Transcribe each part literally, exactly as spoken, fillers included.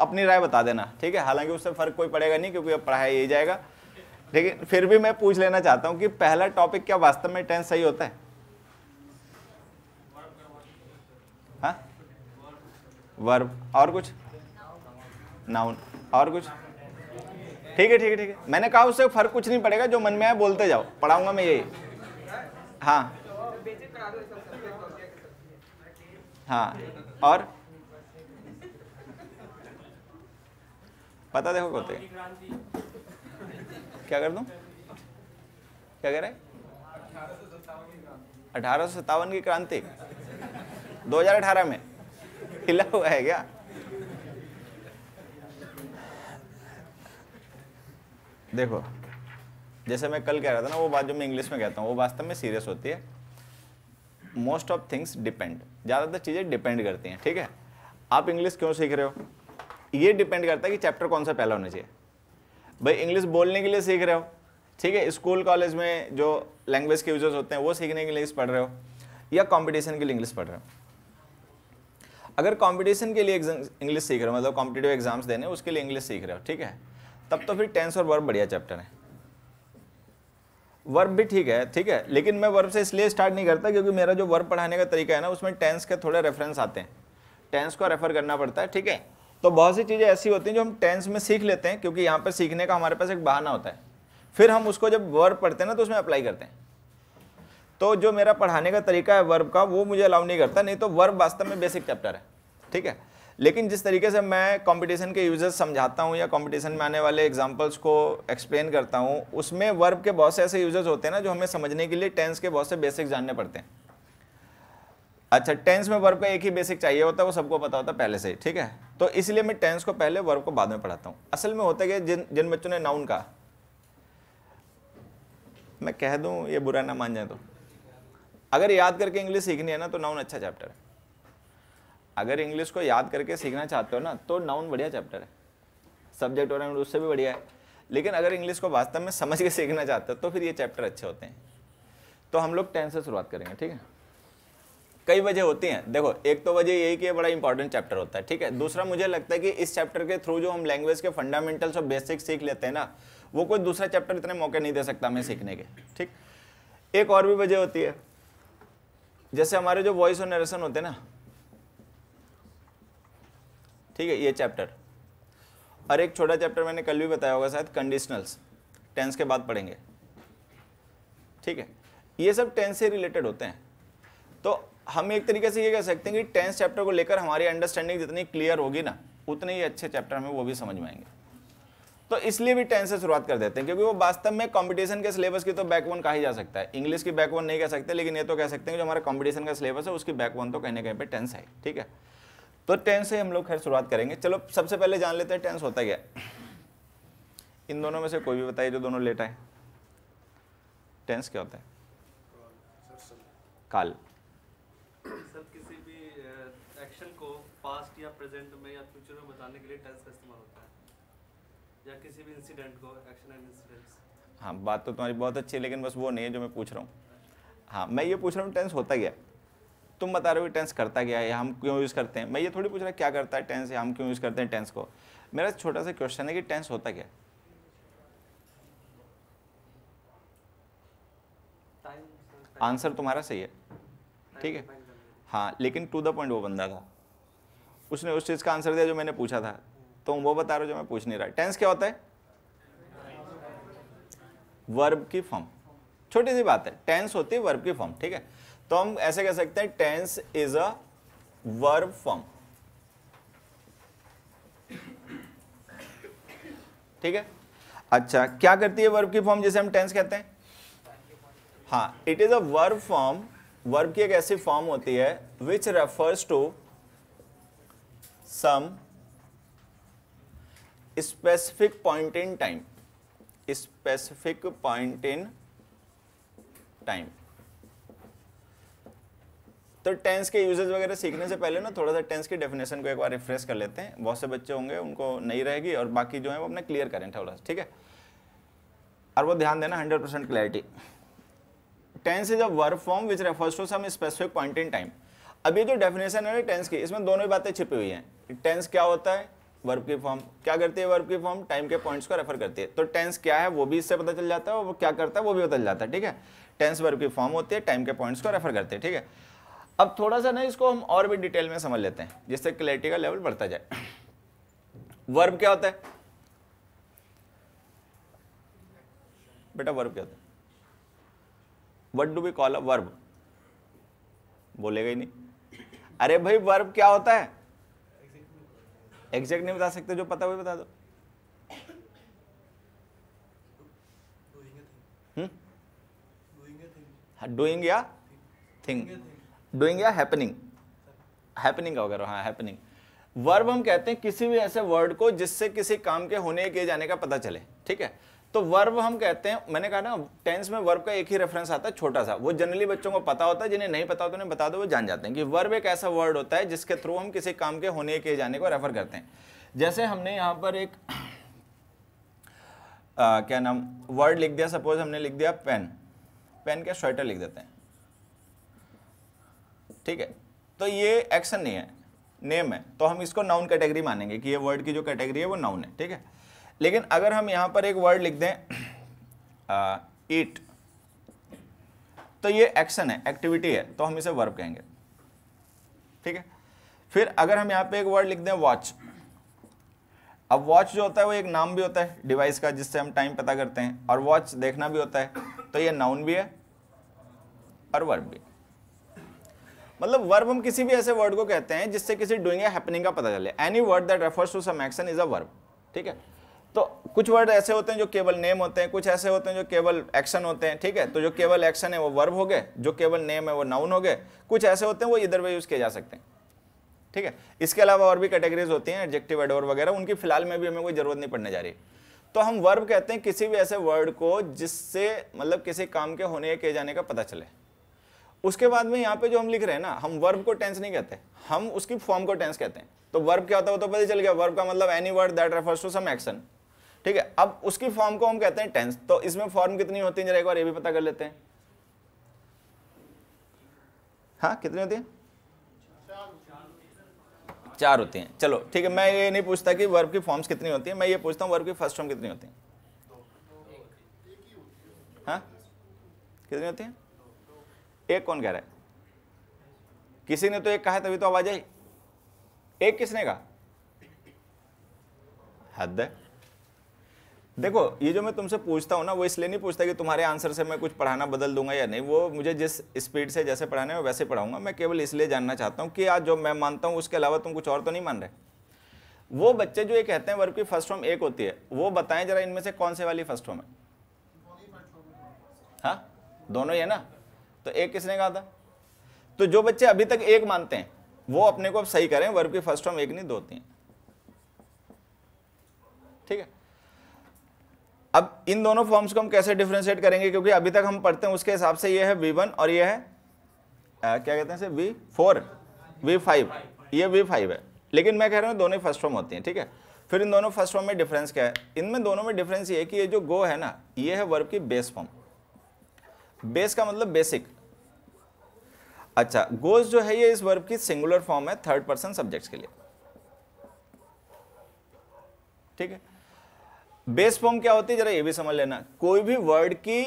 अपनी राय बता देना, ठीक है। हालांकि उससे फ़र्क कोई पड़ेगा नहीं क्योंकि अब पढ़ाया यही जाएगा, लेकिन फिर भी मैं पूछ लेना चाहता हूं कि पहला टॉपिक क्या वास्तव में टेंस सही होता है? हाँ, वर्ब और कुछ नाउन और कुछ, ठीक है ठीक है ठीक है। मैंने कहा उससे फ़र्क कुछ नहीं पड़ेगा, जो मन में आए बोलते जाओ, पढ़ाऊंगा मैं यही। हाँ हाँ और पता देखो होते क्या कर दूं, क्या कह रहे हैं? अठारह सौ सत्तावन की क्रांति दो हज़ार अठारह में हिला हुआ है क्या? देखो जैसे मैं कल कह रहा था ना, वो बात जो मैं इंग्लिश में कहता हूँ वो वास्तव में सीरियस होती है। मोस्ट ऑफ थिंग्स डिपेंड, ज़्यादातर चीज़ें डिपेंड करती हैं, ठीक है। आप इंग्लिश क्यों सीख रहे हो ये डिपेंड करता है कि चैप्टर कौन सा पहला होना चाहिए। भाई इंग्लिश बोलने के लिए सीख रहे हो, ठीक है, स्कूल कॉलेज में जो लैंग्वेज के यूजर्स होते हैं वो सीखने के लिए इंग्लिश पढ़ रहे हो या कंपटीशन के लिए इंग्लिश पढ़ रहे हो। अगर कंपटीशन के लिए इंग्लिश सीख रहे हो, मतलब कॉम्पिटिटिव एग्जाम्स देने उसके लिए इंग्लिश सीख रहे हो, ठीक है, तब तो फिर टेंस और वर्ब बढ़िया चैप्टर है। वर्ब भी ठीक है, ठीक है, लेकिन मैं वर्ब से इसलिए स्टार्ट नहीं करता क्योंकि मेरा जो वर्ब पढ़ाने का तरीका है ना उसमें टेंस के थोड़े रेफरेंस आते हैं, टेंस को रेफर करना पड़ता है, ठीक है। तो बहुत सी चीज़ें ऐसी होती हैं जो हम टेंस में सीख लेते हैं क्योंकि यहाँ पर सीखने का हमारे पास एक बहाना होता है, फिर हम उसको जब वर्ब पढ़ते हैं ना तो उसमें अप्लाई करते हैं। तो जो मेरा पढ़ाने का तरीका है वर्ब का वो मुझे अलाउ नहीं करता, नहीं तो वर्ब वास्तव में बेसिक चैप्टर है, ठीक है। लेकिन जिस तरीके से मैं कंपटीशन के यूजर्स समझाता हूँ या कंपटीशन में आने वाले एग्जाम्पल्स को एक्सप्लेन करता हूँ उसमें वर्ब के बहुत से ऐसे यूजर्स होते हैं ना जो हमें समझने के लिए टेंस के बहुत से बेसिक जानने पड़ते हैं। अच्छा, टेंस में वर्ब का एक ही बेसिक चाहिए होता है, वो सबको पता होता है पहले से ही, ठीक है। तो इसलिए मैं टेंस को पहले वर्ब को बाद में पढ़ाता हूँ। असल में होता है कि जिन जिन बच्चों ने नाउन कहा, मैं कह दूँ ये बुरा ना मान जाए तो, अगर याद करके इंग्लिश सीखनी है ना तो नाउन अच्छा चैप्टर है। अगर इंग्लिश को याद करके सीखना चाहते हो ना तो नाउन बढ़िया चैप्टर है, सब्जेक्ट और उससे भी बढ़िया है। लेकिन अगर इंग्लिश को वास्तव में समझ के सीखना चाहते हो तो फिर ये चैप्टर अच्छे होते हैं। तो हम लोग टेंस से शुरुआत करेंगे, ठीक है। कई वजह होती हैं, देखो एक तो वजह यही कि ये बड़ा इंपॉर्टेंट चैप्टर होता है, ठीक है। दूसरा मुझे लगता है कि इस चैप्टर के थ्रू जो हम लैंग्वेज के फंडामेंटल्स और बेसिक्स सीख लेते हैं ना वो कोई दूसरा चैप्टर इतने मौके नहीं दे सकता हमें सीखने के, ठीक। एक और भी वजह होती है, जैसे हमारे जो वॉइस और नरेशन होते हैं ना, ठीक है, ये चैप्टर। और एक छोटा चैप्टर मैंने कल भी बताया होगा शायद, कंडीशनल्स, टेंस के बाद पढ़ेंगे, ठीक है। ये सब टेंस से रिलेटेड होते हैं। तो हम एक तरीके से ये कह सकते हैं कि टेंस चैप्टर को लेकर हमारी अंडरस्टैंडिंग जितनी क्लियर होगी ना उतने ही अच्छे चैप्टर में वो भी समझ में आएंगे। तो इसलिए भी टेंस से शुरुआत कर देते हैं क्योंकि वो वास्तव में कंपटीशन के सिलेबस की तो बैकबोन कहा ही जा सकता है। इंग्लिश की बैकबोन नहीं कह सकते, लेकिन ये तो कह सकते हैं कि जो हमारा कंपटीशन का सिलेबस है उसकी बैकबोन तो कहीं ना कहीं पर टेंस है, ठीक है। तो टेंस से हम लोग खैर शुरुआत करेंगे। चलो सबसे पहले जान लेते हैं टेंस होता क्या। इन दोनों में से कोई भी बताइए जो दोनों लेट आए, टेंस क्या होता है? काल। पास्ट या प्रेजेंट में या फ्यूचर में बताने के लिए टेंस का इस्तेमाल होता है, या किसी भी इंसिडेंट को, एक्शन एंड इंसिडेंट्स। हाँ, बात तो तुम्हारी बहुत अच्छी है, लेकिन बस वो नहीं है जो मैं पूछ रहा हूँ। हाँ, मैं ये पूछ रहा हूँ टेंस होता क्या है? तुम बता रहे हो टेंस करता क्या है या हम क्यों यूज़ करते हैं। मैं ये थोड़ी पूछ रहा क्या करता है टेंस या हम क्यों यूज़ करते हैं टेंस को। मेरा छोटा सा क्वेश्चन है कि टेंस होता क्या है? आंसर तुम्हारा सही है, ठीक है। हाँ, लेकिन टू द पॉइंट वो बंदा था, उसने उस चीज़ का आंसर दिया जो मैंने पूछा था, तो वो बता रहे हो जो मैं पूछ नहीं रहा। टेंस क्या होता है? वर्ब की फॉर्म, छोटी सी बात है। टेंस होती है वर्ब की फॉर्म, ठीक है। तो हम ऐसे कह सकते हैं tense is a verb form, ठीक है। अच्छा, क्या करती है वर्ब की फॉर्म जिसे हम टेंस कहते हैं? हाँ, it is a verb form. Verb की एक ऐसी फॉर्म होती है which refers to some specific point in time, specific point in time. तो टेंस के यूजेस वगैरह सीखने से पहले ना थोड़ा सा टेंस की डेफिनेशन को एक बार रिफ्रेश कर लेते हैं। बहुत से बच्चे होंगे उनको नहीं रहेगी, और बाकी जो है वो अपना क्लियर करें थोड़ा सा, ठीक है। और वो ध्यान देना hundred percent clarity. Tense is a verb form which refers to some specific point in time. अब ये जो डेफिनेशन है ना टेंस की, इसमें दोनों ही बातें छिपी हुई हैं। टेंस क्या होता है, वर्ब की फॉर्म क्या करती है, वर्ब की फॉर्म टाइम के पॉइंट्स को रेफर करती है। तो टेंस क्या है वो भी इससे पता चल जाता है, और वो क्या करता है वो भी पता चल जाता है। ठीक है, टेंस वर्ब की फॉर्म होती है, टाइम के पॉइंट्स को रेफर करती है। ठीक है, अब थोड़ा सा ना इसको हम और भी डिटेल में समझ लेते हैं जिससे क्लैरिटी का लेवल बढ़ता जाए। वर्ब क्या होता है बेटा, वर्ब क्या होता है? What do we call a verb? बोलेगा ही नहीं। अरे भाई वर्ब क्या होता है एग्जैक्ट नहीं बता सकते, जो पता वही बता दो। हम्म, डूइंग या थिंग, डूइंग या हैपनिंग, हैपनिंग का वगैरह। हाँ, हैपनिंग। वर्ब हम कहते हैं किसी भी ऐसे वर्ड को जिससे किसी काम के होने किए जाने का पता चले। ठीक है, तो वर्ब हम कहते हैं, मैंने कहा ना टेंस में वर्ब का एक ही रेफरेंस आता है छोटा सा, वो जनरली बच्चों को पता होता है, जिन्हें नहीं पता होता उन्हें बता दो वो जान जाते हैं कि वर्ब एक ऐसा वर्ड होता है जिसके थ्रू हम किसी काम के होने के जाने को रेफर करते हैं। जैसे हमने यहाँ पर एक आ, क्या नाम वर्ड लिख दिया, सपोज हमने लिख दिया पेन, पेन के स्वेटर लिख देते हैं। ठीक है, तो ये एक्शन नहीं है नेम है, तो हम इसको नाउन कैटेगरी मानेंगे कि ये वर्ड की जो कैटेगरी है वो नाउन है। ठीक है, लेकिन अगर हम यहाँ पर एक वर्ड लिख दें ईट, तो ये एक्शन है, एक्टिविटी है, तो हम इसे वर्ब कहेंगे। ठीक है, फिर अगर हम यहाँ पे एक वर्ड लिख दें वॉच, अब वॉच जो होता है वो एक नाम भी होता है डिवाइस का जिससे हम टाइम पता करते हैं, और वॉच देखना भी होता है, तो ये नाउन भी है और वर्ब भी। मतलब वर्ब हम किसी भी ऐसे वर्ड को कहते हैं जिससे किसी डूइंग या हैपनिंग का पता चले। Any word that refers to some action is a verb. ठीक है, तो कुछ वर्ड ऐसे होते हैं जो केवल नेम होते हैं, कुछ ऐसे होते हैं जो केवल एक्शन होते हैं। ठीक है, तो जो केवल एक्शन है वो वर्ब हो गए, जो केवल नेम है वो नाउन हो गए, कुछ ऐसे होते हैं वो इधर वे यूज किए जा सकते हैं। ठीक है, इसके अलावा और भी कैटेगरीज होती हैं एडजेक्टिव, एडवर्ब वगैरह, उनकी फिलहाल में भी हमें कोई जरूरत नहीं पड़ने जा रही। तो हम वर्ब कहते हैं किसी भी ऐसे वर्ड को जिससे मतलब किसी काम के होने या किए जाने का पता चले। उसके बाद में यहाँ पे जो हम लिख रहे हैं ना, हम वर्ब को टेंस नहीं कहते, हम उसकी फॉर्म को टेंस कहते हैं। तो वर्ब क्या होता है वो तो पता चल गया, वर्ब का मतलब any word that refers to some action. ठीक है, अब उसकी फॉर्म को हम कहते हैं टेंस। तो इसमें फॉर्म कितनी होती है जरा एक बार ये भी पता कर लेते हैं। हाँ, कितनी होती है? चार होती हैं। चलो ठीक है, मैं ये नहीं पूछता कि वर्ब की फॉर्म्स कितनी होती है, मैं ये पूछता हूँ वर्ब की फर्स्ट फॉर्म कितनी होती है। हाँ, कितनी होती है? एक कौन कह रहा है? किसी ने तो एक कहा तभी तो आवाज आई। एक किसने कहा? हद है। देखो ये जो मैं तुमसे पूछता हूँ ना, वो इसलिए नहीं पूछता कि तुम्हारे आंसर से मैं कुछ पढ़ाना बदल दूंगा या नहीं, वो मुझे जिस स्पीड से जैसे पढ़ाने में वैसे पढ़ाऊंगा। मैं केवल इसलिए जानना चाहता हूँ कि आज जो मैं मानता हूँ उसके अलावा तुम कुछ और तो नहीं मान रहे। वो बच्चे जो ये कहते हैं वर्ब की फर्स्ट फॉर्म एक होती है, वो बताएं जरा इनमें से कौन से वाली फर्स्ट फॉर्म है? हाँ, दोनों ही है ना। तो एक किसने कहा था? तो जो बच्चे अभी तक एक मानते हैं वो अपने को अब सही करें, वर्ब की फर्स्ट फॉर्म एक नहीं दो होती है। ठीक है, अब इन दोनों फॉर्म्स को हम कैसे डिफ्रेंशिएट करेंगे, क्योंकि अभी तक हम पढ़ते हैं उसके हिसाब से ये है वी वन और ये है आ, क्या कहते हैं इसे वी फोर वी फाइव, ये वी फाइव है। लेकिन मैं कह रहा हूँ दोनों फर्स्ट फॉर्म होती हैं। ठीक है, फिर इन दोनों फर्स्ट फॉर्म में डिफरेंस क्या है? इनमें दोनों में डिफरेंस ये है कि ये जो गो है ना, ये है वर्ब की बेस फॉर्म। बेस का मतलब बेसिक। अच्छा, गोज जो है ये इस वर्ब की सिंगुलर फॉर्म है थर्ड पर्सन सब्जेक्ट्स के लिए। ठीक है, बेस फॉर्म क्या होती है जरा ये भी समझ लेना। कोई भी वर्ड की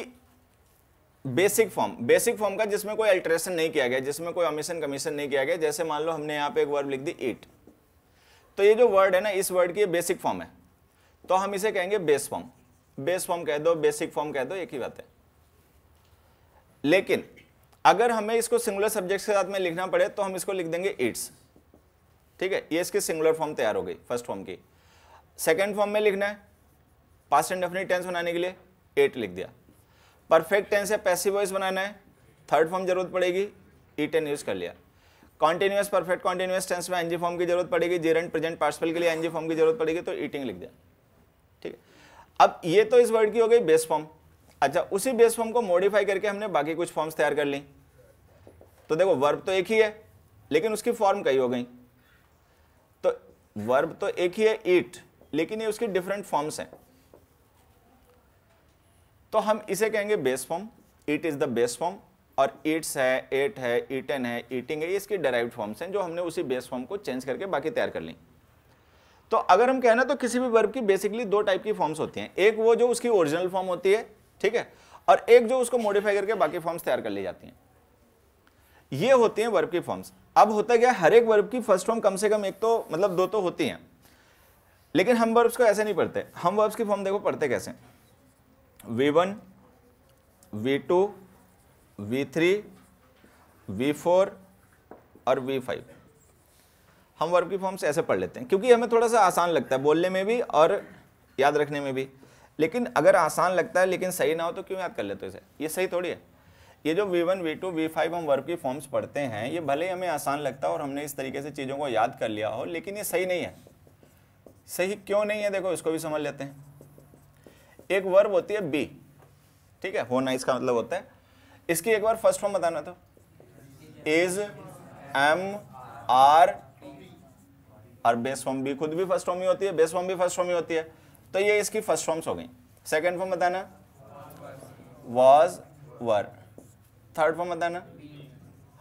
बेसिक फॉर्म, बेसिक फॉर्म का जिसमें कोई अल्टरेशन नहीं किया गया, जिसमें कोई अमीशन कमीशन नहीं किया गया। जैसे मान लो हमने यहाँ पे एक वर्ड लिख दी ईट, तो ये जो वर्ड है ना इस वर्ड की बेसिक फॉर्म है, तो हम इसे कहेंगे बेस फॉर्म। बेस फॉर्म कह दो, बेसिक फॉर्म कह दो, एक ही बात है। लेकिन अगर हमें इसको सिंगुलर सब्जेक्ट के साथ में लिखना पड़े तो हम इसको लिख देंगे इट्स। ठीक है, ये इसकी सिंगुलर फॉर्म तैयार हो गई फर्स्ट फॉर्म की। सेकेंड फॉर्म में लिखना है, पास्ट इंडेफिनिट टेंस बनाने के लिए एट लिख दिया। परफेक्ट टेंस है, पैसिव वॉइस बनाना है, थर्ड फॉर्म जरूरत पड़ेगी, ईट एन यूज कर लिया। कॉन्टिन्यूस परफेक्ट कॉन्टिन्यूस टेंस में एनजी फॉर्म की जरूरत पड़ेगी, जेरंड प्रेजेंट पार्टिसिपल के लिए एनजी फॉर्म की जरूरत पड़ेगी, तो ईटिंग लिख दिया। ठीक है, अब ये तो इस वर्ड की हो गई बेस फॉर्म। अच्छा, उसी बेस फॉर्म को मॉडिफाई करके हमने बाकी कुछ फॉर्म्स तैयार कर ली। तो देखो वर्ब तो एक ही है लेकिन उसकी फॉर्म कई हो गई। तो वर्ब तो एक ही है ईट, लेकिन ये उसकी डिफरेंट फॉर्म्स हैं, तो हम इसे कहेंगे base form. It is the base form, और इट्स है, एट है, ईटन है, ईटिंग है, ये इसके डेराइव्ड फॉर्म्स हैं जो हमने उसी बेस फॉर्म को चेंज करके बाकी तैयार कर ली। तो अगर हम कहें ना तो किसी भी वर्ब की बेसिकली दो टाइप की फॉर्म्स होती हैं, एक वो जो उसकी ओरिजिनल फॉर्म होती है, ठीक है, और एक जो उसको मॉडिफाई करके बाकी फॉर्म्स तैयार कर ली जाती हैं, ये होती हैं वर्ब की फॉर्म्स। अब होता क्या, हर एक वर्ब की फर्स्ट फॉर्म कम से कम एक तो मतलब दो तो होती हैं, लेकिन हम वर्ब्स को ऐसे नहीं पढ़ते। हम वर्ब्स की फॉर्म देखो पढ़ते कैसे, V one V two V three V four और वी फाइव, हम वर्ब की फॉर्म्स ऐसे पढ़ लेते हैं क्योंकि हमें थोड़ा सा आसान लगता है बोलने में भी और याद रखने में भी। लेकिन अगर आसान लगता है लेकिन सही ना हो तो क्यों याद कर लेते हो इसे, ये सही थोड़ी है। ये जो V one, V two, V five हम वर्ब की फॉर्म्स पढ़ते हैं, ये भले ही हमें आसान लगता है और हमने इस तरीके से चीज़ों को याद कर लिया हो, लेकिन ये सही नहीं है। सही क्यों नहीं है देखो इसको भी समझ लेते हैं। एक वर्ब होती है बी, ठीक है, होना इसका मतलब होता है, इसकी एक बार फर्स्ट फॉर्म बताना था, इज एम आर, और बेस फॉर्म भी खुद भी फर्स्ट फॉर्म ही होती है, बेस फॉर्म भी फर्स्ट फॉर्म ही होती है, तो ये इसकी फर्स्ट फॉर्म्स हो गई। सेकंड फॉर्म बताना, वाज वर। थर्ड फॉर्म बताना,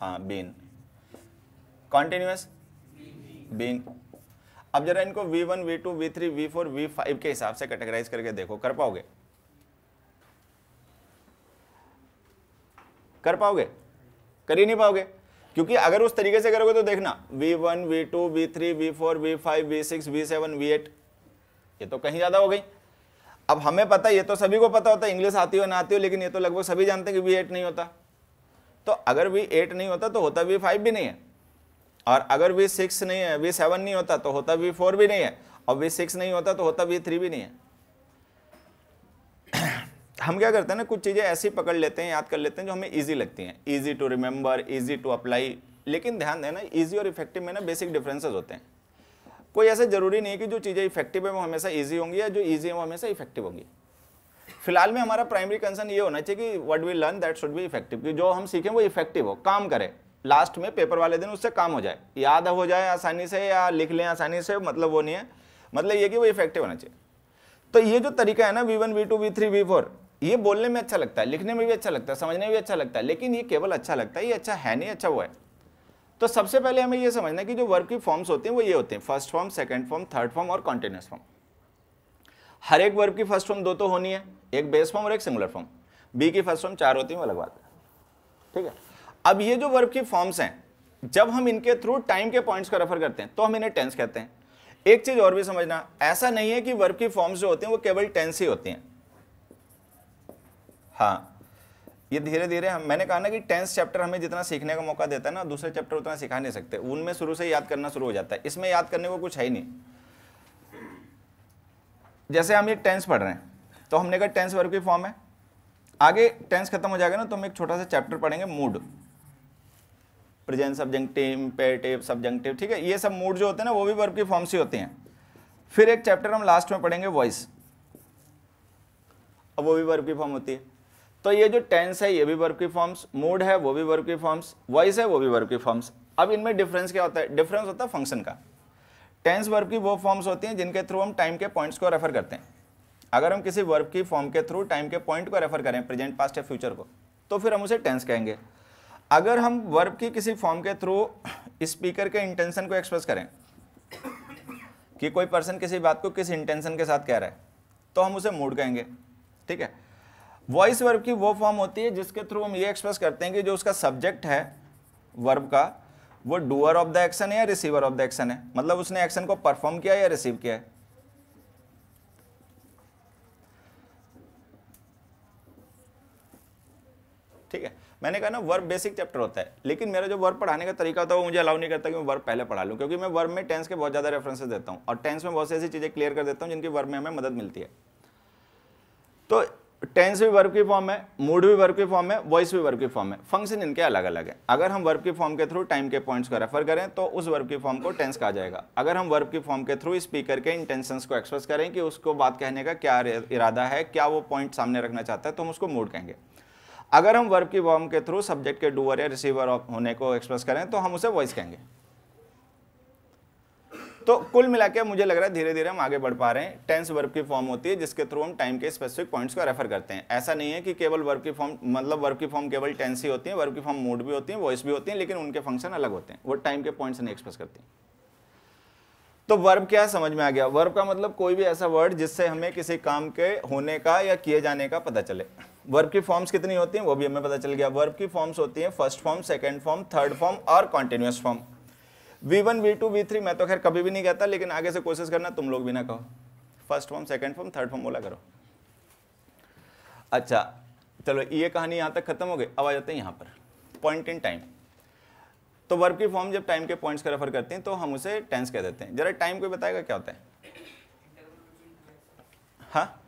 हाँ बीन, कॉन्टिन्यूस बीन। अब जरा इनको V one V two V three V four V five के हिसाब से कैटेगराइज करके देखो, कर पाओगे कर पाओगे कर ही नहीं पाओगे, क्योंकि अगर उस तरीके से करोगे तो देखना V one, V two, V three, V four, V five, V six, V seven, V eight, ये तो कहीं ज़्यादा हो गई। अब हमें पता, ये तो सभी को पता होता है, इंग्लिश आती हो ना आती हो, लेकिन ये तो लगभग सभी जानते हैं कि वी एट नहीं होता। तो अगर वी एट नहीं होता तो होता वी फाइव भी नहीं है, और अगर वी सिक्स नहीं है, वी सेवन नहीं होता तो होता वी फोर भी नहीं है, और वी सिक्स नहीं होता तो होता वी थ्री भी नहीं है। हम क्या करते हैं ना, कुछ चीज़ें ऐसी पकड़ लेते हैं, याद कर लेते हैं, जो हमें इजी लगती हैं, easy to remember, easy to apply. लेकिन ध्यान देना, इजी और इफेक्टिव में ना बेसिक डिफरेंसेस होते हैं। कोई ऐसा ज़रूरी नहीं है कि जो चीज़ें इफेक्टिव है वो हमेशा इजी होंगी या जो इजी है वो हमेशा इफेक्टिव होंगी। फिलहाल में हमारा प्राइमरी कंसर्न ये होना चाहिए कि what we learn that should be effective, कि जो हम सीखें वो इफेक्टिव हो, काम करें, लास्ट में पेपर वाले दिन उससे काम हो जाए, याद हो जाए आसानी से या लिख लें आसानी से, मतलब वो नहीं है, मतलब ये कि वो इफेक्टिव होना चाहिए। तो ये जो तरीका है ना V one V two V three V four, ये बोलने में अच्छा लगता है, लिखने में भी अच्छा लगता है, समझने में भी अच्छा लगता है, लेकिन ये केवल अच्छा लगता है, ये अच्छा है नहीं, अच्छा वो है। तो सबसे पहले हमें ये समझना है कि जो वर्ब की फॉर्म्स होती हैं वो ये होते हैं, first form, second form, third form और कॉन्टिन्यूस फॉर्म। हर एक वर्ब की फर्स्ट फॉर्म दो तो होनी है, एक बेस फॉर्म और एक सिंगुलर फॉर्म। बी की फर्स्ट फॉर्म चार होती है, वो अलग बात है, ठीक है। अब ये जो वर्ब की फॉर्म्स हैं, जब हम इनके थ्रू टाइम के पॉइंट्स को रेफर करते हैं तो हम इन्हें टेंस कहते हैं। एक चीज और भी समझना, ऐसा नहीं है कि वर्ब की फॉर्म्स जो होती हैं वो केवल टेंस ही होती हैं। हाँ, ये धीरे धीरे हम, मैंने कहा ना कि टेंस चैप्टर हमें जितना सीखने का मौका देता है ना, दूसरे चैप्टर उतना सिखा नहीं सकते, उनमें शुरू से याद करना शुरू हो जाता है, इसमें याद करने को कुछ है ही नहीं। जैसे हम ये टेंस पढ़ रहे हैं तो हमने कहा टेंस वर्ब की फॉर्म है, आगे टेंस खत्म हो जाएगा ना तो हम एक छोटा सा चैप्टर पढ़ेंगे mood, present subjective, imperative, subjective, ठीक है, ये सब मूड जो होते हैं ना वो भी वर्ब की फॉर्म्स ही होते हैं। फिर एक चैप्टर हम लास्ट में पढ़ेंगे वॉइस, अब वो भी वर्ब की फॉर्म होती है। तो ये जो टेंस है ये भी वर्ब की फॉर्म्स, मूड है वो भी वर्ब की फॉर्म्स, वॉइस है वो भी वर्ब की फॉर्म्स। अब इनमें डिफरेंस क्या होता है? डिफरेंस होता है फंक्शन का। टेंस वर्ब की वो फॉर्म्स होती हैं जिनके थ्रू हम टाइम के पॉइंट्स को रेफर करते हैं। अगर हम किसी वर्ब की फॉर्म के थ्रू टाइम के पॉइंट को रेफर करें, प्रेजेंट, पास्ट या फ्यूचर को, तो फिर हम उसे टेंस कहेंगे। अगर हम वर्ब की किसी फॉर्म के थ्रू स्पीकर के इंटेंशन को एक्सप्रेस करें कि कोई पर्सन किसी बात को किस इंटेंशन के साथ कह रहा है, तो हम उसे मूड कहेंगे, ठीक है। वॉइस वर्ब की वो फॉर्म होती है जिसके थ्रू हम ये एक्सप्रेस करते हैं कि जो उसका सब्जेक्ट है वर्ब का, वो डूअर ऑफ द एक्शन है या रिसीवर ऑफ द एक्शन है, मतलब उसने एक्शन को परफॉर्म किया या रिसीव किया है। ठीक है, मैंने कहा ना वर्ब बेसिक चैप्टर होता है, लेकिन मेरा जो वर्ब पढ़ाने का तरीका होता है वो मुझे अलाउ नहीं करता कि मैं वर्ब पहले पढ़ा लूँ, क्योंकि मैं वर्ब में टेंस के बहुत ज़्यादा रेफरेंसेस देता हूँ और टेंस में बहुत सी ऐसी चीज़ें क्लियर कर देता हूँ जिनकी वर्ब में हमें मदद मिलती है। तो टेंस भी वर्ब की फॉर्म है, मूड भी वर्ब की फॉर्म है, वॉइस भी वर्ब की फॉर्म है, फंक्शन इनके अलग अलग है। अगर हम वर्ब की फॉर्म के थ्रू टाइम के पॉइंट्स को रेफर करें तो उस वर्ब की फॉर्म को टेंस कहा जाएगा। अगर हम वर्ब की फॉर्म के थ्रू स्पीकर के इंटेंशंस को एक्सप्रेस करें कि उसको बात कहने का क्या इरादा है, क्या वो पॉइंट सामने रखना चाहता है, तो हम उसको मूड कहेंगे। अगर हम वर्ब की फॉर्म के थ्रू सब्जेक्ट के डूअर या रिसीवर होने को एक्सप्रेस करें तो हम उसे वॉइस कहेंगे। तो कुल मिलाकर मुझे लग रहा है धीरे धीरे हम आगे बढ़ पा रहे हैं। टेंस वर्ब की फॉर्म होती है जिसके थ्रू हम टाइम के स्पेसिफिक पॉइंट्स को रेफर करते हैं। ऐसा नहीं है कि केवल वर्ब की फॉर्म, मतलब वर्ब की फॉर्म केवल टेंस ही होती है, वर्ब की फॉर्म मूड भी होती है, वॉइस भी होती है, लेकिन उनके फंक्शन अलग होते हैं, वो टाइम के पॉइंट्स नहीं एक्सप्रेस करती। तो वर्ब क्या समझ में आ गया। वर्ब का मतलब कोई भी ऐसा वर्ड जिससे हमें किसी काम के होने का या किए जाने का पता चले। वर्ब की फॉर्म्स कितनी होती हैं वो भी हमें पता चल गया। वर्ब की फॉर्म्स होती हैं first form, second form, third form और continuous form. V one, V two, V three मैं तो खैर कभी भी नहीं कहता, लेकिन आगे से कोशिश करना तुम लोग भी ना कहो, first form, second form, third form बोला करो। अच्छा चलो ये कहानी यहाँ तक खत्म हो गई। अब आ जाते हैं यहाँ पर पॉइंट इन टाइम। तो वर्ब की फॉर्म जब टाइम के पॉइंट्स का रेफर करते हैं तो हम उसे टेंस कह देते हैं। जरा टाइम को बताएगा क्या होता है। हाँ,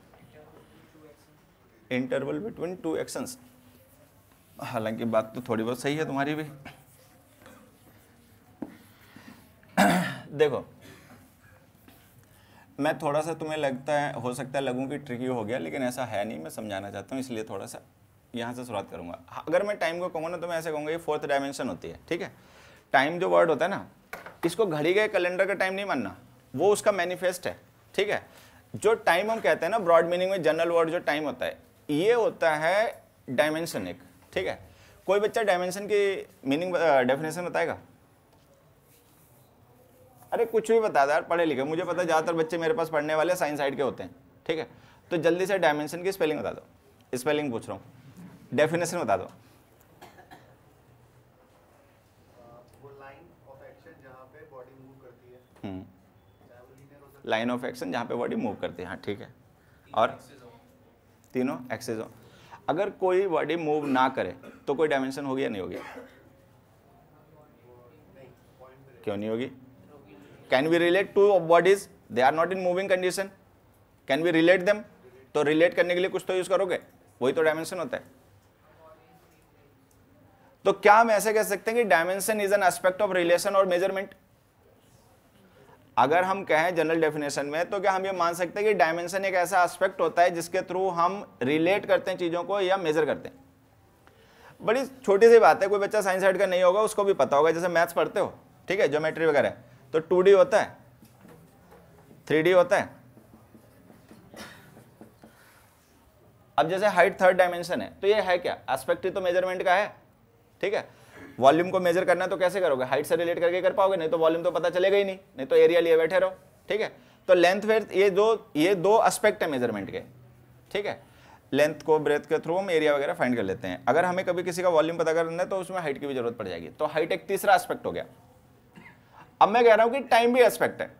इंटरवल बिटवीन टू एक्शंस। हालांकि बात तो थोड़ी बहुत सही है तुम्हारी भी। देखो मैं थोड़ा सा तुम्हें लगता है हो सकता है लगूं कि ट्रिकी हो गया, लेकिन ऐसा है नहीं, मैं समझाना चाहता हूँ इसलिए थोड़ा सा यहाँ से शुरुआत करूँगा। अगर मैं टाइम को कहूँगा ना तो मैं ऐसे कहूँगा ये फोर्थ डायमेंशन होती है, ठीक है। टाइम जो वर्ड होता है ना इसको घड़ी का कैलेंडर का टाइम नहीं मानना, वो उसका मैनिफेस्ट है, ठीक है। जो टाइम हम कहते हैं ना ब्रॉड मीनिंग में जनरल वर्ड जो टाइम होता है ये होता है डायमेंशन एक, ठीक है। कोई बच्चा डायमेंशन की मीनिंग डेफिनेशन बताएगा? अरे कुछ भी बता दो यार, पढ़े लिखे, मुझे पता है ज़्यादातर बच्चे मेरे पास पढ़ने वाले साइंस साइड के होते हैं, ठीक है। तो जल्दी से डायमेंशन की स्पेलिंग बता दो, स्पेलिंग पूछ रहा हूँ, डेफिनेशन बता दो। लाइन ऑफ एक्शन जहाँ पे बॉडी मूव करती है, हाँ ठीक है। और तीनों एक्सेस हो, अगर कोई बॉडी मूव ना करे तो कोई डायमेंशन होगी या नहीं होगी? क्यों नहीं होगी? Can we relate to bodies, they are not in moving condition, can we relate them? तो रिलेट करने के लिए कुछ तो यूज करोगे, वही तो डायमेंशन होता है। तो क्या हम ऐसे कह सकते हैं कि dimension is an aspect of relation और मेजरमेंट? अगर हम कहें जनरल डेफिनेशन में तो क्या हम ये मान सकते हैं कि डायमेंशन एक ऐसा एस्पेक्ट होता है जिसके थ्रू हम रिलेट करते हैं चीज़ों को या मेजर करते हैं? बड़ी छोटी सी बात है, कोई बच्चा साइंस साइड का नहीं होगा उसको भी पता होगा। जैसे मैथ्स पढ़ते हो, ठीक है, ज्योमेट्री वगैरह, तो टू डी होता है, थ्री डी होता है। अब जैसे हाइट थर्ड डायमेंशन है तो ये है क्या एस्पेक्ट ही तो मेजरमेंट का है, ठीक है। वॉल्यूम को मेजर करना है तो कैसे करोगे? हाइट से रिलेट करके कर पाओगे, नहीं तो वॉल्यूम तो पता चलेगा ही नहीं, नहीं तो एरिया लिए बैठे रहो, ठीक है। तो लेंथ विड्थ ये दो ये दो एस्पेक्ट है मेजरमेंट के, ठीक है। लेंथ को ब्रेथ के थ्रू हम एरिया वगैरह फाइंड कर लेते हैं। अगर हमें कभी किसी का वॉल्यूम पता करना है तो उसमें हाइट की भी जरूरत पड़ जाएगी, तो हाइट एक तीसरा एस्पेक्ट हो गया। अब मैं कह रहा हूँ कि टाइम भी एस्पेक्ट है,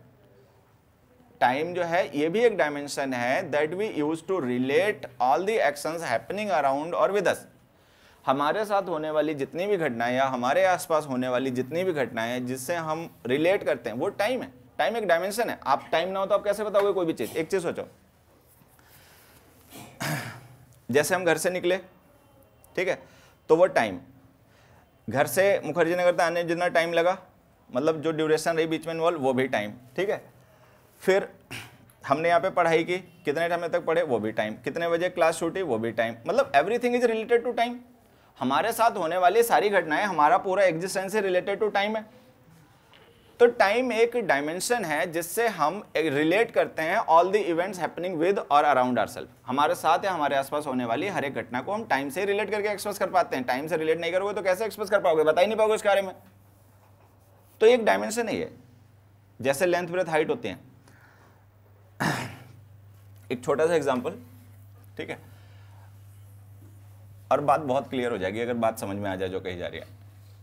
टाइम जो है ये भी एक डायमेंशन है, that we use to relate all the actions happening around और विद अस। हमारे साथ होने वाली जितनी भी घटनाएं या हमारे आसपास होने वाली जितनी भी घटनाएं जिससे हम रिलेट करते हैं वो टाइम है। टाइम एक डायमेंशन है। आप टाइम ना हो तो आप कैसे बताओगे कोई भी चीज़? एक चीज़ सोचो, जैसे हम घर से निकले, ठीक है, तो वो टाइम घर से मुखर्जी नगर तक आने जितना टाइम लगा, मतलब जो ड्यूरेशन रही बीच में इन्वॉल्व, वो भी टाइम, ठीक है। फिर हमने यहाँ पे पढ़ाई की, कितने टाइम तक पढ़े वो भी टाइम, कितने बजे क्लास छूटी वो भी टाइम, मतलब everything is related to time. हमारे साथ होने वाली सारी घटनाएं, हमारा पूरा एग्जिस्टेंस से रिलेटेड टू टाइम है। तो टाइम एक डायमेंशन है जिससे हम रिलेट करते हैं all the events happening with और अराउंड आवरसेल्फ। हमारे साथ या हमारे आसपास होने वाली हर एक घटना को हम टाइम से रिलेट करके एक्सप्रेस कर पाते हैं। टाइम से रिलेट नहीं करोगे तो कैसे एक्सप्रेस कर पाओगे? बता ही नहीं पाओगे उसके बारे में। तो एक डायमेंशन ही है। जैसे लेंथ ब्रेथ हाइट होती हैं। एक छोटा सा एग्जाम्पल, ठीक है, और बात बहुत क्लियर हो जाएगी अगर बात समझ में आ जाए जो कही जा रही है।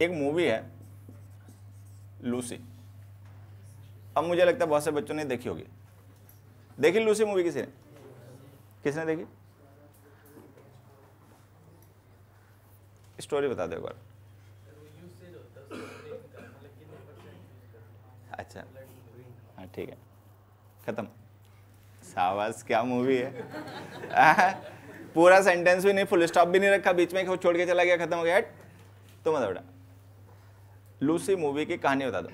एक मूवी है लूसी, अब मुझे लगता है बहुत से बच्चों ने देखी होगी। देखी लूसी मूवी किसी ने? किसने देखी? स्टोरी बता दो एक बार। अच्छा हाँ ठीक है, खत्म। शाबाश, क्या मूवी है। पूरा सेंटेंस भी नहीं, फुल स्टॉप भी नहीं रखा, बीच में एक छोड़ के चला गया, खत्म हो गया। तो मत बड़ा लूसी मूवी की कहानी बता दो।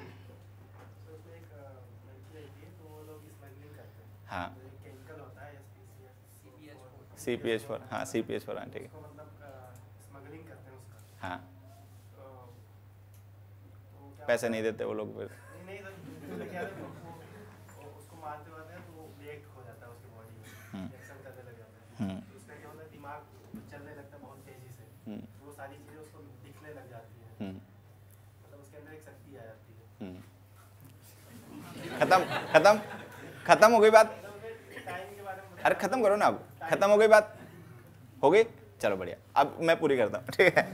हाँ सी पी एच फोर, हाँ सी पी एच फोर, हाँ ठीक है, हाँ पैसे नहीं देते वो लोग। फिर चलने लगता है बहुत तेजी से, तो वो सारी चीजें उसको दिखने लग जाती है, मतलब उसके अंदर एक शक्ति आ जाती है। खत्म खत्म खत्म हो गई बात। अरे खत्म करो ना, आप खत्म हो गई बात, हो गई, चलो बढ़िया। अब मैं पूरी करता हूँ, ठीक है।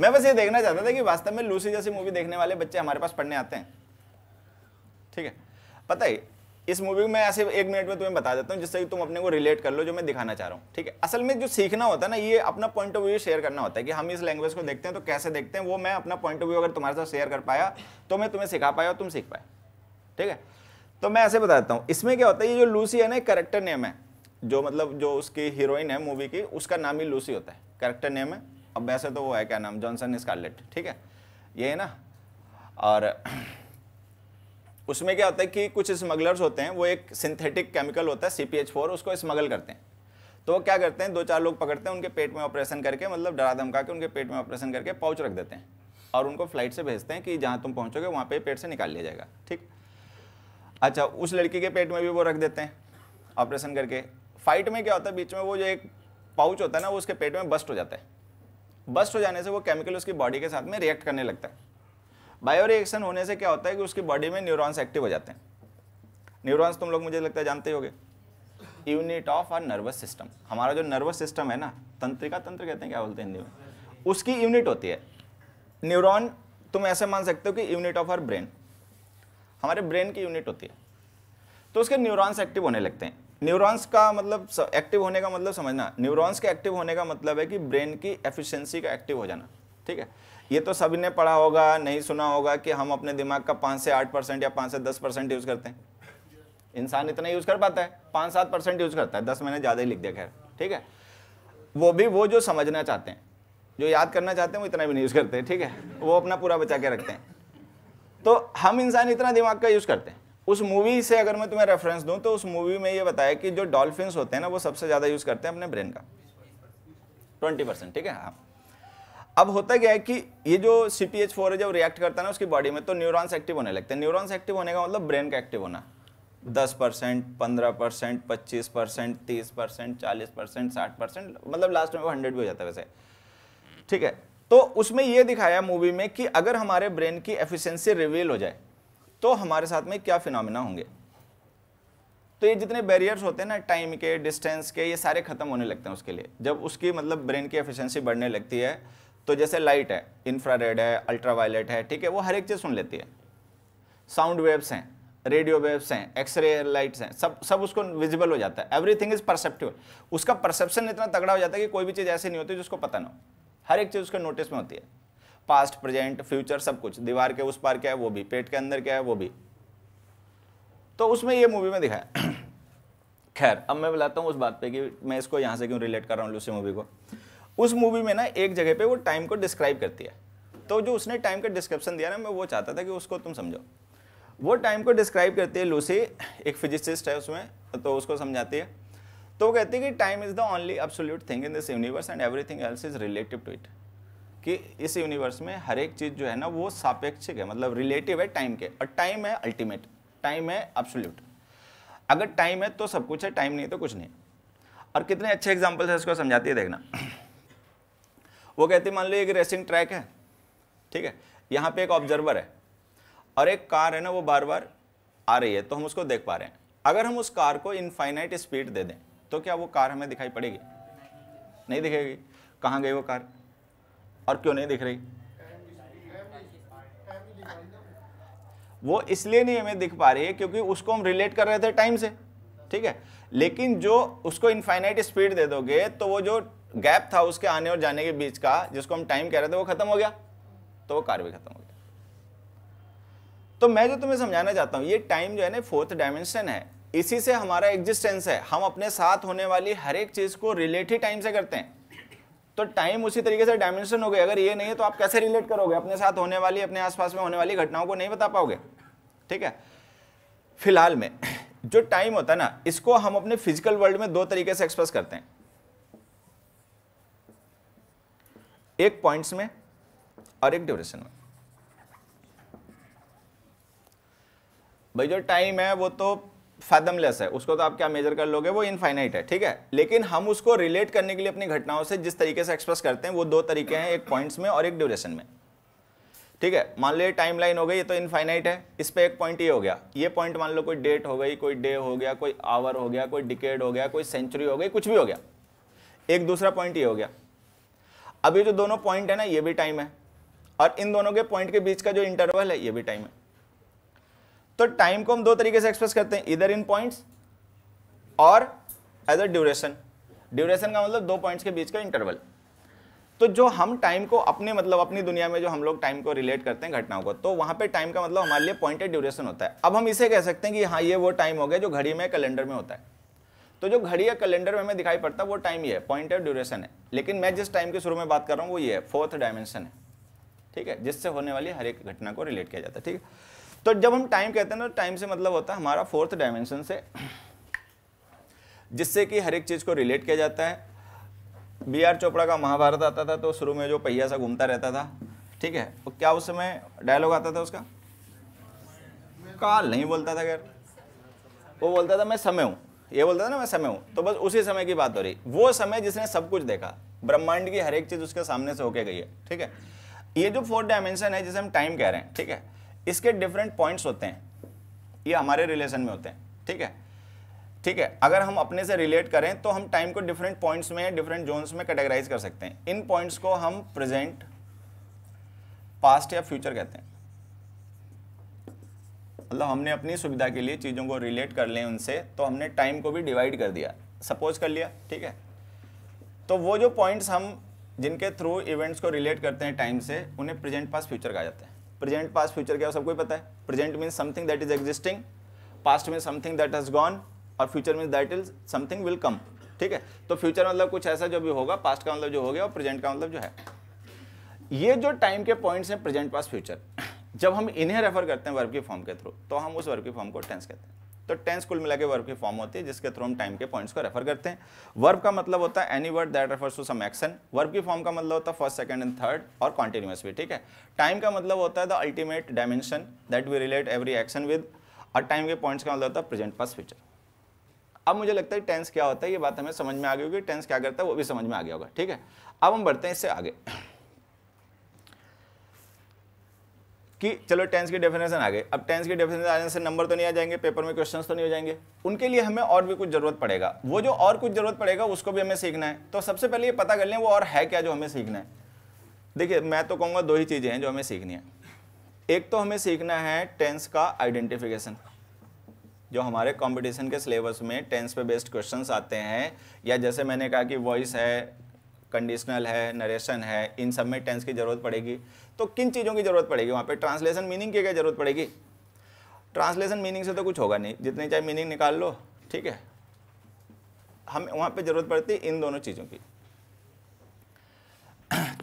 मैं बस ये देखना चाहता था कि वास्तव में लूसी जैसी मूवी देखने वाले बच्चे हमारे पास पढ़ने आते हैं, ठीक है। पता है इस मूवी में ऐसे एक मिनट में तुम्हें बता देता हूँ जिससे कि तुम अपने को रिलेट कर लो जो मैं दिखाना चाह रहा हूँ, ठीक है। असल में जो सीखना होता है ना, ये अपना पॉइंट ऑफ व्यू शेयर करना होता है कि हम इस लैंग्वेज को देखते हैं तो कैसे देखते हैं। वो मैं अपना पॉइंट ऑफ व्यू अगर तुम्हारे साथ शेयर कर पाया तो मैं तुम्हें सिखा पाया और तुम सीख पाए, ठीक है। तो मैं ऐसे बताता हूँ इसमें क्या होता है। ये जो लूसी है ना, कैरेक्टर नेम है, जो मतलब जो उसकी हीरोइन है मूवी की, उसका नाम ही लूसी होता है, कैरेक्टर नेम है। अब वैसे तो वो है क्या नाम, जॉनसन स्कारलेट, ठीक है, ये है ना। और उसमें क्या होता है कि कुछ स्मगलर्स होते हैं, वो एक सिंथेटिक केमिकल होता है सी पी एच फोर, उसको स्मगल करते हैं। तो वो क्या करते हैं, दो चार लोग पकड़ते हैं, उनके पेट में ऑपरेशन करके, मतलब डरा धमका के उनके पेट में ऑपरेशन करके पाउच रख देते हैं और उनको फ्लाइट से भेजते हैं कि जहाँ तुम पहुँचोगे वहाँ पे पेट से निकाल लिया जाएगा, ठीक। अच्छा, उस लड़की के पेट में भी वो रख देते हैं ऑपरेशन करके। फाइट में क्या होता है, बीच में वो जो एक पाउच होता है ना, वो उसके पेट में बस्ट हो जाता है। बस्ट हो जाने से वो केमिकल उसकी बॉडी के साथ में रिएक्ट करने लगता है। बायो रिएक्शन होने से क्या होता है कि उसकी बॉडी में न्यूरॉन्स एक्टिव हो जाते हैं। न्यूरॉन्स तुम लोग मुझे लगता है जानते होगे, unit of our nervous system. हमारा जो नर्वस सिस्टम है ना, तंत्रिका तंत्र कहते हैं, क्या बोलते हैं हिंदी में, उसकी यूनिट होती है न्यूरॉन। तुम ऐसे मान सकते हो कि यूनिट ऑफ आर ब्रेन, हमारे ब्रेन की यूनिट होती है। तो उसके न्यूरॉन्स एक्टिव होने लगते हैं। न्यूरॉन्स का मतलब, एक्टिव होने का मतलब समझना, न्यूरॉन्स के एक्टिव होने का मतलब है कि ब्रेन की एफिशिएंसी का एक्टिव हो जाना, ठीक है। ये तो सभी ने पढ़ा होगा, नहीं सुना होगा कि हम अपने दिमाग का पाँच से आठ परसेंट या पाँच से दस परसेंट यूज़ करते हैं। इंसान इतना यूज़ कर पाता है, पाँच सात परसेंट यूज़ करता है, दस मैंने ज़्यादा ही लिख दिया, खैर ठीक है। वो भी वो जो समझना चाहते हैं, जो याद करना चाहते हैं, वो इतना भी नहीं यूज़ करते हैं, ठीक है, वो अपना पूरा बचा के रखते हैं। तो हम इंसान इतना दिमाग का यूज़ करते हैं। उस मूवी से अगर मैं तुम्हें रेफरेंस दूँ तो उस मूवी में ये बताया कि जो डॉल्फिन्स होते हैं ना, वो सबसे ज़्यादा यूज़ करते हैं अपने ब्रेन का, ट्वेंटी परसेंट, ठीक है। हाँ, अब होता क्या है कि ये जो सी पी एच फोर है जब रिएक्ट करता है ना उसकी बॉडी में, तो न्यूरॉन्स एक्टिव होने लगते हैं। न्यूरॉन्स एक्टिव होने का मतलब ब्रेन का एक्टिव होना, दस परसेंट, पंद्रह परसेंट, पच्चीस परसेंट, तीस परसेंट, चालीस परसेंट, साठ परसेंट, मतलब लास्ट में वो हंड्रेड भी हो जाता है वैसे, ठीक है। तो उसमें ये दिखाया मूवी में कि अगर हमारे ब्रेन की एफिशिएंसी रिवील हो जाए तो हमारे साथ में क्या फिनोमिना होंगे। तो ये जितने बैरियर्स होते हैं ना, टाइम के, डिस्टेंस के, ये सारे खत्म होने लगते हैं उसके लिए, जब उसकी मतलब ब्रेन की एफिशिएंसी बढ़ने लगती है। तो जैसे लाइट है, इंफ्रारेड है, अल्ट्रावायलेट है, ठीक है, वो हर एक चीज़ सुन लेती है। साउंड वेव्स हैं, रेडियो वेव्स हैं, एक्सरे लाइट्स हैं, सब सब उसको विजिबल हो जाता है। एवरीथिंग इज परसेप्टिबल, उसका परसेप्शन इतना तगड़ा हो जाता है कि कोई भी चीज़ ऐसी नहीं होती जिसको पता ना हो। हर एक चीज़ उसके नोटिस में होती है, पास्ट, प्रेजेंट, फ्यूचर, सब कुछ। दीवार के उस पार क्या है वो भी, पेट के अंदर क्या है वो भी। तो उसमें ये मूवी में दिखाया। खैर, अब मैं बताता हूँ उस बात पर कि मैं इसको यहाँ से क्यों रिलेट कर रहा हूँ लूसी मूवी को। उस मूवी में ना एक जगह पे वो टाइम को डिस्क्राइब करती है, तो जो उसने टाइम का डिस्क्रिप्शन दिया ना, मैं वो चाहता था कि उसको तुम समझो। वो टाइम को डिस्क्राइब करती है लूसी, एक फिजिसिस्ट है उसमें, तो उसको समझाती है। तो वो कहती है कि time is the only absolute thing in this universe and everything else is relative to it, कि इस यूनिवर्स में हर एक चीज़ जो है ना वो सापेक्षिक है, मतलब रिलेटिव है टाइम के, और टाइम है अल्टीमेट, टाइम है एब्सोल्यूट। अगर टाइम है तो सब कुछ है, टाइम नहीं तो कुछ नहीं। और कितने अच्छे एग्जाम्पल से उसको समझाती है, देखना। वो कहती है मान लो एक रेसिंग ट्रैक है, ठीक है, यहाँ पे एक ऑब्जर्वर है और एक कार है ना, वो बार बार आ रही है तो हम उसको देख पा रहे हैं। अगर हम उस कार को इनफाइनाइट स्पीड दे दें तो क्या वो कार हमें दिखाई पड़ेगी? नहीं दिखेगी। कहाँ गई वो कार और क्यों नहीं दिख रही? वो इसलिए नहीं हमें दिख पा रही है क्योंकि उसको हम रिलेट कर रहे थे टाइम से, ठीक है। लेकिन जो उसको इनफाइनाइट स्पीड दे दोगे तो वो जो गैप था उसके आने और जाने के बीच का, जिसको हम टाइम कह रहे थे, वो खत्म हो गया, तो वो कार भी खत्म हो गया। तो मैं जो तुम्हें समझाना चाहता हूँ, ये टाइम जो है ना फोर्थ डायमेंशन है, इसी से हमारा एग्जिस्टेंस है। हम अपने साथ होने वाली हर एक चीज को रिलेट ही टाइम से करते हैं। तो टाइम उसी तरीके से डायमेंशन हो गई। अगर ये नहीं है तो आप कैसे रिलेट करोगे अपने साथ होने वाली, अपने आसपास में होने वाली घटनाओं को? नहीं बता पाओगे, ठीक है। फिलहाल में जो टाइम होता है ना, इसको हम अपने फिजिकल वर्ल्ड में दो तरीके से एक्सप्रेस करते हैं, एक पॉइंट्स में और एक ड्यूरेशन में। भाई जो टाइम है वो तो फैदमलेस है, उसको तो आप क्या मेजर कर लोगे, वो इनफाइनाइट है, ठीक है। लेकिन हम उसको रिलेट करने के लिए अपनी घटनाओं से जिस तरीके से एक्सप्रेस करते हैं, वो दो तरीके हैं, एक पॉइंट्स में और एक ड्यूरेशन में। ठीक है। मान लो ये टाइमलाइन हो गई, ये तो इनफाइनाइट है, इस पर एक पॉइंट ये हो गया, ये पॉइंट मान लो कोई डेट हो गई, कोई डे हो गया, कोई आवर हो गया, कोई डिकेड हो गया, कोई सेंचुरी हो गई, कुछ भी हो गया। एक दूसरा पॉइंट ये हो गया। अब ये जो दोनों पॉइंट है ना, ये भी टाइम है, और इन दोनों के पॉइंट के बीच का जो इंटरवल है ये भी टाइम है। तो टाइम को हम दो तरीके से एक्सप्रेस करते हैं, इधर इन पॉइंट्स और एज अ ड्यूरेशन। ड्यूरेशन का मतलब दो पॉइंट्स के बीच का इंटरवल। तो जो हम टाइम को अपने मतलब अपनी दुनिया में जो हम लोग टाइम को रिलेट करते हैं घटनाओं को, तो वहाँ पे टाइम का मतलब हमारे लिए पॉइंटेड ड्यूरेशन होता है। अब हम इसे कह सकते हैं कि हाँ ये वो टाइम हो गया जो घड़ी में कैलेंडर में होता है। तो जो घड़ी या कैलेंडर में हमें दिखाई पड़ता है वो टाइम ये है, पॉइंटेड ड्यूरेशन है। लेकिन मैं जिस टाइम के शुरू में बात कर रहा हूँ वो ये है, फोर्थ डायमेंशन है, ठीक है, जिससे होने वाली हर एक घटना को रिलेट किया जाता है, ठीक है। तो जब हम टाइम कहते हैं ना, टाइम से मतलब होता है हमारा फोर्थ डायमेंशन से, जिससे कि हर एक चीज़ को रिलेट किया जाता है। बी आर चोपड़ा का महाभारत आता था तो शुरू में जो पहिया सा घूमता रहता था, ठीक है, तो क्या उस समय डायलॉग आता था उसका, काल नहीं बोलता था, खैर वो बोलता था मैं समय हूँ, ये बोलता था ना मैं समय हूँ। तो बस उसी समय की बात हो रही, वो समय जिसने सब कुछ देखा, ब्रह्मांड की हर एक चीज़ उसके सामने से होके गई है, ठीक है। ये जो फोर्थ डायमेंशन है जिसे हम टाइम कह रहे हैं, ठीक है, इसके डिफरेंट पॉइंट्स होते हैं, ये हमारे रिलेशन में होते हैं, ठीक है ठीक है। अगर हम अपने से रिलेट करें तो हम टाइम को डिफरेंट पॉइंट्स में, डिफरेंट जोन्स में कैटेगराइज कर सकते हैं। इन पॉइंट्स को हम प्रेजेंट, पास्ट या फ्यूचर कहते हैं। मतलब हमने अपनी सुविधा के लिए चीज़ों को रिलेट कर लें उनसे, तो हमने टाइम को भी डिवाइड कर दिया, सपोज कर लिया, ठीक है। तो वो जो पॉइंट्स हम जिनके थ्रू इवेंट्स को रिलेट करते हैं टाइम से, उन्हें प्रेजेंट पास्ट फ्यूचर कहा जाता है। प्रेजेंट पास्ट फ्यूचर क्या सबको पता है, present means something that is existing, past means something that has gone, और future means that is something will come, ठीक है। तो फ्यूचर मतलब कुछ ऐसा जो भी होगा, पास्ट का मतलब जो हो गया, और प्रेजेंट का मतलब जो है। ये जो टाइम के पॉइंट्स हैं प्रेजेंट पास्ट फ्यूचर, जब हम इन्हें रेफर करते हैं वर्ब की फॉर्म के थ्रू, तो हम उस वर्ब की फॉर्म को टेंस कहते हैं। तो टेंस कुल मिला के वर्ब की फॉर्म होती है जिसके थ्रू हम टाइम के पॉइंट्स को रेफर करते हैं। वर्ब का मतलब होता है any word that refers to some action. Verb की फॉर्म का मतलब होता है फर्स्ट, सेकंड एंड थर्ड, और कॉन्टिन्यूस भी, ठीक है। टाइम का मतलब होता है the ultimate dimension that we relate every action with, और टाइम के पॉइंट्स का मतलब होता है प्रेजेंट पास्ट फ्यूचर। अब मुझे लगता है टेंस क्या होता है ये बात हमें समझ में आ गई होगी, टेंस क्या करता है वो भी समझ में आ गया होगा, ठीक है। अब हम बढ़ते हैं इससे आगे कि चलो टेंस की डेफिनेशन आ गई। अब टेंस की डेफिनेशन आने से नंबर तो नहीं आ जाएंगे, पेपर में क्वेश्चंस तो नहीं हो जाएंगे, उनके लिए हमें और भी कुछ जरूरत पड़ेगा। वो जो और कुछ जरूरत पड़ेगा उसको भी हमें सीखना है। तो सबसे पहले ये पता कर लें वो और है क्या जो हमें सीखना है। देखिए मैं तो कहूँगा दो ही चीज़ें हैं जो हमें सीखनी है। एक तो हमें सीखना है टेंस का आइडेंटिफिकेशन। जो हमारे कंपटीशन के सिलेबस में टेंस पे बेस्ड क्वेश्चंस आते हैं, या जैसे मैंने कहा कि वॉइस है, कंडीशनल है, नरेशन है, इन सब में टेंस की ज़रूरत पड़ेगी। तो किन चीज़ों की ज़रूरत पड़ेगी वहाँ पे, ट्रांसलेशन मीनिंग की क्या ज़रूरत पड़ेगी। ट्रांसलेशन मीनिंग से तो कुछ होगा नहीं, जितनी चाहे मीनिंग निकाल लो, ठीक है। हमें वहाँ पर ज़रूरत पड़ती है इन दोनों चीज़ों की।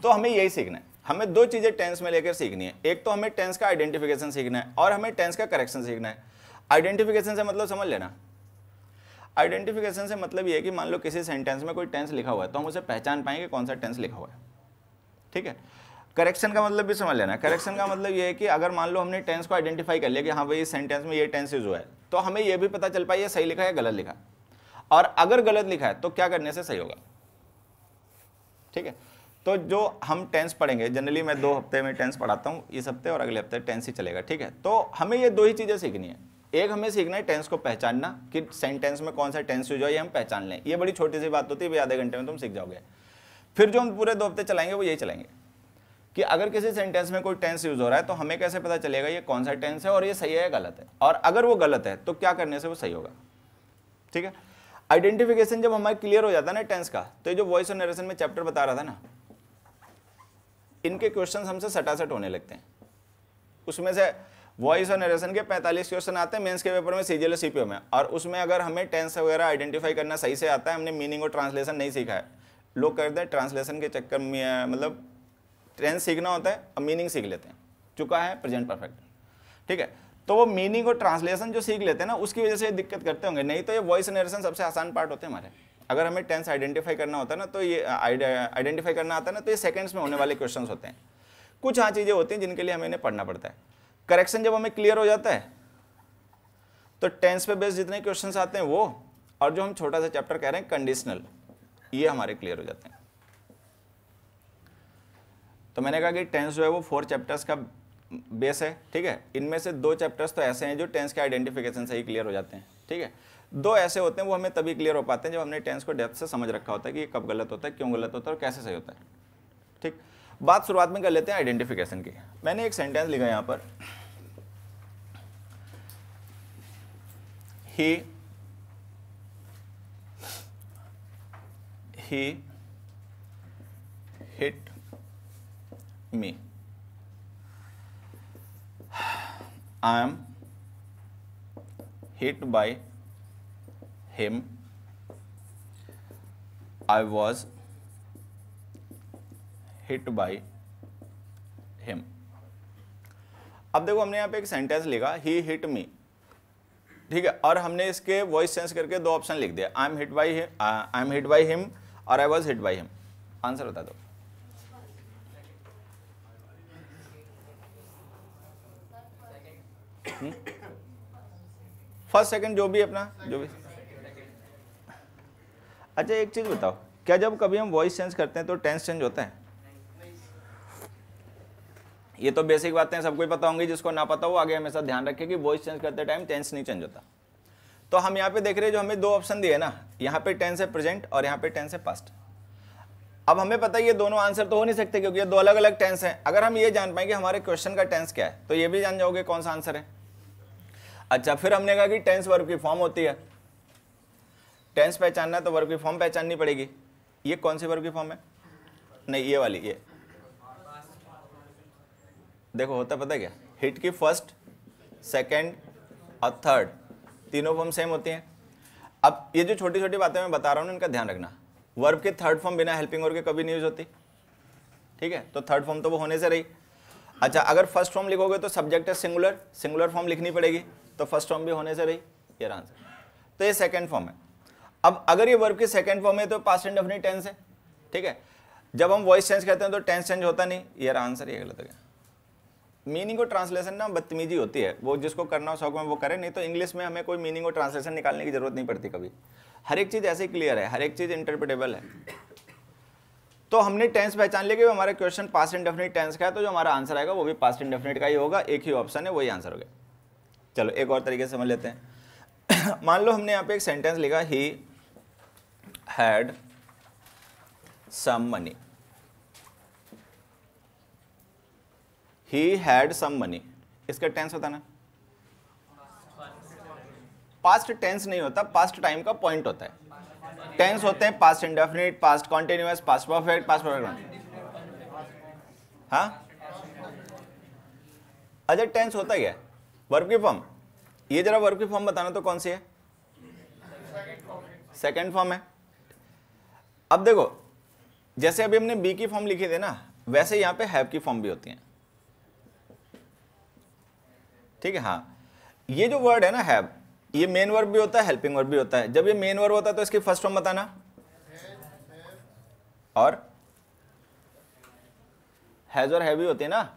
तो हमें यही सीखना है, हमें दो चीज़ें टेंस में लेकर सीखनी है। एक तो हमें टेंस का आइडेंटिफिकेशन सीखना है, और हमें टेंस का करेक्शन सीखना है। आइडेंटिफिकेशन से मतलब समझ लेना, आइडेंटिफिकेशन से मतलब ये है कि मान लो किसी सेंटेंस में कोई टेंस लिखा हुआ है तो हम उसे पहचान पाएंगे कौन सा टेंस लिखा हुआ है, ठीक है। करेक्शन का मतलब भी समझ लेना। करेक्शन का मतलब ये है कि अगर मान लो हमने टेंस को आइडेंटिफाई कर लिया कि हाँ भाई इस सेंटेंस में ये टेंस यूज हुआ है, तो हमें यह भी पता चल पाए ये सही लिखा है या गलत लिखा है, और अगर गलत लिखा है तो क्या करने से सही होगा, ठीक है। तो जो हम टेंस पढ़ेंगे, जनरली मैं दो हफ्ते में टेंस पढ़ाता हूँ, इस हफ्ते और अगले हफ्ते टेंस ही चलेगा, ठीक है। तो हमें ये दो ही चीज़ें सीखनी है। एक हमें सीखना है टेंस को पहचानना कि सेंटेंस में कौन सा टेंस यूज हो, ये हम पहचान लें। ये बड़ी छोटी सी बात होती है, भाई आधे घंटे में तुम सीख जाओगे। फिर जो हम पूरे दो हफ्ते चलाएंगे वो यही चलाएंगे कि अगर किसी सेंटेंस में कोई टेंस यूज हो रहा है तो हमें कैसे पता चलेगा ये कौन सा टेंस है और ये सही है या गलत है, और अगर वो गलत है तो क्या करने से वो सही होगा, ठीक है। आइडेंटिफिकेशन जब हमारा क्लियर हो जाता है ना टेंस का, तो ये जो वॉइस और नरेशन में चैप्टर बता रहा था ना, इनके क्वेश्चन हमसे सटासट होने लगते हैं। उसमें से वॉइस और नरेशन के पैंतालीस क्वेश्चन आते हैं मेंस के पेपर में, सीजीएल और सीपीओ में, और उसमें अगर हमें टेंस वगैरह आइडेंटिफाई करना सही से आता है, हमने मीनिंग और ट्रांसलेशन नहीं सीखा है। लोग करते हैं ट्रांसलेशन के चक्कर में, मतलब टेंस सीखना होता है और मीनिंग सीख लेते हैं, चुका है प्रेजेंट परफेक्ट, ठीक है। तो वो मीनिंग और ट्रांसलेशन जो सीख लेते हैं ना, उसकी वजह से दिक्कत करते होंगे, नहीं तो ये वॉइस और नरेशन सबसे आसान पार्ट होते हैं हमारे। अगर हमें टेंस आइडेंटिफाई करना होता है ना, तो ये आइडेंटिफाई करना आता है ना, तो ये सेकेंड्स में होने वाले क्वेश्चन होते हैं। कुछ हाँ चीज़ें होती हैं जिनके लिए हमें इन्हें पढ़ना पड़ता है। करेक्शन जब हमें क्लियर हो जाता है तो टेंस पे बेस्ड जितने क्वेश्चंस आते हैं वो, और जो हम छोटा सा चैप्टर कह रहे हैं कंडीशनल, ये हमारे क्लियर हो जाते हैं। तो मैंने कहा कि टेंस जो है वो फोर चैप्टर्स का बेस है, ठीक है। इनमें से दो चैप्टर्स तो ऐसे हैं जो टेंस के आइडेंटिफिकेशन से ही क्लियर हो जाते हैं, ठीक है। दो ऐसे होते हैं वो हमें तभी क्लियर हो पाते हैं जब हमने टेंस को डेप्थ से समझ रखा होता है कि ये कब गलत होता है, क्यों गलत होता है और कैसे सही होता है, ठीक। बात शुरुआत में कर लेते हैं आइडेंटिफिकेशन की। मैंने एक सेंटेंस लिखा यहाँ पर, he he hit me, I am hit by him, I was hit by him. अब देखो हमने यहाँ पे एक सेंटेंस लिखा, ही हिट मी, ठीक है, और हमने इसके वॉइस चेंज करके दो ऑप्शन लिख दिया, I am hit by him, I am hit by him और I was hit by him. Answer बता दो। फर्स्ट सेकंड जो भी अपना जो भी। अच्छा एक चीज बताओ, क्या जब कभी हम वॉइस चेंज करते हैं तो टेंस चेंज होता है? ये तो बेसिक बातें हैं, सबको पता होंगी, जिसको ना पता हो आगे हमेशा ध्यान रखे कि वॉइस चेंज करते टाइम टेंस नहीं चेंज होता। तो हम यहाँ पे देख रहे हैं जो हमें दो ऑप्शन दिए ना, यहाँ पे टेंस है प्रेजेंट और यहाँ पे टेंस है पास्ट। अब हमें पता है ये दोनों आंसर तो हो नहीं सकते क्योंकि ये दो अलग अलग टेंस हैं। अगर हम ये जान पाए कि हमारे क्वेश्चन का टेंस क्या है तो ये भी जान जाओगे कौन सा आंसर है। अच्छा फिर हमने कहा कि टेंस वर्ब की फॉर्म होती है, टेंस पहचानना है तो वर्ब की फॉर्म पहचाननी पड़ेगी। ये कौन सी वर्ब की फॉर्म है? नहीं ये वाली, ये देखो होता पता क्या, हिट की फर्स्ट सेकंड और थर्ड तीनों फॉर्म सेम होती हैं। अब ये जो छोटी छोटी बातें मैं बता रहा हूँ ना, इनका ध्यान रखना। वर्ब के थर्ड फॉर्म बिना हेल्पिंग वर्ब के कभी नहीं यूज होती, ठीक है, तो थर्ड फॉर्म तो वो होने से रही। अच्छा अगर फर्स्ट फॉर्म लिखोगे तो सब्जेक्ट है सिंगुलर, सिंगुलर फॉर्म लिखनी पड़ेगी तो फर्स्ट फॉर्म भी होने से रही, ये आंसर। तो ये सेकंड फॉर्म है। अब अगर ये वर्ब की सेकंड फॉर्म है तो पास्ट इंडेफिनिट टेंस है, ठीक है। जब हम वॉइस चेंज करते हैं तो टेंस चेंज होता नहीं, ये आंसर, ये गलत हो गया। मीनिंग और ट्रांसलेशन ना बदतमीजी होती है, वो जिसको करना हो शौक में वो करे, नहीं तो इंग्लिश में हमें कोई मीनिंग और ट्रांसलेशन निकालने की जरूरत नहीं पड़ती कभी। हर एक चीज़ ऐसे क्लियर है, हर एक चीज़ इंटरप्रिटेबल है। तो हमने टेंस पहचान लिया कि हमारा क्वेश्चन पास्ट इंडेफिनिट टेंस का है, तो जो हमारा आंसर आएगा वो भी पास्ट इंडेफिनिट का ही होगा, एक ही ऑप्शन है वही आंसर हो गया। चलो एक और तरीके से समझ लेते हैं। मान लो हमने यहाँ पे एक सेंटेंस लिखा, he had some money, he had some money, इसका टेंस होता ना, पास्ट टेंस नहीं होता, पास्ट टाइम का पॉइंट होता है। टेंस होते हैं past indefinite, past continuous, past perfect, past perfect. हाँ अच्छा टेंस होता क्या है? वर्ब की फॉर्म, ये जरा वर्ब की फॉर्म बताना तो कौन सी है? सेकंड फॉर्म है। अब देखो जैसे अभी हमने बी की फॉर्म लिखी थी ना, वैसे यहाँ पे हैव की फॉर्म भी होती है, ठीक है। हाँ ये जो वर्ड है ना हैव, ये मेन वर्ब भी होता है हेल्पिंग वर्ब भी होता है। जब ये मेन वर्ब होता है तो इसकी फर्स्ट फॉर्म बताना और हैज और हैव ही होती है ना।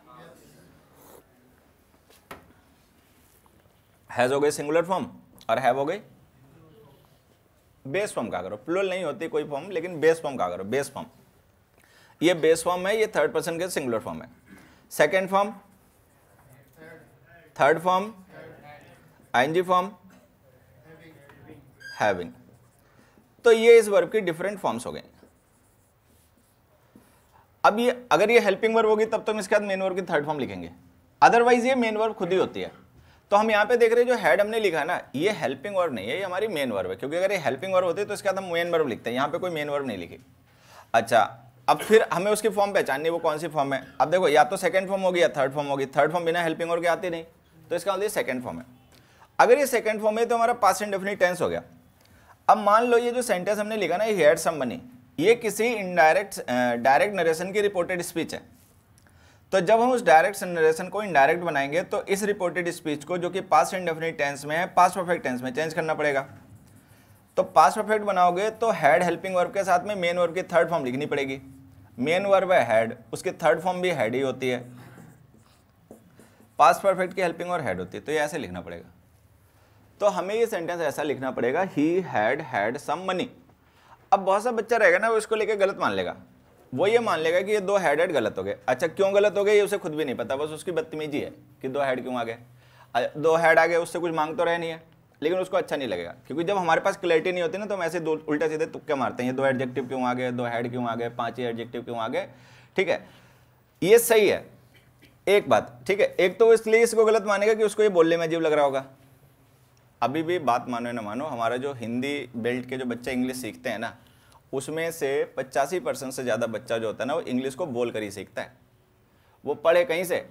हैज हो गई सिंगुलर फॉर्म और हैव हो गई बेस फॉर्म। का करो प्लूरल नहीं होती कोई फॉर्म, लेकिन बेस फॉर्म का करो, बेस फॉर्म, ये बेस फॉर्म है, ये थर्ड पर्सन के सिंगुलर फॉर्म है। Second form, third form, ING form, having. तो ये इस वर्ब की डिफरेंट फॉर्म्स हो गए। अब ये अगर ये हेल्पिंग वर्ब होगी तब तो हम इसके बाद मेन वर्ब की थर्ड फॉर्म लिखेंगे, अदरवाइज ये मेन वर्ब खुद ही होती है। तो हम यहाँ पे देख रहे हैं जो हैड हमने लिखा ना, ये हेल्पिंग वर्ब नहीं है, ये हमारी मेन वर्ब है, क्योंकि अगर ये हेल्पिंग वर्ब होती है तो इसके बाद हम मेन वर्ब लिखते हैं, यहाँ पे कोई मेन वर्ब नहीं लिखी। अच्छा अब फिर हमें उसकी फॉर्म पहचाननी है, वो कौन सी फॉर्म है। अब देखो या तो सेकंड फॉर्म होगी या थर्ड फॉर्म होगी, थर्ड फॉर्म बिना हेल्पिंग वर्ब के आती नहीं, तो इसका मतलब सेकंड फॉर्म है। अगर ये सेकंड फॉर्म है तो हमारा पास्ट इंडेफिनिट टेंस हो गया। अब मान लो ये जो सेंटेंस हमने लिखा ना, ही हैड सम मनी, ये किसी इनडायरेक्ट डायरेक्ट नरेशन की रिपोर्टेड स्पीच है। तो जब हम उस डायरेक्ट नरेशन को इनडायरेक्ट बनाएंगे तो इस रिपोर्टेड स्पीच को, जो कि पास्ट इंडेफिनिट टेंस में है, पास्ट परफेक्ट टेंस में चेंज करना पड़ेगा। तो पास्ट परफेक्ट बनाओगे तो हैड हेल्पिंग वर्ब के साथ में मेन वर्ब की थर्ड फॉर्म लिखनी पड़ेगी। मेन वर्ब है हैड, उसकी थर्ड फॉर्म भी हैड ही होती है, पास्ट परफेक्ट की हेल्पिंग वर्ब हैड होती है, तो ये ऐसे लिखना पड़ेगा। तो हमें ये सेंटेंस ऐसा लिखना पड़ेगा, he had had some money. अब बहुत सा बच्चा रहेगा ना वो इसको लेके गलत मान लेगा, वो ये मान लेगा कि ये दो हेड हेड गलत हो गए। अच्छा क्यों गलत हो गए ये उसे खुद भी नहीं पता, बस उसकी बदतमीजी है कि दो हेड क्यों आ गए। दो हेड आ गए उससे कुछ मांग तो रहे नहीं है, लेकिन उसको अच्छा नहीं लगेगा, क्योंकि जब हमारे पास क्लैरिटी नहीं होती ना तो हम ऐसे दो उल्टा सीधे तुक्के मारते हैं, ये दो एडजेक्टिव क्यों आ गए, दो हेड क्यों आ गए, पाँच ही एडजेक्टिव क्यों आ गए। ठीक है, ये सही है एक बात। ठीक है, एक तो इसलिए इसको गलत मानेगा कि उसको ये बोलने में अजीब लग रहा होगा। अभी भी बात मानो या ना मानो, हमारा जो हिंदी बेल्ट के जो बच्चे इंग्लिश सीखते हैं ना, उसमें से पचासी परसेंट से ज़्यादा बच्चा जो होता है ना वो इंग्लिश को बोल कर ही सीखता है। वो पढ़े कहीं से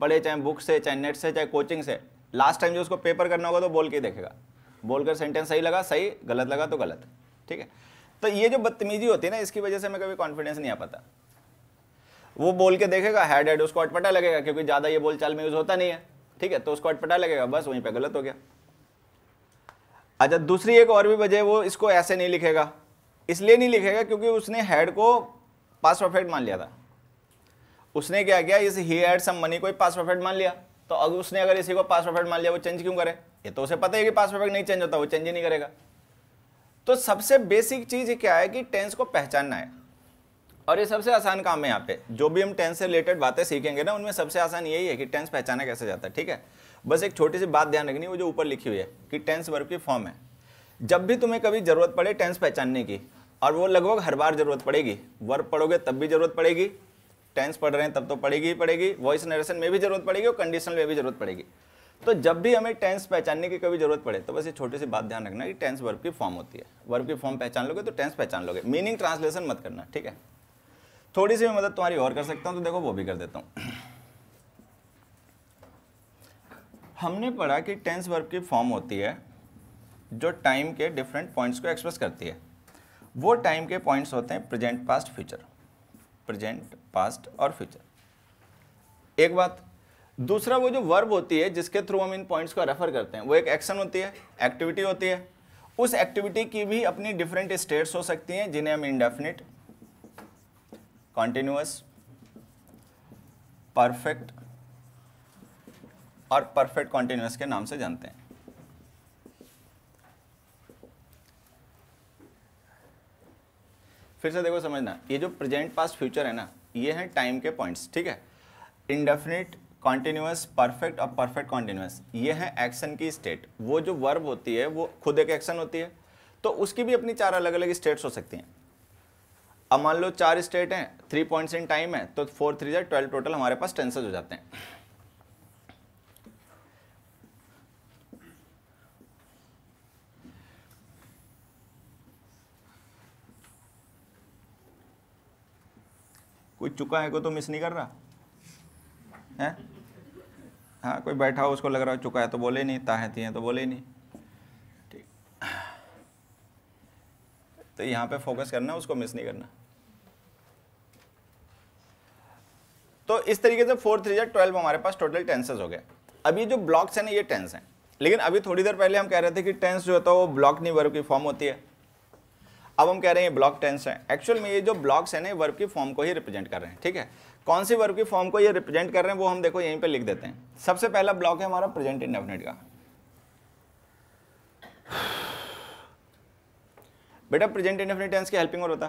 पढ़े, चाहे बुक से, चाहे नेट से, चाहे कोचिंग से, लास्ट टाइम जो उसको पेपर करना होगा तो बोल के ही देखेगा। बोल कर सेंटेंस सही लगा सही, गलत लगा तो गलत। ठीक है, तो ये जो बदतमीजी होती है ना, इसकी वजह से हमें कभी कॉन्फिडेंस नहीं आ पाता। वो बोल के देखेगा हेड हेड, उसको अटपटा लगेगा क्योंकि ज़्यादा ये बोलचाल में यूज़ होता नहीं है। ठीक है, तो उसको अटपटा लगेगा, बस वहीं पर गलत हो गया। अच्छा, दूसरी एक और भी वजह, वो इसको ऐसे नहीं लिखेगा, इसलिए नहीं लिखेगा क्योंकि उसने हेड को पास्ट परफेक्ट मान लिया था। उसने क्या किया, इस ही हैड सम मनी को ही पास्ट परफेक्ट मान लिया। तो अगर उसने अगर इसी को पास्ट परफेक्ट मान लिया, वो चेंज क्यों करे? ये तो उसे पता है कि पास्ट परफेक्ट नहीं चेंज होता, वो चेंज ही नहीं करेगा। तो सबसे बेसिक चीज़ क्या है कि टेंस को पहचानना है, और ये सबसे आसान काम है। यहाँ पे जो भी हम टेंस से रिलेटेड बातें सीखेंगे ना, उनमें सबसे आसान यही है कि टेंस पहचाना कैसे जाता है। ठीक है, बस एक छोटी सी बात ध्यान रखनी, वो जो ऊपर लिखी हुई है कि टेंस वर्ब की फॉर्म है। जब भी तुम्हें कभी ज़रूरत पड़े टेंस पहचानने की, और वो लगभग हर बार ज़रूरत पड़ेगी, वर्ब पढ़ोगे तब भी ज़रूरत पड़ेगी, टेंस पढ़ रहे हैं तब तो पड़ेगी ही पड़ेगी, वॉइस नरेशन में भी ज़रूरत पड़ेगी, और कंडीशनल में भी ज़रूरत पड़ेगी। तो जब भी हमें टेंस पहचानने की कभी ज़रूरत पड़े तो बस ये छोटी सी बात ध्यान रखना कि टेंस वर्ब की फॉर्म होती है। वर्ब की फॉर्म पहचान लोगे तो टेंस पहचान लोगे, मीनिंग ट्रांसलेशन मत करना। ठीक है, थोड़ी सी मैं मदद तुम्हारी और कर सकता हूँ तो देखो वो भी कर देता हूँ। हमने पढ़ा कि टेंस वर्ब की फॉर्म होती है जो टाइम के डिफरेंट पॉइंट्स को एक्सप्रेस करती है। वो टाइम के पॉइंट्स होते हैं present past future, present past और फ्यूचर, एक बात। दूसरा, वो जो वर्ब होती है जिसके थ्रू हम इन पॉइंट्स को रेफर करते हैं, वो एक एक्शन होती है, एक्टिविटी होती है। उस एक्टिविटी की भी अपनी डिफरेंट स्टेट्स हो सकती हैं, जिन्हें हम इंडेफिनिट, कॉन्टिन्यूअस, परफेक्ट और परफेक्ट कॉन्टिन्यूअस के नाम से जानते हैं। फिर से देखो, समझना, ये जो प्रेजेंट पास्ट फ्यूचर है ना, ये है टाइम के पॉइंट्स। ठीक है, इंडेफिनिट, कॉन्टिन्यूअस, परफेक्ट और परफेक्ट कॉन्टिन्यूअस, ये है एक्शन की स्टेट। वो जो वर्ब होती है वो खुद एक एक्शन होती है, तो उसकी भी अपनी चार अलग अलग स्टेट्स हो सकती हैं। अब मान लो चार स्टेट हैं, थ्री पॉइंट्स इन टाइम है, तो फोर थ्री या ट्वेल्व टोटल हमारे पास टेंसेज हो जाते हैं। कोई चुका है को तो मिस नहीं कर रहा है? हाँ, कोई बैठा हो उसको लग रहा हो चुका है तो बोले नहीं, ताहती हैं तो बोले नहीं। ठीक, तो यहाँ पे फोकस करना, उसको मिस नहीं करना। तो इस तरीके से फोर थ्री या ट्वेल्व हमारे पास टोटल टेंसेज हो गए। अब ये जो ब्लॉक्स हैं ना, ये टेंस हैं, लेकिन अभी थोड़ी देर पहले हम कह रहे थे कि टेंस जो होता है वो ब्लॉक नहीं वर्ब की फॉर्म होती है। अब हम कह रहे हैं ब्लॉक टेंस है। एक्चुअल में ये जो ब्लॉक्स हैं ना, वर्ब की फॉर्म को ही रिप्रेजेंट कर रहे हैं। ठीक है, कौन सी वर्ब की फॉर्म को ये रिप्रेजेंट कर रहे हैं वो हम देखो यहीं पे लिख देते हैं। सबसे पहला ब्लॉक है हमारा प्रेजेंट इंडेफिनिट का। बेटा प्रेजेंट इंडेफिनिट टेंस की हेल्पिंग वर्ब होता,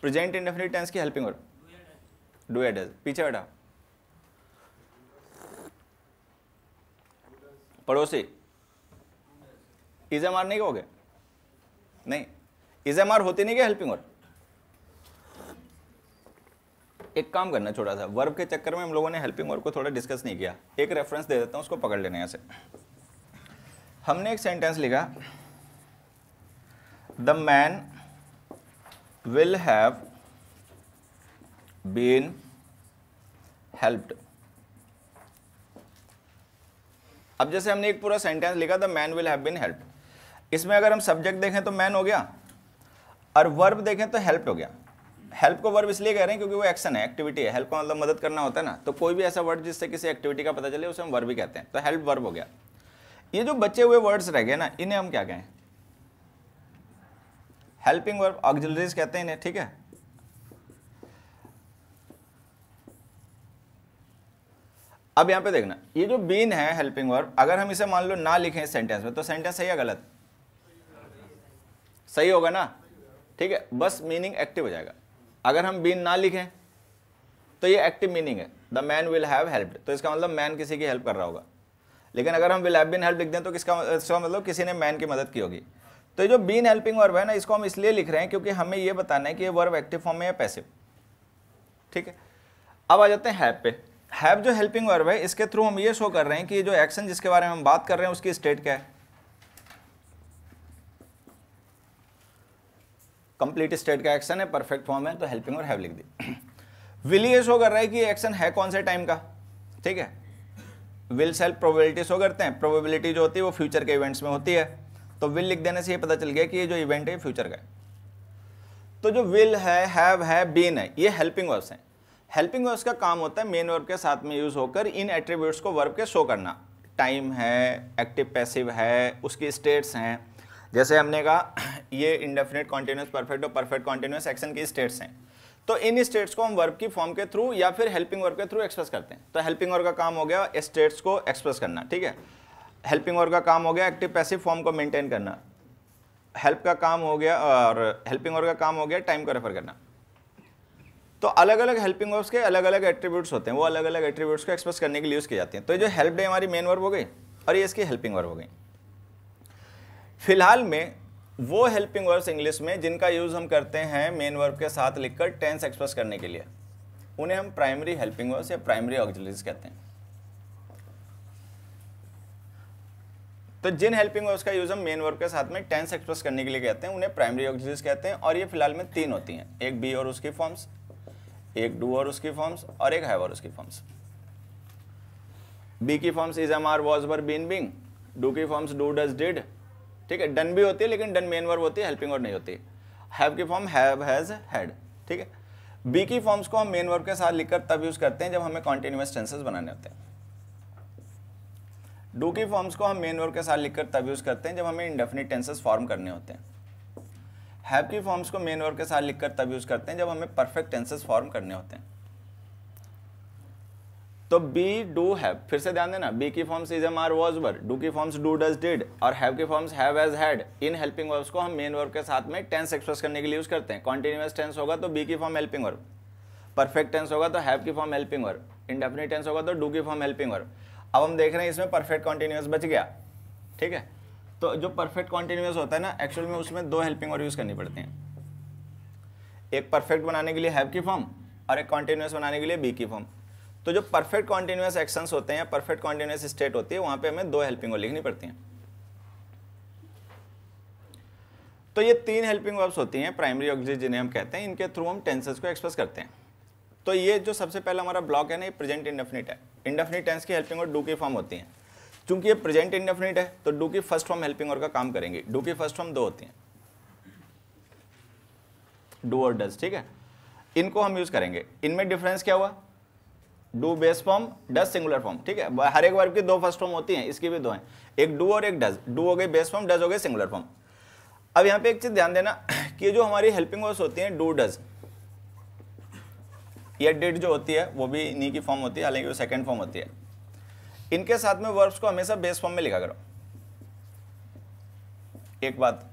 प्रेजेंट इंडेफिनिट टेंस की हेल्पिंग वर्ब डू या डज। पीछे बेटा पड़ोसी इज एम आर नहीं कहोगे, नहीं इज एम आर होती नहीं क्या हेल्पिंग वर्ब। एक काम करना छोटा सा, वर्ब के चक्कर में हम लोगों ने हेल्पिंग वर्ब को थोड़ा डिस्कस नहीं किया। एक रेफरेंस दे देता हूँ, उसको पकड़ लेने। यहाँ से हमने एक सेंटेंस लिखा, the man will have been helped. अब जैसे हमने एक पूरा सेंटेंस लिखा, the man will have been helped. इसमें अगर हम सब्जेक्ट देखें तो मैन हो गया, और वर्ब देखें तो हेल्प हो गया। हेल्प को वर्ब इसलिए कह रहे हैं क्योंकि वो एक्शन है, एक्टिविटी है। हेल्प का मतलब मदद करना होता है ना, तो कोई भी ऐसा वर्ड जिससे किसी एक्टिविटी का पता चले उसे हम वर्ब भी कहते हैं, तो हेल्प वर्ब हो गया। ये जो बचे हुए वर्ड्स रह गए ना, इन्हें हम क्या कहें, हेल्पिंग वर्ब ऑक्सिलरीज कहते हैं इन्हें। ठीक है, अब यहाँ पे देखना, ये जो बीन है हेल्पिंग वर्ब, अगर हम इसे मान लो ना लिखें सेंटेंस में, तो सेंटेंस सही या गलत? सही होगा ना। ठीक है, बस मीनिंग एक्टिव हो जाएगा। अगर हम बीन ना लिखें तो ये एक्टिव मीनिंग है, the man will have helped, तो इसका मतलब मैन किसी की हेल्प कर रहा होगा। लेकिन अगर हम विल हैव बीन हेल्प लिख दें तो किसका इसका मतलब किसी ने मैन की मदद की होगी। तो जो बीन हेल्पिंग वर्ब है ना, इसको हम इसलिए लिख रहे हैं क्योंकि हमें ये बताना है कि ये वर्ब एक्टिव फॉर्म में या पैसिव। ठीक है, अब आ जाते हैं हैव पे। हैव जो हेल्पिंग वर्ब है इसके थ्रू हम ये शो कर रहे हैं कि जो एक्शन जिसके बारे में हम बात कर रहे हैं उसकी स्टेट क्या है, कंप्लीट स्टेट का एक्शन है, परफेक्ट फॉर्म है, तो हेल्पिंग और हैव लिख दी। विल ये शो कर रहा है कि एक्शन है कौन से टाइम का। ठीक है, विल सेल्फ प्रोबेबिलिटी शो करते हैं, प्रोबेबिलिटी जो होती है वो फ्यूचर के इवेंट्स में होती है, तो विल लिख देने से ये पता चल गया कि ये जो इवेंट है फ्यूचर का है। तो जो विल है, हैव है, बीन है, ये हेल्पिंग वर्ब्स हैं। हेल्पिंग वर्ब्स का काम होता है मेन वर्ब के साथ में यूज़ होकर इन एट्रीब्यूट्स को वर्ब के शो करना, टाइम है, एक्टिव पैसिव है, उसकी स्टेट्स हैं। जैसे हमने कहा ये इंडेफिनिट कॉन्टिन्यूस परफेक्ट और परफेक्ट कॉन्टिन्यूस एक्शन की स्टेट्स हैं, तो इन स्टेट्स को हम वर्ब की फॉर्म के थ्रू या फिर हेल्पिंग वर्ब के थ्रू एक्सप्रेस करते हैं। तो हेल्पिंग वर्ब का काम हो गया स्टेट्स को एक्सप्रेस करना। ठीक है, हेल्पिंग वर्ब का काम हो गया एक्टिव पैसिव फॉर्म को मेंटेन करना, हेल्प का काम हो गया, और हेल्पिंग वर्ब का काम हो गया टाइम को रेफर करना। तो अलग अलग हेल्पिंग वर्ब्स के अलग अलग एट्रीब्यूट्स होते हैं, वो अलग अलग एट्रीब्यूट्स को एक्सप्रेस करने के लिए यूज़ किए जाते हैं। तो जो हेल्प डे हमारी मेन वर्ब हो गई और ये इसकी हेल्पिंग वर्ब हो गई। फिलहाल में वो हेल्पिंग वर्ब्स इंग्लिश में जिनका यूज़ हम करते हैं मेन वर्ब के साथ लिखकर टेंस एक्सप्रेस करने के लिए, उन्हें हम प्राइमरी हेल्पिंग वर्ब्स या प्राइमरी ऑक्सिलरीज कहते हैं। तो जिन हेल्पिंग वर्ब्स का यूज़ हम मेन वर्ब के साथ में टेंस एक्सप्रेस करने के लिए कहते हैं उन्हें प्राइमरी ऑक्सिलरीज कहते हैं। और ये फिलहाल में तीन होती हैं, एक बी और उसकी फॉर्म्स, एक डू और उसकी फॉर्म्स, और एक हैव और उसकी फॉर्म्स। बी की forms is, am, are, was, were, been, being. Do की फॉर्म्स डू, डज, डिड। ठीक है, डन भी होती है लेकिन डन मेन वर्ब होती है, हेल्पिंग वर्ब नहीं होती। हैव की फॉर्म हैव, हैज, हैड। ठीक है, बी की फॉर्म्स को हम मेन वर्ब के साथ लिखकर तब यूज़ करते हैं जब हमें कॉन्टिन्यूस टेंसेस बनाने होते हैं। डू की फॉर्म्स को हम मेन वर्ब के साथ लिखकर तब यूज़ करते हैं जब हमें इंडेफिनिट टेंसेस फॉर्म करने होते हैं। हैव की फॉर्म्स को मेन वर्ब के साथ लिखकर तब यूज़ करते हैं जब हमें परफेक्ट टेंसेस फॉर्म करने होते हैं। तो बी, डू, हैव, फिर से ध्यान देना, बी की forms is, am, are, was, were, do की फॉर्म्स डू, डज, डिड, और हैव की फॉर्म्स हैव, हैज, हैड। इन हेल्पिंग वर्ब्स को हम मेन वर्ब के साथ में टेंस एक्सप्रेस करने के लिए यूज़ करते हैं। कॉन्टिन्यूस टेंस होगा तो बी की form helping verb, perfect tense होगा तो हैव की form helping verb, indefinite tense होगा तो डू की फॉर्म हेल्पिंग वर्ब। अब हम देख रहे हैं इसमें परफेक्ट कॉन्टिन्यूस बच गया। ठीक है, तो जो परफेक्ट कॉन्टिन्यूस होता है ना एक्चुअल में उसमें दो हेल्पिंग वर्ब यूज़ करनी पड़ती हैं, एक परफेक्ट बनाने के लिए हैव की फॉर्म और एक कॉन्टिन्यूस बनाने के लिए बी की फॉर्म। तो जो परफेक्ट कॉन्टिन्यूस एक्शंस होते हैं, परफेक्ट कॉन्टिन्यूस स्टेट होती है, वहाँ पे हमें दो हेल्पिंग वर्ब लिखनी पड़ती हैं। तो ये तीन हेल्पिंग वर्ब्स होती हैं प्राइमरी ऑक्सिलरी जिन्हें हम कहते हैं, इनके थ्रू हम टेंसेस को एक्सप्रेस करते हैं। तो ये जो सबसे पहला हमारा ब्लॉक है ना, ये प्रेजेंट इंडेफिनिट है। इंडेफिनिट टेंस की हेल्पिंग वर्ब डू की फॉर्म होती है। चूंकि ये प्रेजेंट इंडेफिनिट है तो डू की फर्स्ट फॉर्म हेल्पिंग वर्ब का काम करेंगे। डू की फर्स्ट फॉर्म दो होती हैं, डू और डज। ठीक है, इनको हम यूज़ करेंगे। इनमें डिफरेंस क्या हुआ, do base form, does singular form. ठीक है, हर एक वर्ब की दो फर्स्ट फॉर्म होती हैं, इसकी भी दो हैं, एक डू और एक डज। डू हो गई बेस फॉर्म, डज हो गई सिंगुलर फॉर्म। अब यहाँ पे एक चीज़ ध्यान देना कि जो हमारी हेल्पिंग वर्ब्स होती हैं डू, डज या डिड जो होती है वो भी इन्हीं की फॉर्म होती है, हालांकि वो सेकेंड फॉर्म होती है। इनके साथ में वर्ब्स को हमेशा बेस फॉर्म में लिखा करो, एक बात।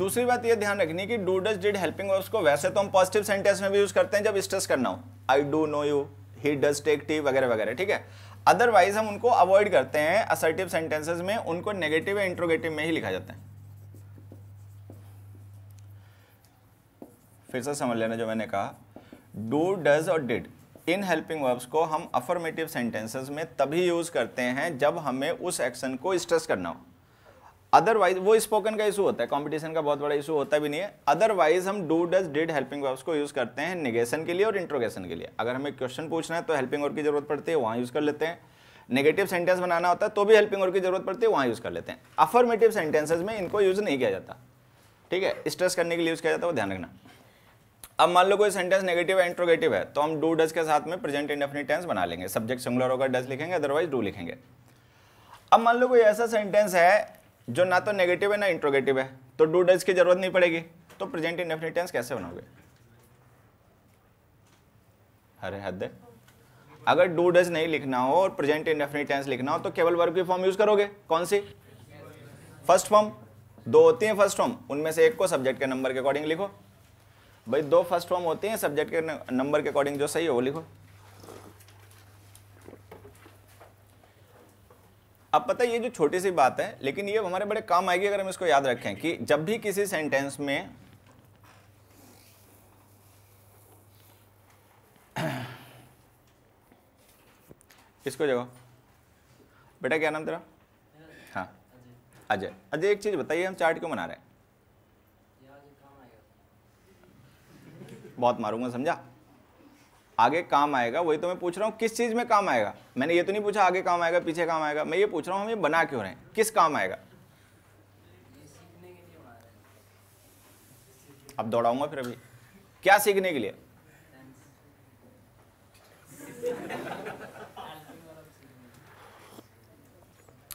दूसरी बात ये ध्यान रखनी कि do, does, did helping verbs को वैसे तो हम पॉजिटिव सेंटेंस में भी यूज़ करते हैं जब स्ट्रेस करना हो, I do know you, he does take tea वगैरह वगैरह। ठीक है, अदरवाइज हम उनको अवॉइड करते हैं असर्टिव सेंटेंसेस में, उनको नेगेटिव या इंट्रोगेटिव में ही लिखा जाता है। फिर से समझ लेना जो मैंने कहा, डू, डज और डिड इन हेल्पिंग वर्ब्स को हम अफर्मेटिव सेंटेंसेस में तभी यूज़ करते हैं जब हमें उस एक्शन को स्ट्रेस करना हो। अदरवाइज वो स्पोकन का इशू होता है, कंपटीशन का बहुत बड़ा इशू होता भी नहीं है। अदरवाइज हम do, does, did helping verbs को यूज़ करते हैं नेगेशन के लिए और इंट्रोगेशन के लिए। अगर हमें क्वेश्चन पूछना है तो हेल्पिंग वर्ब की जरूरत पड़ती है, वहाँ यूज़ कर लेते हैं। नेगेटिव सेंटेंस बनाना होता है तो भी हेल्पिंग वर्ब की जरूरत पड़ती है, वहाँ यूज़ कर लेते हैं। अफर्मेटिव सेंटेंसेज में इनको यूज़ नहीं किया जाता। ठीक है, स्ट्रेस करने के लिए यूज़ किया जाता है, वो ध्यान रखना। अब मान लो कोई सेंटेंस नेगेटिव या इंट्रोगेटिव है तो हम डू, डज के साथ में प्रेजेंट इंडेफिनिट टेंस बना लेंगे, सब्जेक्ट सिंगुलर होगा डज लिखेंगे, अदरवाइज डू लिखेंगे। अब मान लो कोई ऐसा सेंटेंस है जो ना तो नेगेटिव है ना इंट्रोगेटिव है तो डू, डज की जरूरत नहीं पड़ेगी, तो प्रेजेंट इंडेफिनिट टेंस कैसे बनाओगे? अरे हद है, अगर डू, डज नहीं लिखना हो और प्रेजेंट इंडेफिनिट टेंस लिखना हो तो केवल वर्ब की फॉर्म यूज करोगे। कौन सी? First form. दो होती है फर्स्ट फॉर्म, उनमें से एक को सब्जेक्ट के नंबर के अकॉर्डिंग लिखो। भाई दो फर्स्ट फॉर्म होती हैं सब्जेक्ट के नंबर के अकॉर्डिंग, जो सही है वो लिखो। अब पता है ये जो छोटी सी बात है लेकिन ये हमारे बड़े काम आएगी अगर हम इसको याद रखें कि जब भी किसी सेंटेंस में इसको जगह, बेटा क्या नाम तेरा? हाँ अजय। अजय एक चीज़ बताइए, हम चार्ट क्यों बना रहे हैं? बहुत मारूंगा, समझा? आगे काम आएगा, वही तो मैं पूछ रहा हूँ किस चीज़ में काम आएगा। मैंने ये तो नहीं पूछा आगे काम आएगा पीछे काम आएगा, मैं ये पूछ रहा हूँ हम ये बना क्यों रहे हैं, किस काम आएगा। अब दौड़ाऊंगा फिर, अभी क्या सीखने के लिए?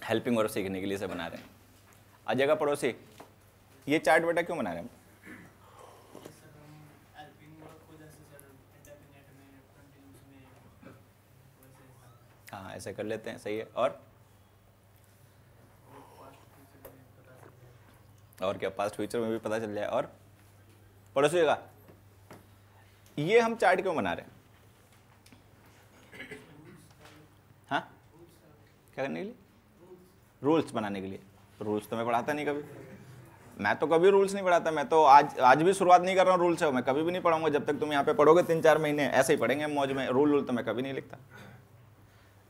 हेल्पिंग वर्ब सीखने के लिए से बना रहे हैं। अजय का पड़ोसी, ये चार्ट बेटा क्यों बना रहे हैं? हाँ ऐसे कर लेते हैं, सही है। और और क्या पास्ट फ्यूचर में भी पता चल जाए। और पड़ोसी का ये हम चार्ट क्यों बना रहे हैं? हाँ क्या करने के लिए? रूल्स बनाने के लिए। रूल्स तो मैं पढ़ाता नहीं कभी, मैं तो कभी रूल्स नहीं पढ़ाता, मैं तो आज आज भी शुरुआत नहीं कर रहा हूँ रूल से, मैं कभी भी नहीं पढ़ाऊंगा जब तक तुम यहाँ पे पढ़ोगे। तीन चार महीने ऐसे ही पढ़ेंगे मौज में, रूल रूल तो मैं कभी नहीं लिखता।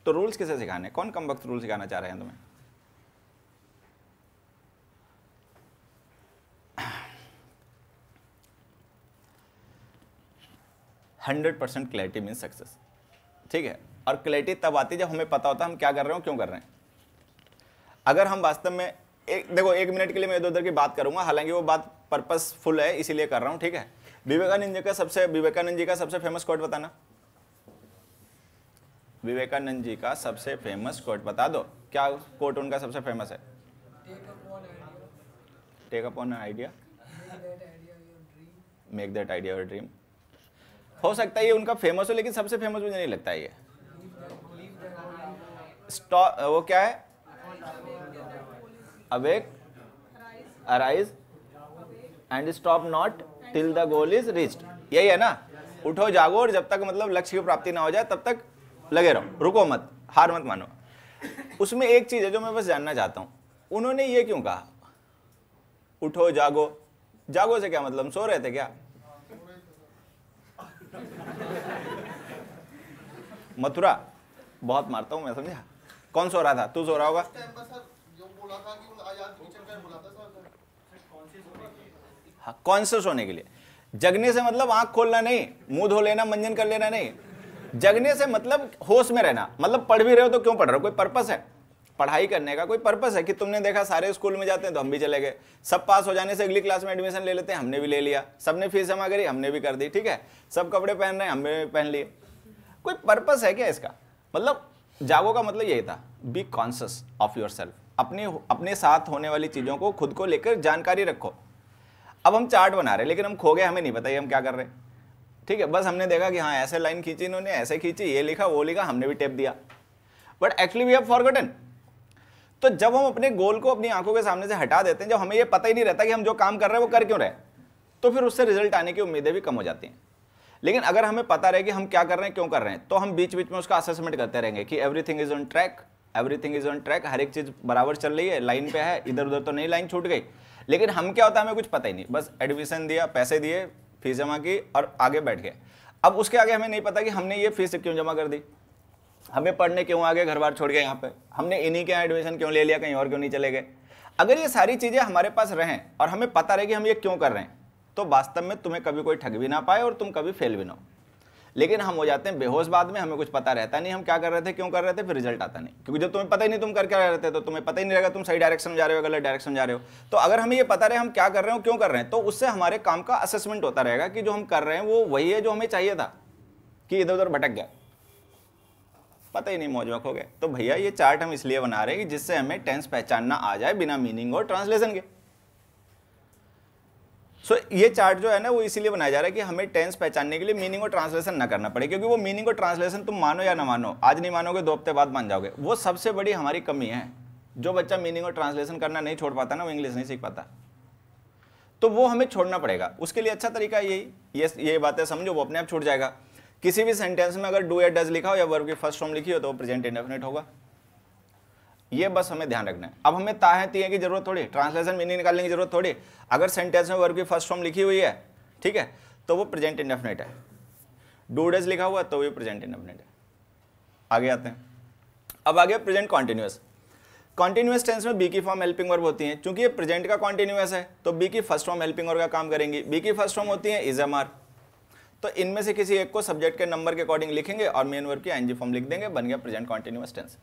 तो रूल्स किसे सिखाने, कौन कम वक्त रूल सिखाना चाह रहे हैं तुम्हें? Hundred percent clarity means success, ठीक है। और क्लैरिटी तब आती है जब हमें पता होता है हम क्या कर रहे हो, क्यों कर रहे हैं। अगर हम वास्तव में एक देखो एक मिनट के लिए मैं इधर उधर की बात करूंगा, हालांकि वो बात पर्पसफुल है इसीलिए कर रहा हूं, ठीक है। विवेकानंद जी का सबसे विवेकानंद जी का सबसे फेमस कोट बताना, विवेकानंद जी का सबसे फेमस कोट बता दो। क्या कोट उनका सबसे फेमस है? Take up on an idea, make that idea your dream. हो सकता है ये उनका फेमस हो लेकिन सबसे फेमस मुझे नहीं लगता है ये। स्टॉप वो क्या है, awake arise and stop not till the goal is reached, यही है ना। उठो जागो और जब तक मतलब लक्ष्य की प्राप्ति ना हो जाए तब तक लगे रहो, रुको मत, हार मत मानो। उसमें एक चीज है जो मैं बस जानना चाहता हूं, उन्होंने ये क्यों कहा उठो जागो? जागो से क्या मतलब, सो रहे थे क्या? मथुरा बहुत मारता हूं मैं, समझा? कौन सो रहा था? तू सो रहा होगा। हाँ कॉन्शियस होने के लिए। जगने से मतलब आंख खोलना नहीं, मुंह धो लेना, मंजन कर लेना नहीं। जगने से मतलब होश में रहना, मतलब पढ़ भी रहे हो तो क्यों पढ़ रहे हो, कोई पर्पस है। पढ़ाई करने का कोई पर्पस है कि तुमने देखा सारे स्कूल में जाते हैं तो हम भी चले गए, सब पास हो जाने से अगली क्लास में एडमिशन ले लेते हैं, हमने भी ले लिया, सबने फीस जमा करी हमने भी कर दी, ठीक है। सब कपड़े पहन रहे हैं हमने भी पहन लिए, कोई पर्पस है क्या इसका? मतलब जागो का मतलब यही था, be conscious of your self, अपने अपने साथ होने वाली चीज़ों को खुद को लेकर जानकारी रखो। अब हम चार्ट बना रहे हैं लेकिन हम खो गए, हमें नहीं पता ये हम क्या कर रहे हैं, ठीक है। बस हमने देखा कि हाँ ऐसे लाइन खींची इन्होंने, ऐसे खींची, ये लिखा वो लिखा, हमने भी टेप दिया, but actually we have forgotten. तो जब हम अपने गोल को अपनी आंखों के सामने से हटा देते हैं, जब हमें ये पता ही नहीं रहता कि हम जो काम कर रहे हैं वो कर क्यों रहे, तो फिर उससे रिजल्ट आने की उम्मीदें भी कम हो जाती हैं। लेकिन अगर हमें पता रहे कि हम क्या कर रहे हैं, क्यों कर रहे हैं, तो हम बीच बीच में उसका असेसमेंट करते रहेंगे कि everything is on track, everything is on track, हर एक चीज बराबर चल रही है, लाइन पे है, इधर उधर तो नहीं लाइन छूट गई। लेकिन हम क्या होता है हमें कुछ पता ही नहीं, बस एडमिशन दिया, पैसे दिए, फीस जमा की और आगे बैठ गए। अब उसके आगे हमें नहीं पता कि हमने ये फीस क्यों जमा कर दी, हमें पढ़ने क्यों आ गए, घर बार छोड़ गए, यहाँ पे हमने इन्हीं के यहाँ एडमिशन क्यों ले लिया, कहीं और क्यों नहीं चले गए। अगर ये सारी चीज़ें हमारे पास रहें और हमें पता रहे कि हम ये क्यों कर रहे हैं, तो वास्तव में तुम्हें कभी कोई ठग भी ना पाए और तुम कभी फेल भी ना हो। लेकिन हम हो जाते हैं बेहोश, बाद में हमें कुछ पता रहता नहीं हम क्या कर रहे थे, क्यों कर रहे थे, फिर रिजल्ट आता नहीं, क्योंकि जब तुम्हें पता ही नहीं तुम कर क्या रहे थे तो तुम्हें पता ही नहीं रहेगा तुम सही डायरेक्शन में जा रहे हो गलत डायरेक्शन में जा रहे हो। तो अगर हमें ये पता रहे हम क्या कर रहे हो, क्यों कर रहे हैं, तो उससे हमारे काम का असेसमेंट होता रहेगा कि जो हम कर रहे हैं वो वही है जो हमें चाहिए था, कि इधर उधर भटक गया, पता ही नहीं, मौज में खो गए। तो भैया ये चार्ट हम इसलिए बना रहे हैं कि जिससे हमें टेंस पहचानना आ जाए बिना मीनिंग और ट्रांसलेशन के। सो so, ये चार्ट जो है ना वो इसीलिए बनाया जा रहा है कि हमें टेंस पहचानने के लिए मीनिंग और ट्रांसलेशन ना करना पड़े, क्योंकि वो मीनिंग और ट्रांसलेशन तुम मानो या ना मानो, आज नहीं मानोगे दो हफ्ते बाद मान जाओगे। वो सबसे बड़ी हमारी कमी है, जो बच्चा मीनिंग और ट्रांसलेशन करना नहीं छोड़ पाता ना वो इंग्लिश नहीं सीख पाता। तो वो हमें छोड़ना पड़ेगा। उसके लिए अच्छा तरीका यही, ये ये बात है समझो, वो अपने आप छूट जाएगा। किसी भी सेंटेंस में अगर डू या डज लिखा हो या वर्ब की फर्स्ट फॉर्म लिखी हो तो वो प्रेजेंट इंडेफिनिट होगा, ये बस हमें ध्यान रखना है। अब हमें ताहे तीहे की जरूरत थोड़ी, ट्रांसलेशन मीनिंग निकालने की जरूरत थोड़ी। अगर सेंटेंस में वर्ब की फर्स्ट फॉर्म लिखी हुई है, ठीक है, तो वो प्रेजेंट इंडेफिनिट है। डू डज लिखा हुआ तो भी प्रेजेंट इंडेफिनिट है। आगे आते हैं, अब आगे प्रेजेंट कॉन्टिन्यूस। कॉन्टिन्यूस टेंस में बी की फॉर्म हेल्पिंग वर्ब होती है। चूंकि ये प्रेजेंट का कॉन्टिन्यूस है तो बी की फर्स्ट फॉर्म हेल्पिंग वर्ब का काम करेंगी। बी की फर्स्ट फॉर्म होती है इज एम आर। तो इनमें से किसी एक को सब्जेक्ट के नंबर के अकॉर्डिंग लिखेंगे और मेन वर्ब की एनजी फॉर्म लिख देंगे, बन गया प्रेजेंट कॉन्टिन्यूस टेंस।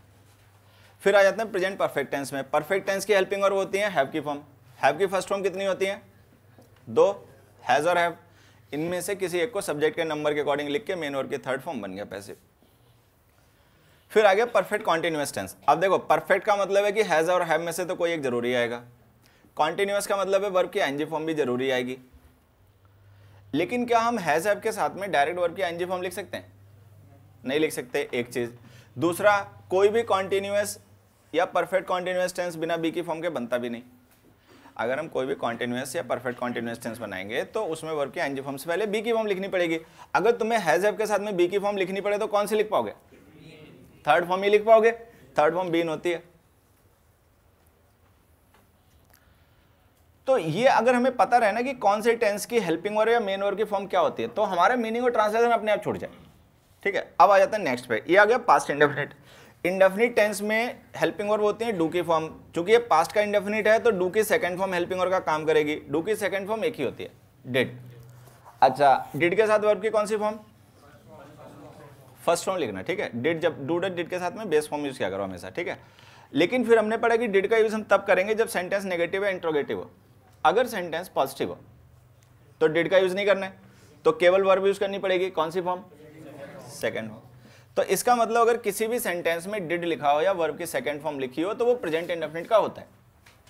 फिर आ जाते हैं प्रेजेंट परफेक्ट टेंस में। परफेक्ट टेंस की हेल्पिंग वर्ब होती है हैव की फॉर्म। हैव की फर्स्ट फॉर्म कितनी होती है? दो, हैज और हैव। इनमें से किसी एक को सब्जेक्ट के नंबर के अकॉर्डिंग लिख के मेन वर्ब की थर्ड फॉर्म, बन गया पैसिव। फिर आ गया परफेक्ट कॉन्टिन्यूस टेंस। अब देखो परफेक्ट का मतलब है कि हैज़ और हैव में से तो कोई एक जरूरी आएगा। कॉन्टिन्यूस का मतलब है वर्ब की एनजी फॉर्म भी जरूरी आएगी। लेकिन क्या हम हैज़ हैव के साथ में डायरेक्ट वर्ब की एनजी फॉर्म लिख सकते हैं? नहीं लिख सकते, एक चीज़। दूसरा, कोई भी कॉन्टिन्यूस या परफेक्ट कॉन्टिन्यूस टेंस बिना बी की फॉर्म के बनता भी नहीं। अगर हम कोई भी कॉन्टिन्यूस या परफेक्ट कॉन्टिन्यूस टेंस बनाएंगे तो उसमें वर्ब की एनजी फॉर्म से पहले बी की फॉर्म लिखनी पड़ेगी। अगर तुम्हें हैज़ हैव के साथ में बी की फॉर्म लिखनी पड़े तो कौन सी लिख पाओगे? थर्ड फॉर्म ही लिख पाओगे। थर्ड फॉर्म बीन होती है। तो ये अगर हमें पता रहे ना कि कौन से टेंस की हेल्पिंग वर्ब या मेन वर्ब की फॉर्म क्या होती है तो हमारे मीनिंग और ट्रांसलेशन अपने आप छूट जाए। ठीक है, अब आ जाता है नेक्स्ट पे। ये आ गया पास्ट इंडेफिनिट। इंडेफिनिट टेंस में हेल्पिंग वर्ब होती है डू की फॉर्म। चूंकि ये पास्ट का इंडेफिनिट है तो डू की सेकंड फॉर्म हेल्पिंग वर्ब का काम करेगी। डू की सेकंड फॉर्म एक ही होती है, डिड। अच्छा, डिड के साथ वर्ब की कौन सी फॉर्म? फर्स्ट फॉर्म लिखना। ठीक है, डिड जब डू डज डिड के साथ में बेस फॉर्म यूज किया करो हमेशा। ठीक है, लेकिन फिर हमने पढ़ा कि डिड का यूज हम तब करेंगे जब सेंटेंस नेगेटिव या इंट्रोगेटिव हो। अगर सेंटेंस पॉजिटिव हो तो डिड का यूज नहीं करना है, तो केवल वर्ब यूज करनी पड़ेगी। कौन सी फॉर्म? Second form. तो इसका मतलब अगर किसी भी सेंटेंस में डिड लिखा हो या वर्ब की सेकंड फॉर्म लिखी हो तो वो प्रेजेंट इंडेफिनिट का होता है।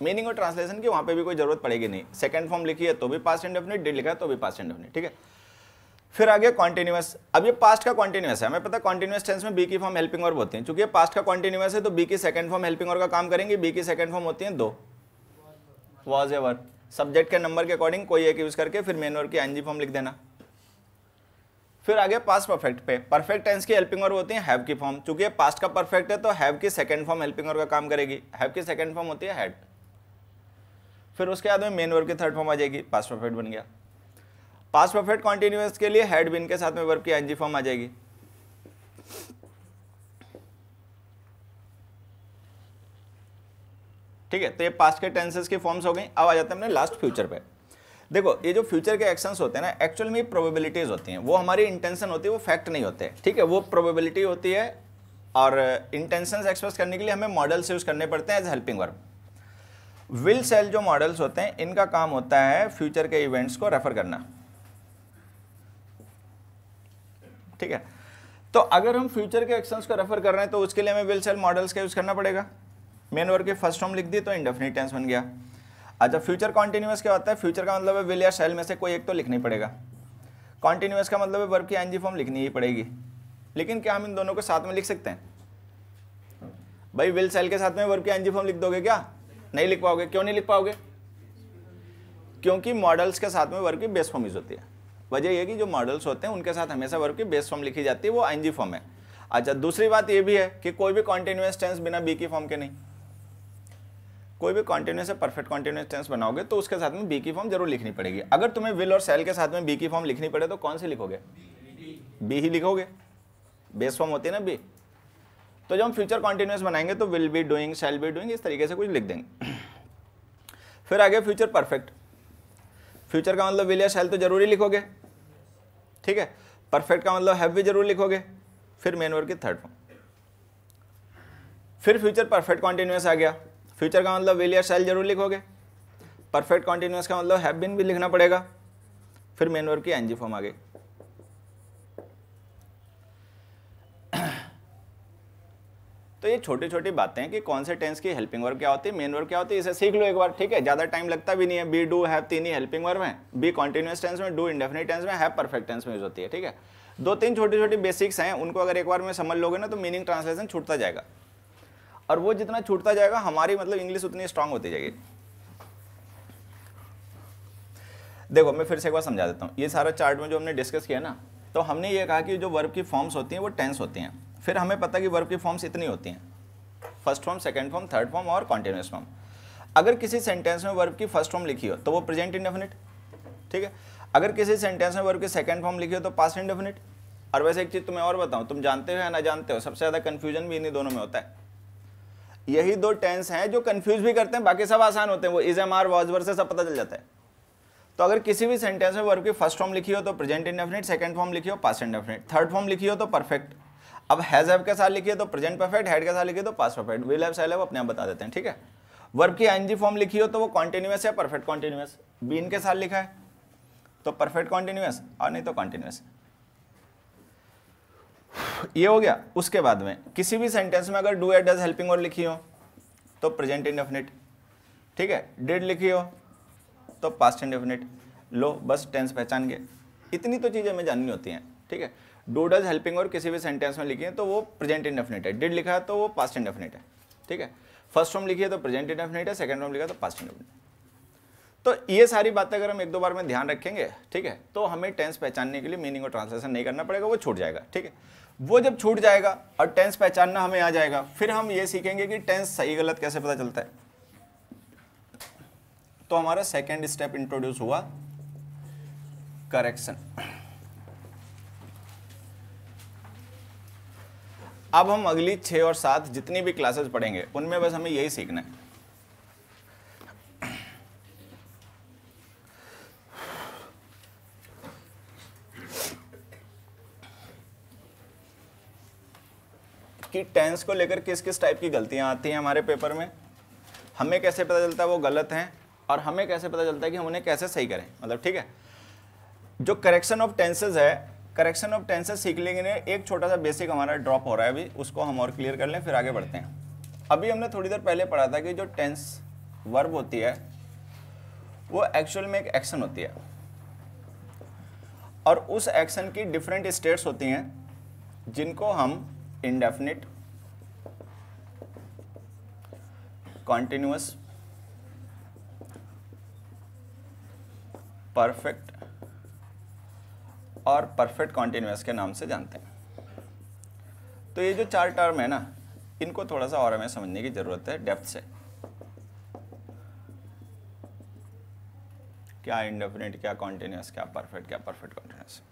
मीनिंग और ट्रांसलेशन की वहाँ पे भी कोई जरूरत पड़ेगी नहीं। सेकंड फॉर्म लिखी है तो भी पास्ट इंडेफिनिट, डिड लिखा है तो भी पास्ट इंडेफिनिट। ठीक है, फिर आ गया कॉन्टिन्यूस। अब ये पास्ट का कॉन्टिन्यूस है, हमें पता है कॉन्टिन्यूस टेंस में बी की फॉर्म हेल्पिंग वर्ब होती है। चूंकि ये पास्ट का कॉन्टिन्यूस है तो बी की सेकंड फॉर्म हेल्पिंग वर्ब का काम करेंगे। बी की सेकंड फॉर्म होती है दो, वाज ए वर्ब। सब्जेक्ट के नंबर के अकॉर्डिंग कोई एक यूज करके फिर मेन वर्ब की एनजी फॉर्म लिख देना। फिर आगे पास्ट परफेक्ट पे। परफेक्ट टेंस की हेल्पिंग वर्ब होती है हैव की फॉर्म। चूंकि ये पास्ट का परफेक्ट है तो हैव की सेकंड फॉर्म हेल्पिंग वर्ब का काम करेगी। हैव की सेकंड फॉर्म होती है हैड। फिर उसके बाद में मेन वर्ब की थर्ड फॉर्म आ जाएगी, पास्ट परफेक्ट बन गया। पास्ट परफेक्ट कॉन्टिन्यूस के लिए हैड बीन के साथ में वर्ब की एनजी फॉर्म आ जाएगी। ठीक है, तो ये पास्ट के टेंसेस की फॉर्म्स हो गई। अब आ जाते हैं अपने लास्ट फ्यूचर पे। देखो ये जो फ्यूचर के एक्शंस होते हैं ना, एक्चुअल में प्रोबेबिलिटीज होती हैं। वो हमारी इंटेंशन होती है, वो फैक्ट नहीं होते। ठीक है, वो प्रोबेबिलिटी होती है और इंटेंशंस एक्सप्रेस करने के लिए हमें मॉडल्स यूज करने पड़ते हैं as helping verb. Will shall जो मॉडल्स होते हैं इनका काम होता है फ्यूचर के इवेंट्स को रेफर करना। ठीक है, तो अगर हम फ्यूचर के एक्शंस को रेफर कर रहे हैं तो उसके लिए हमें विल सेल मॉडल्स का यूज करना पड़ेगा। मेन वर्ब की फर्स्ट फॉर्म लिख दी तो इंडेफिनिट टेंस बन गया। अच्छा, फ्यूचर कॉन्टिन्यूस क्या होता है? फ्यूचर का मतलब है विल या शैल में से कोई एक तो लिखना ही पड़ेगा। कॉन्टिन्यूस का मतलब है वर्ब की एनजी फॉर्म लिखनी ही पड़ेगी। लेकिन क्या हम इन दोनों को साथ में लिख सकते हैं? भाई विल शैल के साथ में वर्ब की एनजी फॉर्म लिख दोगे क्या? नहीं लिख पाओगे। क्यों नहीं लिख पाओगे? क्योंकि मॉडल्स के साथ में वर्ब की बेस फॉर्म यूज होती है। वजह यह कि जो मॉडल्स होते हैं उनके साथ हमेशा वर्ब की बेस फॉर्म लिखी जाती है, वो एनजी फॉर्म है। अच्छा, दूसरी बात यह भी है कि कोई भी कॉन्टिन्यूस टेंस बिना बी की फॉर्म के नहीं। कोई भी कॉन्टिन्यूस या परफेक्ट कॉन्टिन्यूस टेंस बनाओगे तो उसके साथ में बी की फॉर्म जरूर लिखनी पड़ेगी। अगर तुम्हें विल और शैल के साथ में बी की फॉर्म लिखनी पड़े तो कौन सी लिखोगे? बी ही लिखोगे, बेस फॉर्म होती है ना बी। तो जब हम फ्यूचर कॉन्टिन्यूस बनाएंगे तो will be doing, shall be doing, इस तरीके से कुछ लिख देंगे। फिर आगे फ्यूचर परफेक्ट। फ्यूचर का मतलब विल या शैल तो जरूरी लिखोगे। ठीक है, परफेक्ट का मतलब हैव भी जरूर लिखोगे। फिर मेन वर्ब की थर्ड फॉर्म। फिर फ्यूचर परफेक्ट कॉन्टिन्यूस आ गया। फ्यूचर का मतलब विल या शैल जरूर लिखोगे। परफेक्ट कॉन्टिन्यूस का मतलब हैव बीन भी लिखना पड़ेगा। फिर मेन वर्ब की एनजी फॉर्म आ गई। तो ये छोटी छोटी बातें हैं कि कौन से टेंस की हेल्पिंग वर्ब क्या होती है, मेन वर्ब क्या होती है, इसे सीख लो एक बार। ठीक है, ज़्यादा टाइम लगता भी नहीं है। बी डू हैव तीन ही हेल्पिंग वर्ब है। बी कॉन्टिन्यूस टेंस में, डू इंडेफिनिट टेंस में, हैव परफेक्ट टेंस में यूज होती है। ठीक है, दो तीन छोटी छोटी बेसिक्स हैं, उनको अगर एक बार में समझ लोगे ना तो मीनिंग ट्रांसलेशन छूटता जाएगा। और वो जितना छूटता जाएगा हमारी मतलब इंग्लिश उतनी स्ट्रांग होती जाएगी। देखो मैं फिर से एक बार समझा देता हूँ। ये सारा चार्ट में जो हमने डिस्कस किया ना, तो हमने ये कहा कि जो वर्ब की फॉर्म्स होती हैं वो टेंस होती हैं। फिर हमें पता कि वर्ब की फॉर्म्स इतनी होती हैं, first form, second form, third form और कॉन्टिन्यूस फॉर्म। अगर किसी सेंटेंस में वर्ब की फर्स्ट फॉर्म लिखी हो तो वो प्रेजेंट इंडेफिनिट, ठीक है। अगर किसी सेंटेंस में वर्ब की सेकंड फॉर्म लिखी हो तो पास्ट इंडेफिनिट। और वैसे एक चीज़ तुम्हें और बताऊँ, तुम जानते हो या ना जानते हो, सबसे ज़्यादा कन्फ्यूजन भी इन्हीं दोनों में होता है। यही दो टेंस हैं जो कन्फ्यूज भी करते हैं, बाकी सब आसान होते हैं। वो is am are was verbs से सब पता चल जाता है। तो अगर किसी भी सेंटेंस में वर्ब की फर्स्ट फॉर्म लिखी हो तो प्रेजेंट इंडेफिनिट, सेकंड फॉर्म लिखी हो पास्ट इंडेफिनिट, थर्ड फॉर्म लिखी हो तो परफेक्ट। अब हैज हैव के साथ लिखी हो तो प्रेजेंट परफेक्ट, हैड के साथ लिखी हो तो past perfect, will have shall have अपने आप बता देते हैं, ठीक है। वर्ब की आईएनजी फॉर्म लिखी हो तो वो कॉन्टिन्यूस है, परफेक्ट कॉन्टिन्यूस। बीन के साथ लिखा है तो परफेक्ट कॉन्टिन्यूस और नहीं तो कॉन्टिन्यूस। ये हो गया। उसके बाद में किसी भी सेंटेंस में अगर डू या डज हेल्पिंग वर्ब लिखी हो तो प्रेजेंट इंडेफिनिट, ठीक है। डिड लिखी हो तो पास्ट इंडेफिनिट। लो बस टेंस पहचान के, इतनी तो चीज़ें हमें जाननी होती हैं, ठीक है। डू डज हेल्पिंग वर्ब किसी भी सेंटेंस में लिखी है तो वो प्रेजेंट इंडेफिनिट है, डिड लिखा है तो वो पास्ट इंडेफिनिट है, ठीक है। फर्स्ट फॉर्म लिखी है तो प्रेजेंट इंडेफिनिट है, सेकंड फॉर्म लिखा है तो पास्ट इंडेफिनिट। तो ये सारी बातें अगर हम एक दो बार में ध्यान रखेंगे, ठीक है, तो हमें टेंस पहचानने के लिए मीनिंग और ट्रांसलेशन नहीं करना पड़ेगा, वो छूट जाएगा, ठीक है। वो जब छूट जाएगा और टेंस पहचानना हमें आ जाएगा, फिर हम ये सीखेंगे कि टेंस सही गलत कैसे पता चलता है। तो हमारा सेकेंड स्टेप इंट्रोड्यूस हुआ, करेक्शन। अब हम अगली छः और सात जितनी भी क्लासेस पढ़ेंगे उनमें बस हमें यही सीखना है। कि टेंस को लेकर किस किस टाइप की गलतियां आती हैं हमारे पेपर में, हमें कैसे पता चलता है वो गलत हैं, और हमें कैसे पता चलता है कि हम उन्हें कैसे सही करें, मतलब, ठीक है। जो करेक्शन ऑफ टेंसेज है, करेक्शन ऑफ टेंसेज सीख लेंगे। एक छोटा सा बेसिक हमारा ड्रॉप हो रहा है अभी, उसको हम और क्लियर कर लें, फिर आगे बढ़ते हैं। अभी हमने थोड़ी देर पहले पढ़ा था कि जो टेंस वर्ब होती है वो एक्चुअल में एक एक्शन होती है, और उस एक्शन की डिफरेंट स्टेट्स होती हैं जिनको हम इंडेफिनिट, कॉन्टिन्यूस, परफेक्ट और परफेक्ट कॉन्टिन्यूस के नाम से जानते हैं। तो ये जो चार टर्म है ना, इनको थोड़ा सा और हमें समझने की ज़रूरत है डेप्थ से। क्या इंडेफिनिट, क्या कॉन्टिन्यूस, क्या परफेक्ट, क्या परफेक्ट कॉन्टिन्यूस।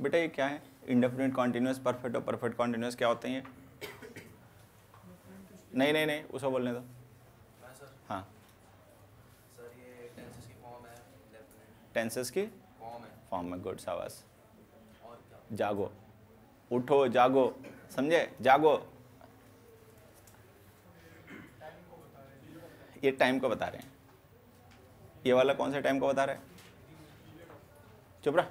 बेटा ये क्या है इंडेफिनिट, कॉन्टिन्यूस, परफेक्ट और परफेक्ट कॉन्टिन्यूस, क्या होते हैं ये? नहीं नहीं नहीं उसको बोलने दो। हाँ सर, ये टेंसेस की फॉर्म है, टेंसेस की फॉर्म है, फॉर्म है। गुड, शाबाश। जागो, उठो, जागो, समझे, जागो। ये टाइम को बता रहे हैं। ये वाला कौन से टाइम को बता रहा है? चुप रहा।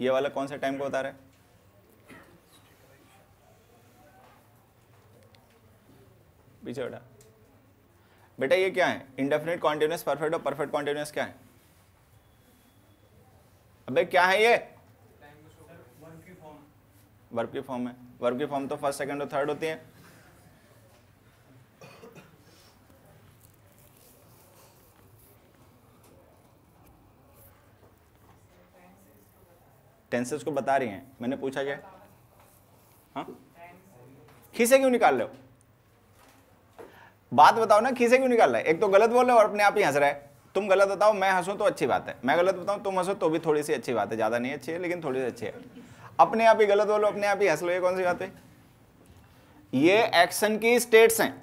ये वाला कौन सा टाइम को बता रहा है? पीछे बेटा बेटा ये क्या है? इंडेफिनिट, कॉन्टिन्यूस, परफेक्ट और परफेक्ट कॉन्टिन्यूस क्या है? अबे क्या है ये? वर्ब की फॉर्म। वर्ब की फॉर्म है। वर्ब की फॉर्म तो फर्स्ट, सेकंड और थर्ड होती है। टेंसेस को बता रही हैं, मैंने पूछा क्या? हाँ, खीसे क्यों निकाल रहे हो? बात बताओ ना, खीसे क्यों निकाल रहे हैं? एक तो गलत बोल रहे हो और अपने आप ही हंस रहा है। तुम गलत बताओ, मैं हंसूँ तो अच्छी बात है, मैं गलत बताऊँ तुम हंसो तो भी थोड़ी सी अच्छी बात है, ज़्यादा नहीं अच्छी है लेकिन थोड़ी सी अच्छी है। अपने आप ही गलत बोलो, अपने आप ही हंस लो, ये कौन सी बात है? ये एक्शन की स्टेट्स हैं।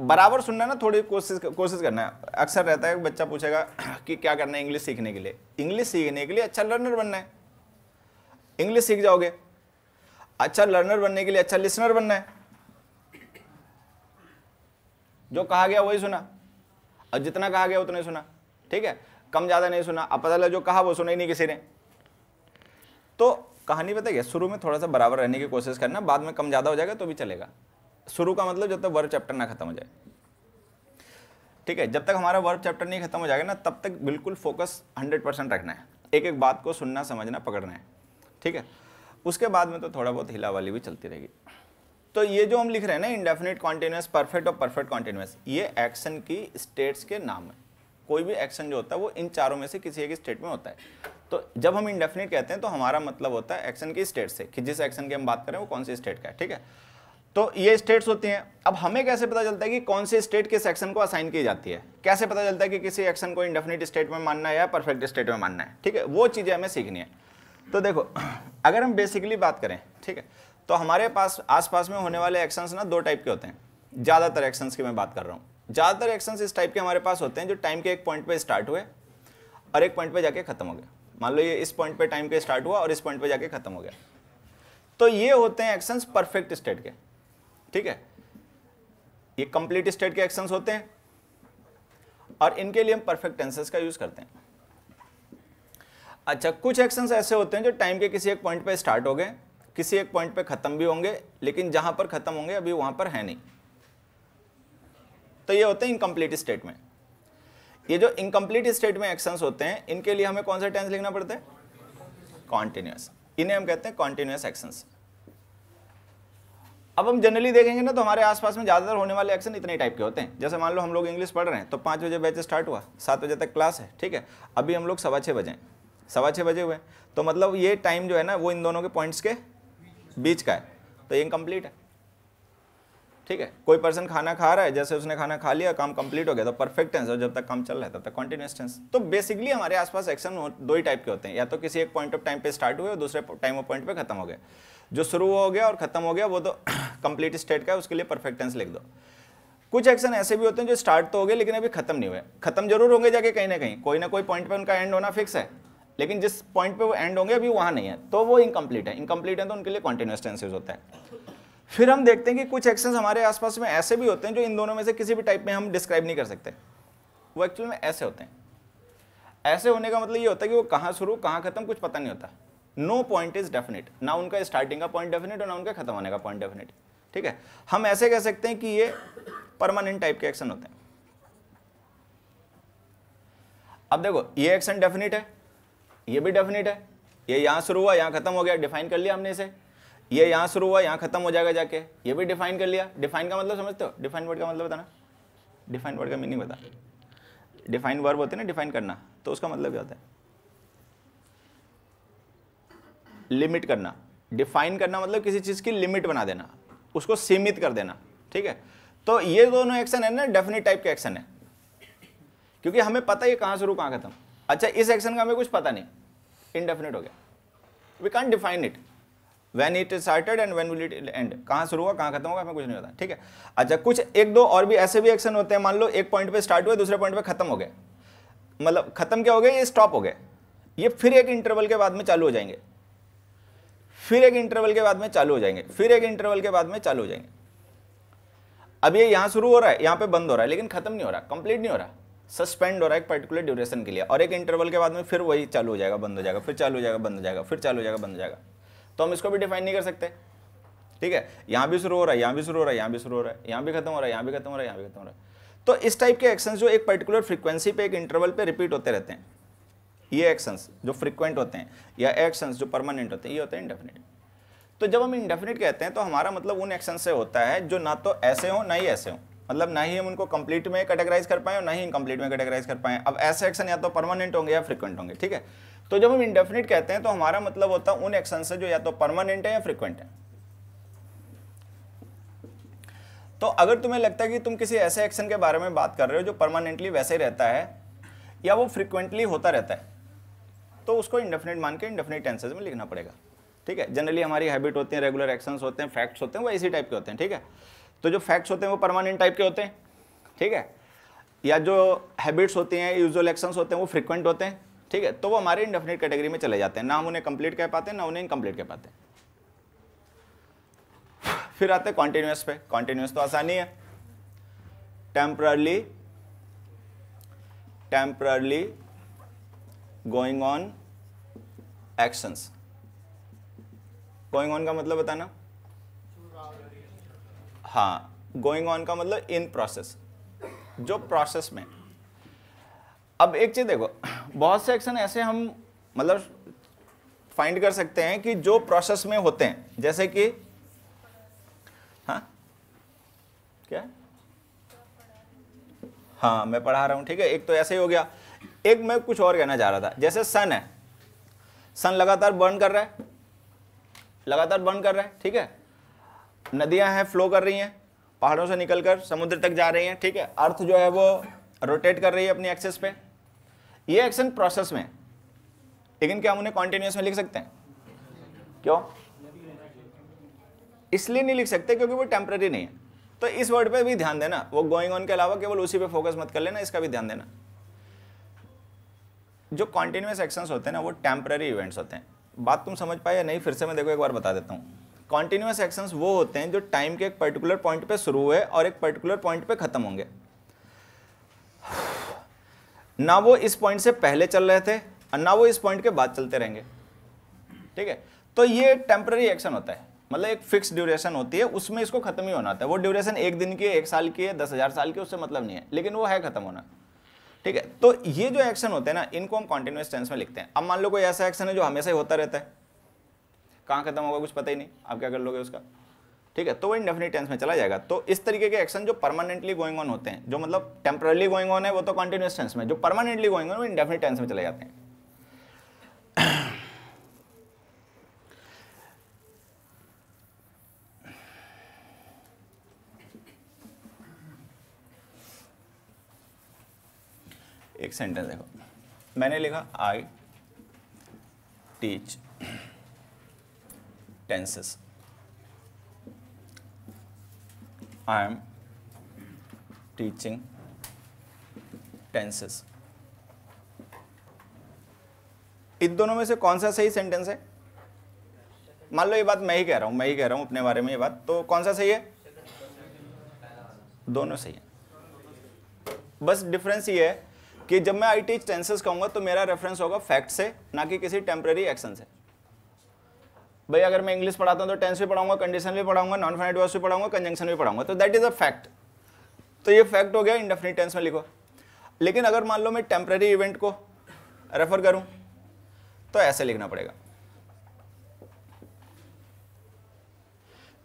बराबर सुनना ना, थोड़ी कोशिश कोशिश करना है। अक्सर रहता है बच्चा पूछेगा कि क्या करना है इंग्लिश सीखने के लिए? इंग्लिश सीखने के लिए अच्छा लर्नर बनना है, इंग्लिश सीख जाओगे। अच्छा लर्नर बनने के लिए अच्छा लिसनर बनना है, जो कहा गया वही सुना और जितना कहा गया उतना ही सुना, ठीक है, कम ज़्यादा नहीं सुना। अब पता चला जो कहा वो सुना ही नहीं किसी ने। तो कहानी पता है, शुरू में थोड़ा सा बराबर रहने की कोशिश करना, बाद में कम ज़्यादा हो जाएगा तो भी चलेगा। शुरू का मतलब जब तक वर्ब चैप्टर ना खत्म हो जाए। ठीक है, जब तक हमारा वर्ब चैप्टर नहीं खत्म हो जाएगा ना, तब तक बिल्कुल फोकस हंड्रेड परसेंट रखना है, एक एक बात को सुनना, समझना, पकड़ना है, ठीक है। उसके बाद में तो थोड़ा बहुत हिला वाली भी चलती रहेगी। तो ये जो हम लिख रहे हैं ना, इंडेफिनिट कॉन्टिन्यूस, परफेक्ट और परफेक्ट कॉन्टिन्यूस, ये एक्शन की स्टेट्स के नाम है। कोई भी एक्शन जो होता है वो इन चारों में से किसी एक स्टेट में होता है। तो जब हम इंडेफिनिट कहते हैं तो हमारा मतलब होता है एक्शन की स्टेट से, कि जिस एक्शन की हम बात कर रहे हैं वो कौन सी स्टेट का है, ठीक है। तो ये स्टेट्स होती हैं। अब हमें कैसे पता चलता है कि कौन सी स्टेट किस एक्शन को असाइन की जाती है, कैसे पता चलता है कि किसी एक्शन को इंडेफिनिट स्टेट में मानना है या परफेक्ट स्टेट में मानना है, ठीक है, वो चीज़ें हमें सीखनी है। तो देखो, अगर हम बेसिकली बात करें, ठीक है, तो हमारे पास आसपास में होने वाले एक्शंस ना दो टाइप के होते हैं। ज़्यादातर एक्शंस की मैं बात कर रहा हूँ, ज़्यादातर एक्शंस इस टाइप के हमारे पास होते हैं जो टाइम के एक पॉइंट पे स्टार्ट हुए और एक पॉइंट पे जाके ख़त्म हो गया। मान लो ये इस पॉइंट पे टाइम के स्टार्ट हुआ और इस पॉइंट पे जाके ख़त्म हो गया, तो ये होते हैं एक्शंस परफेक्ट स्टेट के, ठीक है। ये कंप्लीट स्टेट के एक्शंस होते हैं और इनके लिए हम परफेक्ट टेंसेस का यूज़ करते हैं। अच्छा, कुछ एक्शंस ऐसे होते हैं जो टाइम के किसी एक पॉइंट पे स्टार्ट हो गए, किसी एक पॉइंट पे ख़त्म भी होंगे, लेकिन जहाँ पर ख़त्म होंगे अभी वहाँ पर है नहीं, तो ये होते हैं इनकम्प्लीट स्टेट में। ये जो इनकम्प्लीट स्टेट में एक्शंस होते हैं, इनके लिए हमें कौन सा टेंस लिखना पड़ता है? कॉन्टिन्यूस। इन्हें हम कहते हैं कॉन्टिन्यूस एक्शंस। अब हम जनरली देखेंगे ना, तो हमारे आसपास में ज़्यादातर होने वाले एक्शन इतने टाइप के होते हैं। जैसे मान लो हम लोग इंग्लिश पढ़ रहे हैं, तो पाँच बजे बैच स्टार्ट हुआ, सात बजे तक क्लास है, ठीक है। अभी हम लोग सवा छः बजे सवा छः बजे हुए, तो मतलब ये टाइम जो है ना वो इन दोनों के पॉइंट्स के बीच का है, तो ये इनकम्प्लीट है, ठीक है। कोई पर्सन खाना खा रहा है, जैसे उसने खाना खा लिया, काम कंप्लीट हो गया, तो परफेक्ट टेंस, और जब तक काम चल रहा है तब तक कॉन्टिन्यूस टेंस। तो बेसिकली हमारे आसपास एक्शन दो ही टाइप के होते हैं, या तो किसी एक पॉइंट ऑफ टाइम पे स्टार्ट हुए और दूसरे टाइम ऑफ पॉइंट पे खत्म हो गए। जो शुरू हो गया और खत्म हो गया वो तो कंप्लीट स्टेट का है, उसके लिए परफेक्ट टेंस लिख दो। कुछ एक्शन ऐसे भी होते हैं जो स्टार्ट तो हो गए लेकिन अभी खत्म नहीं हुए, खत्म जरूर होंगे जाके कहीं ना कहीं, कोई ना कोई पॉइंट पे उनका एंड होना फिक्स है, लेकिन जिस पॉइंट पे वो एंड होंगे अभी वहाँ नहीं है, तो वो इनकम्प्लीट है। इनकम्प्लीट है तो उनके लिए कॉन्टिन्यूस टेंस यूज होता है। फिर हम देखते हैं कि कुछ एक्शंस हमारे आसपास में ऐसे भी होते हैं जो इन दोनों में से किसी भी टाइप में हम डिस्क्राइब नहीं कर सकते, वो एक्चुअल में ऐसे होते हैं। ऐसे होने का मतलब ये होता है कि वो कहाँ शुरू कहाँ खत्म कुछ पता नहीं होता। नो पॉइंट इज डेफिनेट, ना उनका स्टार्टिंग का पॉइंट डेफिनेट और ना उनका खत्म होने का पॉइंट डेफिनेट, ठीक है। हम ऐसे कह सकते हैं कि ये परमानेंट टाइप के एक्शन होते हैं। अब देखो, ये एक्शन डेफिनेट है, ये भी डेफिनेट है, ये यहाँ शुरू हुआ यहाँ खत्म हो गया, डिफाइन कर लिया हमने इसे। ये यहाँ शुरू हुआ यहाँ खत्म हो जाएगा जाके, ये भी डिफाइन कर लिया। डिफाइन का मतलब समझते हो? डिफाइन वर्ड का मतलब बताना, डिफाइन वर्ड का मीनिंग बता। डिफाइन वर्ब होते हैं ना, डिफाइन करना, तो उसका मतलब क्या होता है? लिमिट करना। डिफाइन करना मतलब किसी चीज़ की लिमिट बना देना, उसको सीमित कर देना, ठीक है। तो ये दोनों एक्शन है ना, डेफिनेट टाइप के एक्शन है, क्योंकि हमें पता है कहाँ शुरू कहाँ खत्म। अच्छा, इस एक्शन का हमें कुछ पता नहीं, इनडेफिनेट हो गया, we can't define it, when it is started and when will it end, कहाँ शुरू हुआ कहाँ खत्म होगा हमें कुछ नहीं पता, ठीक है। अच्छा, कुछ एक दो और भी ऐसे भी एक्शन होते हैं, मान लो एक पॉइंट पे स्टार्ट हुए दूसरे पॉइंट पे खत्म हो गए, मतलब खत्म क्या हो गए, ये स्टॉप हो गए, ये फिर एक इंटरवल के बाद में चालू हो जाएंगे, फिर एक इंटरवल के बाद में चालू हो जाएंगे, फिर एक इंटरवल के बाद में चालू हो जाएंगे। अब ये यहाँ शुरू हो रहा है यहाँ पे बंद हो रहा है, लेकिन खत्म नहीं हो रहा, कंप्लीट नहीं हो रहा, सस्पेंड हो रहा है एक पर्टिकुलर ड्यूरेशन के लिए, और एक इंटरवल के बाद में फिर वही चालू हो जाएगा, बंद हो जाएगा, फिर चालू हो जाएगा, बंद हो जाएगा, फिर चालू हो जाएगा, बंद हो जाएगा। तो हम इसको भी डिफाइन नहीं कर सकते, ठीक है। यहाँ भी शुरू हो रहा है यहाँ भी शुरू हो रहा है यहाँ भी शुरू हो रहा है यहाँ भी खत्म हो रहा है यहाँ भी खत्म हो रहा है यहाँ भी खत्म हो रहा है। तो इस टाइप के एक्शंस जो एक पर्टिकुलर फ्रीक्वेंसी पे एक इंटरवल पे रिपीट होते रहते हैं, ये एक्शंस जो फ्रीक्वेंट होते हैं या एक्शंस जो परमानेंट होते हैं, ये होते हैं इंडेफिनिट। तो जब हम इंडेफिनिट कहते हैं तो हमारा मतलब उन एक्शन से होता है जो ना तो ऐसे हो ना ही ऐसे हो, मतलब ना ही हम उनको कंप्लीट में कैटेगराइज कर पाए और ना ही इनकम्प्लीट में कैटेगराइज कर पाए। अब ऐसे एक्शन या तो परमानेंट होंगे या फ्रीक्वेंट होंगे, ठीक है। तो जब हम इंडेफिनिट कहते हैं तो हमारा मतलब होता है उन एक्शन से जो या तो परमानेंट है या फ्रीक्वेंट है। तो अगर तुम्हें लगता है कि तुम किसी ऐसे एक्शन के बारे में बात कर रहे हो जो परमानेंटली वैसे ही रहता है या वो फ्रीक्वेंटली होता रहता है, तो उसको इंडेफिनिट मान के इंडेफिनिट टेंसेस में लिखना पड़ेगा, ठीक है। जनरली हमारी हैबिट होती है, रेगुलर एक्शंस होते हैं, फैक्ट्स होते हैं, वो इसी टाइप के होते हैं, ठीक है। तो जो फैक्ट्स होते हैं वो परमानेंट टाइप के होते हैं, ठीक है, या जो हैबिट्स होती हैं, यूजुअल एक्शंस होते हैं, वो फ्रीक्वेंट होते हैं, ठीक है। तो वो हमारे इंडेफिनिट कैटेगरी में चले जाते हैं, ना हम उन्हें कंप्लीट कह पाते हैं ना उन्हें इनकम्प्लीट कह पाते हैं। फिर आते हैं कॉन्टिन्यूस पे। कॉन्टिन्यूस तो आसानी है, temporarily temporarily going on actions. Going on का मतलब बताना, हाँ, गोइंग ऑन का मतलब इन प्रोसेस, जो प्रोसेस में। अब एक चीज देखो, बहुत से एक्शन ऐसे हम मतलब फाइंड कर सकते हैं कि जो प्रोसेस में होते हैं, जैसे कि हाँ क्या हाँ मैं पढ़ा रहा हूँ, ठीक है। एक तो ऐसे ही हो गया, एक मैं कुछ और कहना चाह रहा था। जैसे सन है, सन लगातार बर्न कर रहा है, लगातार बर्न कर रहा है, ठीक है। नदियां हैं, फ्लो कर रही हैं, पहाड़ों से निकलकर समुद्र तक जा रही हैं, ठीक है। अर्थ जो है वो रोटेट कर रही है अपनी एक्सेस पे। ये एक्शन प्रोसेस में, लेकिन क्या हम उन्हें कॉन्टिन्यूस में लिख सकते हैं? क्यों? इसलिए नहीं लिख सकते क्योंकि वो टेम्पररी नहीं है। तो इस वर्ड पे भी ध्यान देना, वो गोइंग ऑन के अलावा केवल उसी पे फोकस मत कर लेना, इसका भी ध्यान देना। जो कॉन्टिन्यूस एक्शंस होते हैं ना, वो टेम्पररी इवेंट्स होते हैं। बात तुम समझ पाए या नहीं, फिर से मैं देखो एक बार बता देता हूँ। कॉन्टिन्यूस एक्शंस वो होते हैं जो टाइम के एक पर्टिकुलर पॉइंट पे शुरू हुए और एक पर्टिकुलर पॉइंट पे खत्म होंगे। ना वो इस पॉइंट से पहले चल रहे थे और ना वो इस पॉइंट के बाद चलते रहेंगे, ठीक है। तो ये टेम्पररी एक्शन होता है, मतलब एक फिक्स ड्यूरेशन होती है, उसमें इसको खत्म ही होना होता है। वो ड्यूरेशन एक दिन की है, एक साल की है, दस हज़ार साल की, उससे मतलब नहीं है, लेकिन वो है खत्म होना, ठीक है। तो ये जो एक्शन होते हैं ना, इनको हम कॉन्टिन्यूस टेंस में लिखते हैं। अब मान लो कोई ऐसा एक्शन है जो हमेशा ही होता रहता है, कहाँ खत्म होगा कुछ पता ही नहीं, आप क्या कर लोगे उसका, ठीक है। तो वो इनडेफिनिट टेंस में चला जाएगा। तो इस तरीके के एक्शन जो परमानेंटली गोइंग ऑन होते हैं, जो मतलब टेम्परली गोइंग ऑन है वो तो कॉन्टिन्यूस टेंस में, जो परमानेंटली गोइंग ऑन वो इनडेफिनिट टेंस में चले जाते हैं। एक सेंटेंस देखो, मैंने लिखा I teach tenses, I am teaching tenses. इन दोनों में से कौन सा सही सेंटेंस है? मान लो ये बात मैं ही कह रहा हूँ, मैं ही कह रहा हूँ अपने बारे में ये बात, तो कौन सा सही है? दोनों सही है, बस डिफरेंस ये है कि जब मैं आई टीच टेंसेस कहूँगा तो मेरा रेफरेंस होगा फैक्ट से, ना कि किसी टेम्पररी एक्शन से। भाई अगर मैं इंग्लिश पढ़ाता हूँ तो टेंस भी पढ़ाऊंगा, कंडीशन भी पढ़ाऊंगा, नॉन फाइनाइट वर्ब्स भी पढ़ाऊंगा, कंजंक्शन भी पढ़ाऊंगा, तो दैट इज अ फैक्ट। तो ये फैक्ट हो गया, इंडेफिनिट टेंस में लिखो। लेकिन अगर मान लो मैं टेम्पररी इवेंट को रेफर करूँ तो ऐसे लिखना पड़ेगा।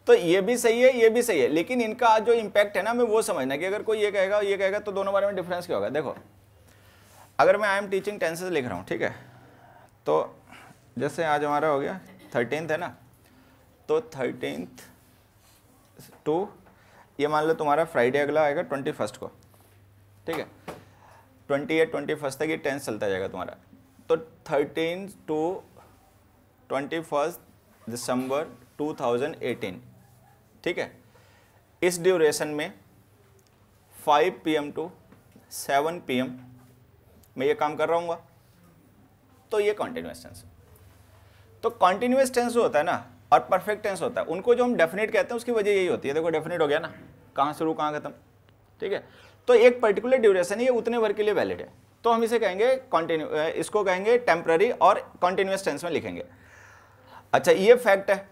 तो ये भी सही है, ये भी सही है, लेकिन इनका जो इम्पैक्ट है ना, मैं वो समझना कि अगर कोई ये कहेगा ये कहेगा तो दोनों बारे में डिफरेंस क्या होगा। देखो अगर मैं आई एम टीचिंग टेंसेस लिख रहा हूँ, ठीक है, तो जैसे आज हमारा हो गया थर्टींथ है ना, तो थर्टींथ टू ये मान लो तुम्हारा फ्राइडे, अगला आएगा ट्वेंटी फर्स्ट को, ठीक है, ट्वेंटी या ट्वेंटी फर्स्ट तक ये टेंस चलता जाएगा तुम्हारा। तो thirteen to twenty first December two thousand eighteen, ठीक है, इस ड्यूरेशन में five P M to seven P M मैं ये काम कर रहा हूँ, तो ये कॉन्टिन्यूस टेंस। तो कॉन्टिन्यूस टेंस होता है ना और परफेक्ट टेंस होता है, उनको जो हम डेफिनेट कहते हैं उसकी वजह यही होती है। देखो डेफिनेट हो गया ना, कहाँ शुरू कहाँ खत्म, ठीक है। तो एक पर्टिकुलर ड्यूरेशन, ये उतने भर के लिए वैलिड है, तो हम इसे कहेंगे कॉन्टिन्यू, इसको कहेंगे टेम्पररी और कॉन्टिन्यूस टेंस में लिखेंगे। अच्छा ये फैक्ट है,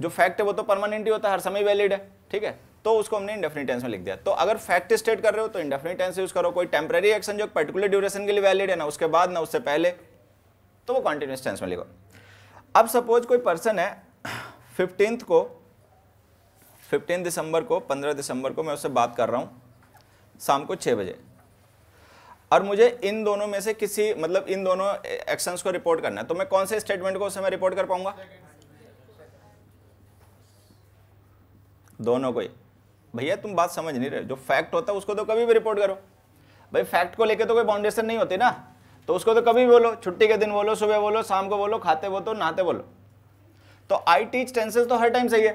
जो फैक्ट है वो तो परमानेंट ही होता है, हर समय वैलिड है, ठीक है, तो उसको हमने इंडेफिनिट टेंस में लिख दिया। तो अगर फैक्ट स्टेट कर रहे हो तो इंडेफिनिट टेंस यूज करो, कोई टेम्पररी एक्शन जो पर्टिकुलर ड्यूरेशन के लिए वैलिड है ना उसके बाद ना उससे पहले, तो वो कॉन्टिन्यूस टेंस में लिखो। अब सपोज कोई पर्सन है, फिफ्टींथ को फिफ्टीन दिसंबर को पंद्रह दिसंबर को मैं उससे बात कर रहा हूँ शाम को छः बजे, और मुझे इन दोनों में से किसी मतलब इन दोनों एक्शंस को रिपोर्ट करना है, तो मैं कौन से स्टेटमेंट को उस समय रिपोर्ट कर पाऊंगा? दोनों को ही। भैया तुम बात समझ नहीं रहे, जो फैक्ट होता है उसको तो कभी भी रिपोर्ट करो, भाई फैक्ट को लेके तो कोई बाउंडेशन नहीं होती ना, तो उसको तो कभी बोलो, छुट्टी के दिन बोलो, सुबह बोलो, शाम को बोलो, खाते बोलो, नहाते बोलो। तो आई टीच टेंसेस तो हर टाइम सही है,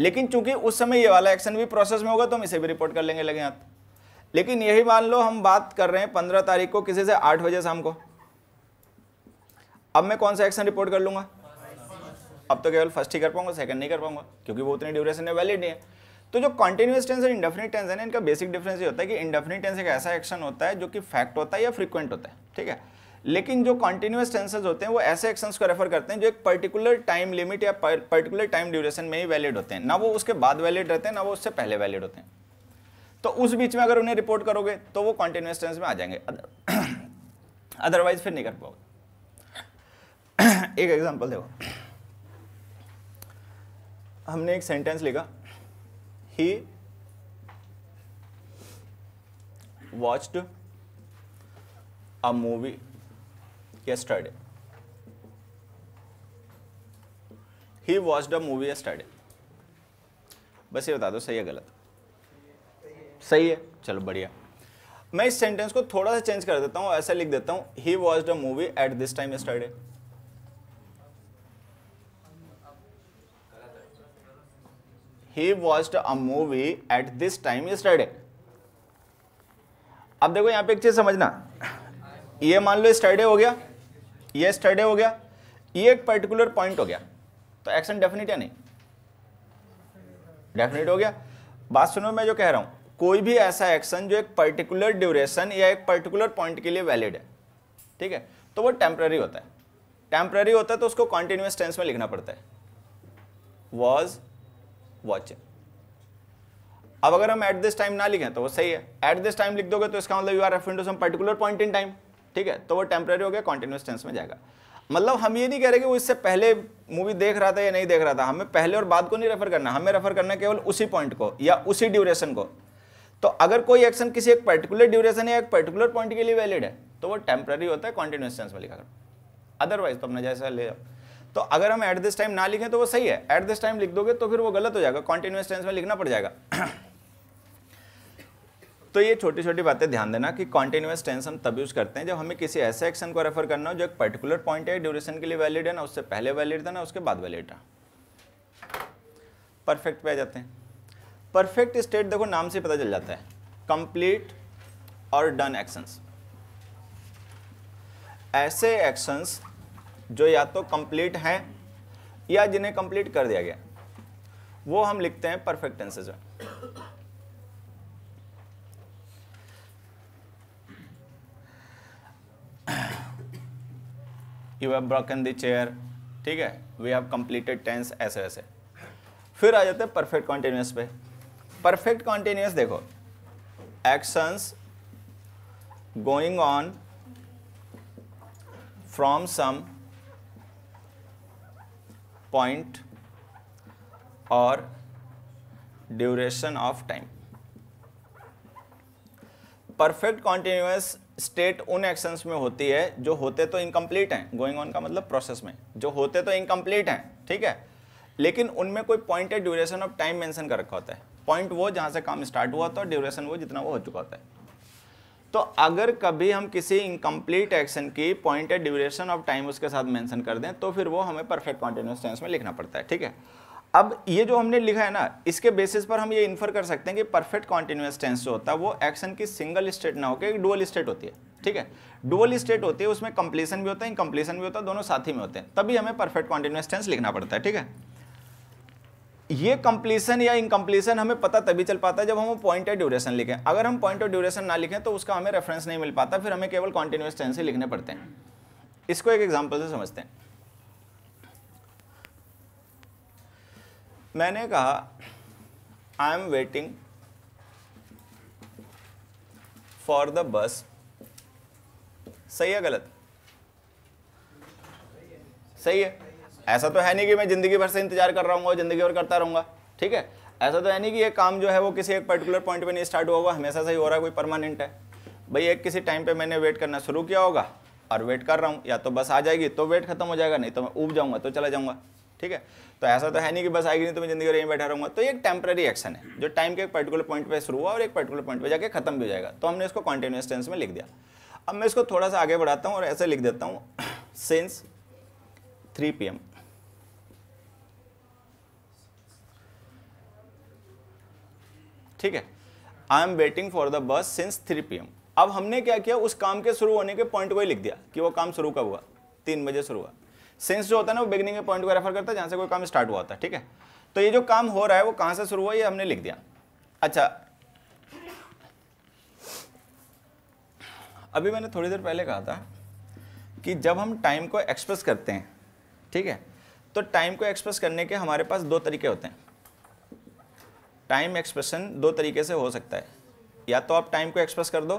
लेकिन चूंकि उस समय ये वाला एक्शन भी प्रोसेस में होगा तो हम इसे भी रिपोर्ट कर लेंगे लगे हाथ। लेकिन यही मान लो हम बात कर रहे हैं पंद्रह तारीख को किसी से आठ बजे शाम को, अब मैं कौन सा एक्शन रिपोर्ट कर लूँगा? अब तो केवल फर्स्ट ही कर पाऊंगा, सेकंड नहीं कर पाऊंगा, क्योंकि वो उतने ड्यूरेशन में वैलिड नहीं है। तो जो कॉन्टिन्यूस टेंस और इंडेफिनिट टेंस है ना, इनका बेसिक डिफरेंस ये होता है कि इंडेफिनिट टेंस एक ऐसा एक्शन होता है जो कि फैक्ट होता है या फ्रीक्वेंट होता है, ठीक है। लेकिन जो कॉन्टिन्यूस टेंसेज होते हैं वो ऐसे एक्शंस को रेफर करते हैं जो एक पर्टिकुलर टाइम लिमिट या पर्टिकुलर टाइम ड्यूरेशन में ही वैलिड होते हैं, ना वो उसके बाद वैलिड रहते हैं ना वो उससे पहले वैलिड होते हैं। तो उस बीच में अगर उन्हें रिपोर्ट करोगे तो वो कॉन्टिन्यूस टेंस में आ जाएंगे, अदरवाइज फिर नहीं कर पाओगे। एक एग्जांपल देखो, हमने एक सेंटेंस लिखा, he watched a movie yesterday, he watched a movie yesterday। बस ये बता दो सही है गलत? सही है, चलो बढ़िया। मैं इस सेंटेंस को थोड़ा सा चेंज कर देता हूँ, ऐसा लिख देता हूँ, he watched a movie at this time yesterday। he watched a movie at this time yesterday। अब देखो यहाँ पे एक चीज समझना, ये मान लो yesterday हो गया, ये स्टडी हो गया, ये एक पर्टिकुलर पॉइंट हो गया, तो एक्शन डेफिनेट या नहीं? डेफिनेट हो गया। बात सुनो, मैं जो कह रहा हूं, कोई भी ऐसा एक्शन जो एक पर्टिकुलर ड्यूरेशन या एक पर्टिकुलर पॉइंट के लिए वैलिड है, ठीक है, तो वो टेम्पररी होता है। टेम्पररी होता है तो उसको कॉन्टिन्यूस टेंस में लिखना पड़ता है, वॉज वॉचिंग। अब अगर हम एट दिस टाइम ना लिखें तो वो सही है, एट दिस टाइम लिख दोगे तो इसका मतलब you are referring to some particular point in time, ठीक है, तो वो टेम्पररी हो गया, कॉन्टिन्यूस टेंस में जाएगा। मतलब हम ये नहीं कह रहे कि वो इससे पहले मूवी देख रहा था या नहीं देख रहा था, हमें पहले और बाद को नहीं रेफर करना, हमें रेफर करना केवल उसी पॉइंट को या उसी ड्यूरेशन को। तो अगर कोई एक्शन किसी एक पर्टिकुलर ड्यूरेशन या एक पर्टिकुलर पॉइंट के लिए वैलिड है तो वो टेम्पररी होता है, कॉन्टिन्यूस टेंस में लिखा करो, अदरवाइज तो अपना जैसा ले जाओ। तो अगर हम एट दिस टाइम ना लिखें तो वो सही है, एट दिस टाइम लिख दोगे तो फिर वो गलत हो जाएगा, कॉन्टिन्यूस टेंस में लिखना पड़ जाएगा। तो ये छोटी छोटी बातें ध्यान देना कि कॉन्टिन्यूस टेंस हम तब यूज करते हैं जब हमें किसी ऐसे एक्शन को रेफर करना हो जो एक पर्टिकुलर पॉइंट है, ड्यूरेशन के लिए वैलिड है, ना उससे पहले वैलिड था ना उसके बाद वैलिड था। परफेक्ट पे आ जाते हैं। परफेक्ट स्टेट देखो नाम से पता चल जाता है, कंप्लीट और डन एक्शंस, ऐसे एक्शंस जो या तो कंप्लीट हैं या जिन्हें कंप्लीट कर दिया गया, वो हम लिखते हैं परफेक्ट टेंसेज में। You have broken the chair, ठीक है, वी हैव कंप्लीटेड टेंस, ऐसे ऐसे। फिर आ जाते हैं परफेक्ट कॉन्टिन्यूस पे। परफेक्ट कॉन्टिन्यूस देखो, actions going on from some point और duration of time. Perfect continuous state उन एक्शंस में होती है जो होते तो इनकम्प्लीट हैं, गोइंग ऑन का मतलब प्रोसेस में, जो होते तो इनकम्प्लीट हैं, ठीक है, लेकिन उनमें कोई पॉइंट है, ड्यूरेशन ऑफ टाइम मेंशन कर रखा होता है, पॉइंट वो जहाँ से काम स्टार्ट हुआ होता है, ड्यूरेशन वो जितना वो हो चुका होता है। तो अगर कभी हम किसी इनकम्प्लीट एक्शन की पॉइंट है, ड्यूरेशन ऑफ टाइम उसके साथ मैंसन कर दें तो फिर वो हमें परफेक्ट कॉन्टिन्यूस टेंस में लिखना पड़ता है, ठीक है। अब ये जो हमने लिखा है ना, इसके बेसिस पर हम ये इन्फर कर सकते हैं कि परफेक्ट कॉन्टिन्यूस टेंस जो होता है वो एक्शन की सिंगल स्टेट ना होकर एक डुअल स्टेट होती है, ठीक है, डुअल स्टेट होती है, उसमें कंप्लीशन भी होता है, इनकम्प्लीशन भी होता है, दोनों साथ ही में होते हैं, तभी हमें परफेक्ट कॉन्टिन्यूस टेंस लिखना पड़ता है, ठीक है। ये कंप्लीशन या इनकम्प्लीशन हमें पता तभी चल पाता है जब हम पॉइंट ऑफ ड्यूरेशन लिखें, अगर हम पॉइंट ऑफ ड्यूरेशन ना लिखें तो उसका हमें रेफरेंस नहीं मिल पाता, फिर हमें केवल कॉन्टिन्यूस टेंस ही लिखने पड़ते हैं। इसको एक एग्जाम्पल से समझते हैं। मैंने कहा I am waiting for the bus, सही है गलत? सही है। ऐसा तो है नहीं कि मैं जिंदगी भर से इंतजार कर रहा हूँ और जिंदगी भर करता रहूँगा, ठीक है, ऐसा तो है नहीं कि ये काम जो है वो किसी एक पर्टिकुलर पॉइंट पे नहीं स्टार्ट हुआ हुआ हमेशा से ही हो रहा है, कोई परमानेंट है। भाई एक किसी टाइम पे मैंने वेट करना शुरू किया होगा और वेट कर रहा हूँ, या तो बस आ जाएगी तो वेट खत्म हो जाएगा, नहीं तो मैं ऊब जाऊँगा तो चला जाऊँगा, ठीक है। तो ऐसा तो है नहीं कि बस आएगी नहीं तो मैं जिंदगी यहीं बैठा रहूँगा। तो ये एक टेम्पररी एक्शन है जो टाइम के एक पर्टिकुलर पॉइंट पे शुरू हुआ और एक पर्टिकुलर पॉइंट पे जाके खत्म भी हो जाएगा, तो हमने इसको कॉन्टिन्यूस टेंस में लिख दिया। अब मैं इसको थोड़ा सा आगे बढ़ाता हूँ और ऐसे लिख देता हूँ, सिंस थ्री पी एम, ठीक है, I am waiting for the bus since three P M. अब हमने क्या किया, उस काम के शुरू होने के पॉइंट को ही लिख दिया कि वो काम शुरू कब हुआ, तीन बजे शुरू हुआ। सेंस जो होता है ना वो बिगिनिंग के पॉइंट को रेफर करता है जहाँ से कोई काम स्टार्ट हुआ था, ठीक है। तो ये जो काम हो रहा है वो कहाँ से शुरू हुआ ये हमने लिख दिया। अच्छा, अभी मैंने थोड़ी देर पहले कहा था कि जब हम टाइम को एक्सप्रेस करते हैं, ठीक है, तो टाइम को एक्सप्रेस करने के हमारे पास दो तरीके होते हैं। टाइम एक्सप्रेशन दो तरीके से हो सकता है, या तो आप टाइम को एक्सप्रेस कर दो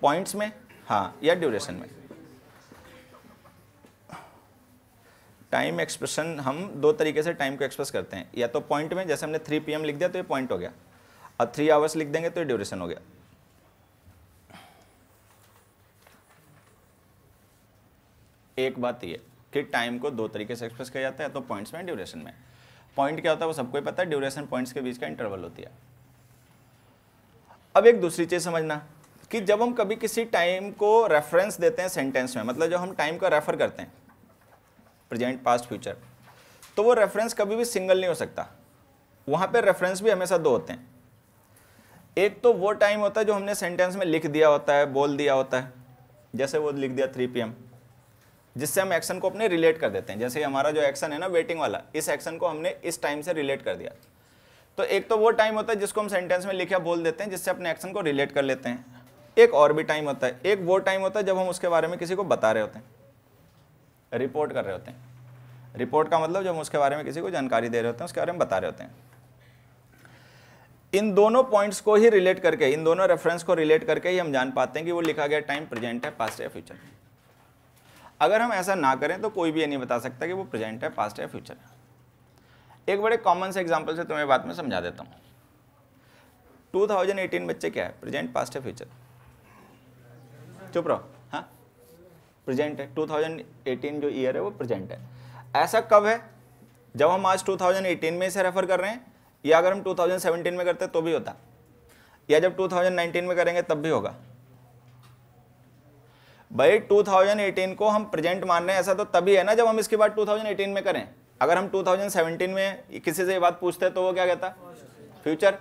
पॉइंट्स में, हाँ, या ड्यूरेशन में। टाइम एक्सप्रेशन, हम दो तरीके से टाइम को एक्सप्रेस करते हैं, या तो पॉइंट में, जैसे हमने थ्री पी एम लिख दिया तो ये पॉइंट हो गया, और थ्री आवर्स लिख देंगे तो ये ड्यूरेशन हो गया। एक बात ये कि टाइम को दो तरीके से एक्सप्रेस किया जाता है, तो पॉइंट्स में, ड्यूरेशन में। पॉइंट क्या होता है वो सबको ही पता है, ड्यूरेशन पॉइंट्स के बीच का इंटरवल होती है। अब एक दूसरी चीज़ समझना कि जब हम कभी किसी टाइम को रेफरेंस देते हैं सेंटेंस में, मतलब जब हम टाइम को रेफर करते हैं प्रेजेंट पास्ट फ्यूचर, तो वो रेफरेंस कभी भी सिंगल नहीं हो सकता। वहाँ पर रेफरेंस भी हमेशा दो होते हैं। एक तो वो टाइम होता है जो हमने सेंटेंस में लिख दिया होता है, बोल दिया होता है, जैसे वो लिख दिया थ्री पी एम, जिससे हम एक्शन को अपने रिलेट कर देते हैं। जैसे हमारा जो एक्शन है ना वेटिंग वाला, इस एक्शन को हमने इस टाइम से रिलेट कर दिया। तो एक तो वो टाइम होता है जिसको हम सेंटेंस में लिख या बोल देते हैं, जिससे अपने एक्शन को रिलेट कर लेते हैं। एक और भी टाइम होता है, एक वो टाइम होता है जब हम उसके बारे में किसी को बता रहे होते हैं, रिपोर्ट कर रहे होते हैं। रिपोर्ट का मतलब जब हम उसके बारे में किसी को जानकारी दे रहे होते हैं, उसके बारे में बता रहे होते हैं। इन दोनों पॉइंट्स को ही रिलेट करके, इन दोनों रेफरेंस को रिलेट करके ही हम जान पाते हैं कि वो लिखा गया टाइम प्रेजेंट है, पास्ट है, फ्यूचर है। अगर हम ऐसा ना करें तो कोई भी ये नहीं बता सकता कि वो प्रेजेंट है, पास्ट है, फ्यूचर है। एक बड़े कॉमन से एग्जांपल से तुम्हें बात में समझा देता हूँ। दो हज़ार अठारह बच्चे क्या है, प्रेजेंट, पास्ट है, फ्यूचर? चुप रहो। हाँ, प्रेजेंट है। दो हज़ार अठारह जो ईयर है वो प्रेजेंट है। ऐसा कब है? जब हम आज दो हज़ार अठारह में इसे रेफर कर रहे हैं, या अगर हम दो हज़ार सत्रह में करते तो भी होता, या जब दो हज़ार उन्नीस में करेंगे तब भी होगा। भाई दो हज़ार अठारह को हम प्रेजेंट मान रहे हैं, ऐसा तो तभी है ना जब हम इसके बाद दो हज़ार अठारह में करें। अगर हम दो हज़ार सत्रह में किसी से ये बात पूछते हैं तो वो क्या कहता है, फ्यूचर।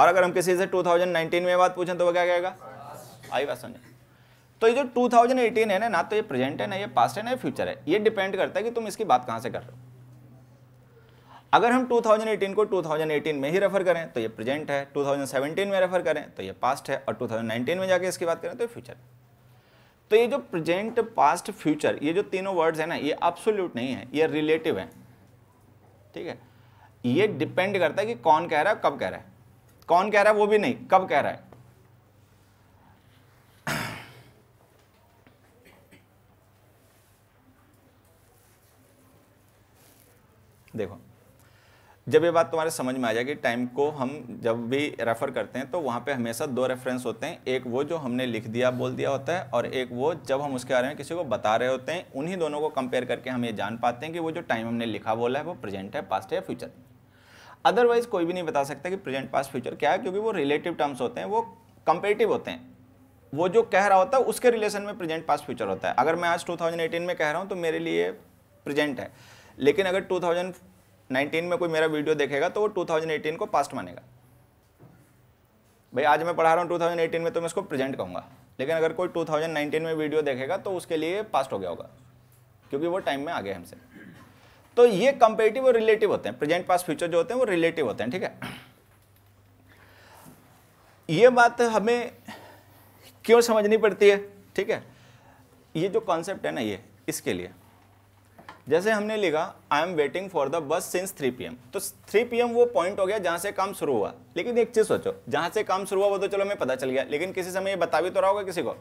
और अगर हम किसी से दो हज़ार उन्नीस में बात पूछें तो वो क्या कहेगा, आई बात समझे। तो ये जो दो हज़ार अठारह है ना, ना तो ये प्रेजेंट है, ना ये पास्ट है, ना ये फ्यूचर है। ये डिपेंड करता है कि तुम इसकी बात कहाँ से कर रहे हो। अगर हम दो हज़ार अठारह को दो हज़ार अठारह में ही रेफर करें तो ये प्रेजेंट है, दो हज़ार सत्रह में रेफर करें तो ये पास्ट है, और दो हज़ार उन्नीस में जाके इसकी बात करें तो ये फ्यूचर है। तो ये जो प्रेजेंट, पास्ट, फ्यूचर, ये जो तीनों वर्ड्स हैं ना, ये एब्सोल्यूट नहीं है, ये रिलेटिव है। ठीक है, ये डिपेंड करता है कि कौन कह रहा है, कब कह रहा है। कौन कह रहा है वो भी नहीं, कब कह रहा है। देखो, जब ये बात तुम्हारे समझ में आ जाएगी, टाइम को हम जब भी रेफ़र करते हैं तो वहाँ पे हमेशा दो रेफरेंस होते हैं। एक वो जो हमने लिख दिया, बोल दिया होता है, और एक वो जब हम उसके बारे में किसी को बता रहे होते हैं। उन्हीं दोनों को कंपेयर करके हम ये जान पाते हैं कि वो जो टाइम हमने लिखा, बोला है, वो प्रेजेंट है, पास्ट है, फ्यूचर। अदरवाइज़ कोई भी नहीं बता सकता कि प्रेजेंट, पास्ट, फ्यूचर क्या है, क्योंकि वो रिलेटिव टर्म्स होते हैं, वो कंपेरेटिव होते हैं। वो जो कह रहा होता है उसके रिलेशन में प्रेजेंट, पास्ट, फ्यूचर होता है। अगर मैं आज टू थाउजेंड एटीन में कह रहा हूँ तो मेरे लिए प्रेजेंट है, लेकिन अगर टू थाउजेंड उन्नीस में कोई मेरा वीडियो देखेगा तो वो दो हज़ार अठारह को पास्ट मानेगा। भाई आज मैं पढ़ा रहा हूँ दो हज़ार अठारह में, तो मैं इसको प्रेजेंट कहूँगा, लेकिन अगर कोई दो हज़ार उन्नीस में वीडियो देखेगा तो उसके लिए पास्ट हो गया होगा, क्योंकि वो टाइम में आगे हमसे। तो ये कंपेरेटिव और रिलेटिव होते हैं। प्रेजेंट, पास्ट, फ्यूचर जो होते हैं वो रिलेटिव होते हैं। ठीक है, ये बात हमें क्यों समझनी पड़ती है? ठीक है, ये जो कॉन्सेप्ट है ना, ये इसके लिए, जैसे हमने लिखा I am waiting for the bus since three P M, तो थ्री पी एम वो पॉइंट हो गया जहाँ से काम शुरू हुआ। लेकिन एक चीज़ सोचो, जहाँ से काम शुरू हुआ वो तो चलो मैं पता चल गया, लेकिन किसी समय ये बता भी तो रहा होगा किसी को।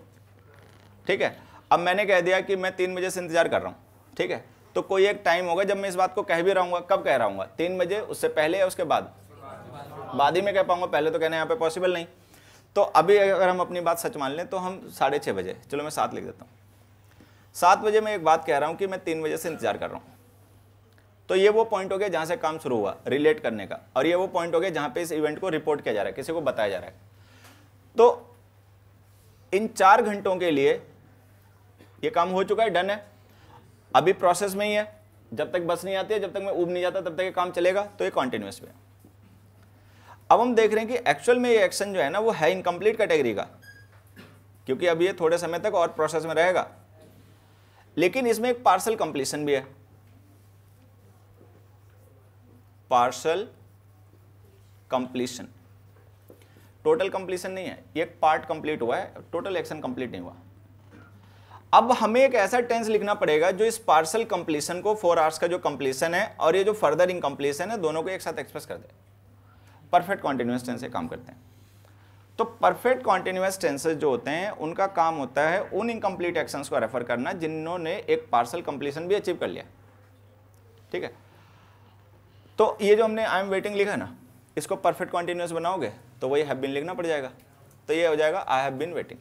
ठीक है, अब मैंने कह दिया कि मैं तीन बजे से इंतजार कर रहा हूँ। ठीक है, तो कोई एक टाइम होगा जब मैं इस बात को कह भी रहूँगा। कब कह रहा हूँ? तीन बजे, उससे पहले या उसके बाद? बाद ही में कह पाऊँगा, पहले तो कहना यहाँ पर पॉसिबल नहीं। तो अभी अगर हम अपनी बात सच मान लें तो हम साढ़े छः बजे, चलो मैं सात लिख देता हूँ, सात बजे मैं एक बात कह रहा हूँ कि मैं तीन बजे से इंतजार कर रहा हूँ। तो ये वो पॉइंट हो गया जहाँ से काम शुरू हुआ रिलेट करने का, और ये वो पॉइंट हो गया जहाँ पे इस इवेंट को रिपोर्ट किया जा रहा है, किसी को बताया जा रहा है। तो इन चार घंटों के लिए ये काम हो चुका है, डन है, अभी प्रोसेस में ही है। जब तक बस नहीं आती है, जब तक मैं ऊब नहीं जाता, तब तक ये काम चलेगा। तो ये कॉन्टिन्यूस में। अब हम देख रहे हैं कि एक्चुअल में ये एक्शन जो है ना वो है इनकम्प्लीट कैटेगरी का, क्योंकि अब ये थोड़े समय तक और प्रोसेस में रहेगा, लेकिन इसमें एक पार्शल कंप्लीशन भी है। पार्शल कंप्लीशन, टोटल कंप्लीशन नहीं है। एक पार्ट कंप्लीट हुआ है, टोटल एक्शन कंप्लीट नहीं हुआ। अब हमें एक ऐसा टेंस लिखना पड़ेगा जो इस पार्शल कंप्लीशन को, फोर आवर्स का जो कंप्लीशन है और ये जो फर्दर इनकम्प्लीशन है, दोनों को एक साथ एक्सप्रेस कर दे। परफेक्ट कॉन्टिन्यूअस टेंस से काम करते हैं। तो परफेक्ट कॉन्टिन्यूस टेंसेज जो होते हैं उनका काम होता है उन इनकम्प्लीट एक्शंस को रेफर करना जिन्होंने एक पार्सल कंप्लीशन भी अचीव कर लिया। ठीक है, तो ये जो हमने आई एम वेटिंग लिखा ना, इसको परफेक्ट कॉन्टिन्यूस बनाओगे तो वही हैव बीन लिखना पड़ जाएगा। तो ये हो जाएगा आई हैव बीन वेटिंग।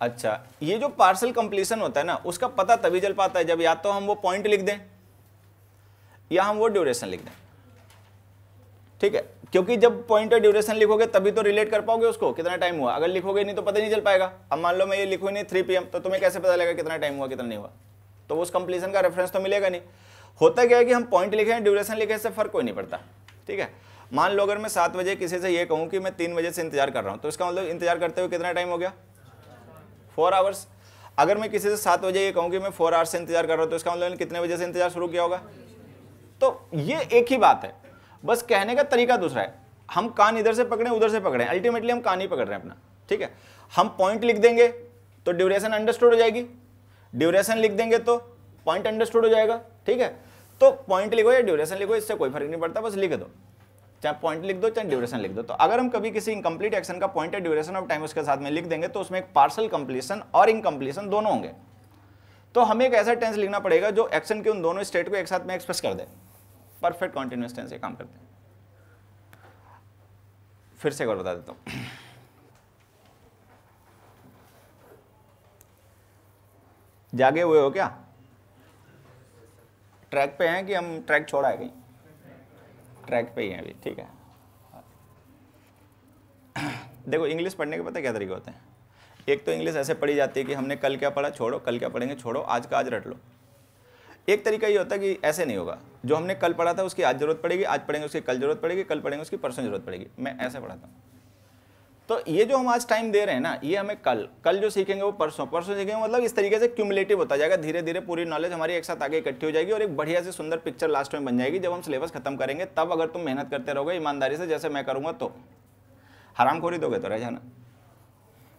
अच्छा, ये जो पार्सल कंप्लीशन होता है ना, उसका पता तभी चल पाता है जब या तो हम वो पॉइंट लिख दें या हम वो ड्यूरेशन लिख दें। ठीक है, क्योंकि जब पॉइंट और ड्यूरेशन लिखोगे तभी तो रिलेट कर पाओगे उसको कितना टाइम हुआ। अगर लिखोगे नहीं तो पता नहीं चल पाएगा। अब मान लो मैं ये लिखूँ नहीं थ्री पी एम, तो तुम्हें कैसे पता लगेगा कितना टाइम हुआ कितना नहीं हुआ? तो उस कंप्लीशन का रेफरेंस तो मिलेगा नहीं। होता क्या है कि हम पॉइंट लिखें ड्यूरेशन लिखें, इससे फर्क कोई नहीं पड़ता। ठीक है, मान लो अगर मैं सात बजे किसी से ये कहूँ कि मैं तीन बजे से इंतजार कर रहा हूँ, तो इसका मतलब इंतजार करते हुए कितना टाइम हो गया? Four hours. अगर मैं किसी से सात बजे ये कहूँ कि मैं फोर आवर्स से इंतजार कर रहा हूँ, तो इसका मतलब कितने बजे से इंतजार शुरू किया होगा? तो ये एक ही बात है, बस कहने का तरीका दूसरा है। हम कान इधर से पकड़ें उधर से पकड़ें, अल्टीमेटली हम कान ही पकड़ रहे हैं अपना। ठीक है, हम पॉइंट लिख देंगे तो ड्यूरेशन अंडरस्टूड हो जाएगी, ड्यूरेशन लिख देंगे तो पॉइंट अंडरस्टूड हो जाएगा। ठीक है, तो पॉइंट लिखो या ड्यूरेशन लिखो, इससे कोई फर्क नहीं पड़ता, बस लिख दो, चाहे पॉइंट लिख दो चाहे ड्यूरेशन लिख दो। तो अगर हम कभी किसी इनकम्प्लीट एक्शन का पॉइंट या ड्यूरेशन ऑफ टाइम उसके साथ में लिख देंगे तो उसमें एक पार्सल कंप्लीशन और इनकम्प्लीशन दोनों होंगे। तो हमें एक ऐसा टेंस लिखना पड़ेगा जो एक्शन के उन दोनों स्टेट को एक साथ में एक्सप्रेस कर दे। परफेक्ट कॉन्टिन्यूअस टेंस से काम करते हैं। फिर से एक बार बता देता हूँ, जागे हुए हो क्या? ट्रैक पे हैं कि हम ट्रैक छोड़ा है कहीं? ट्रैक पे ही हैं अभी। ठीक है, देखो इंग्लिश पढ़ने के पता क्या तरीके होते हैं। एक तो इंग्लिश ऐसे पढ़ी जाती है कि हमने कल क्या पढ़ा छोड़ो, कल क्या पढ़ेंगे छोड़ो, आज का आज रट लो। एक तरीका ये होता है कि ऐसे नहीं होगा, जो हमने कल पढ़ा था उसकी आज जरूरत पड़ेगी, आज पढ़ेंगे उसकी कल जरूरत पड़ेगी, कल पढ़ेंगे उसकी परसों जरूरत पड़ेगी। मैं ऐसे पढ़ाता हूँ। तो ये जो हम आज टाइम दे रहे हैं ना, ये हमें कल, कल जो सीखेंगे वो परसों, परसों सीखेंगे, मतलब इस तरीके से क्यूमुलेटिव होता जाएगा। धीरे धीरे पूरी नॉलेज हमारी एक साथ आगे इकट्ठी हो जाएगी और एक बढ़िया से सुंदर पिक्चर लास्ट में बन जाएगी जब हम सिलेबस खत्म करेंगे। तब अगर तुम मेहनत करते रहोगे ईमानदारी से जैसे मैं करूँगा तो, हरामखोरी दोगे तो रह जाना।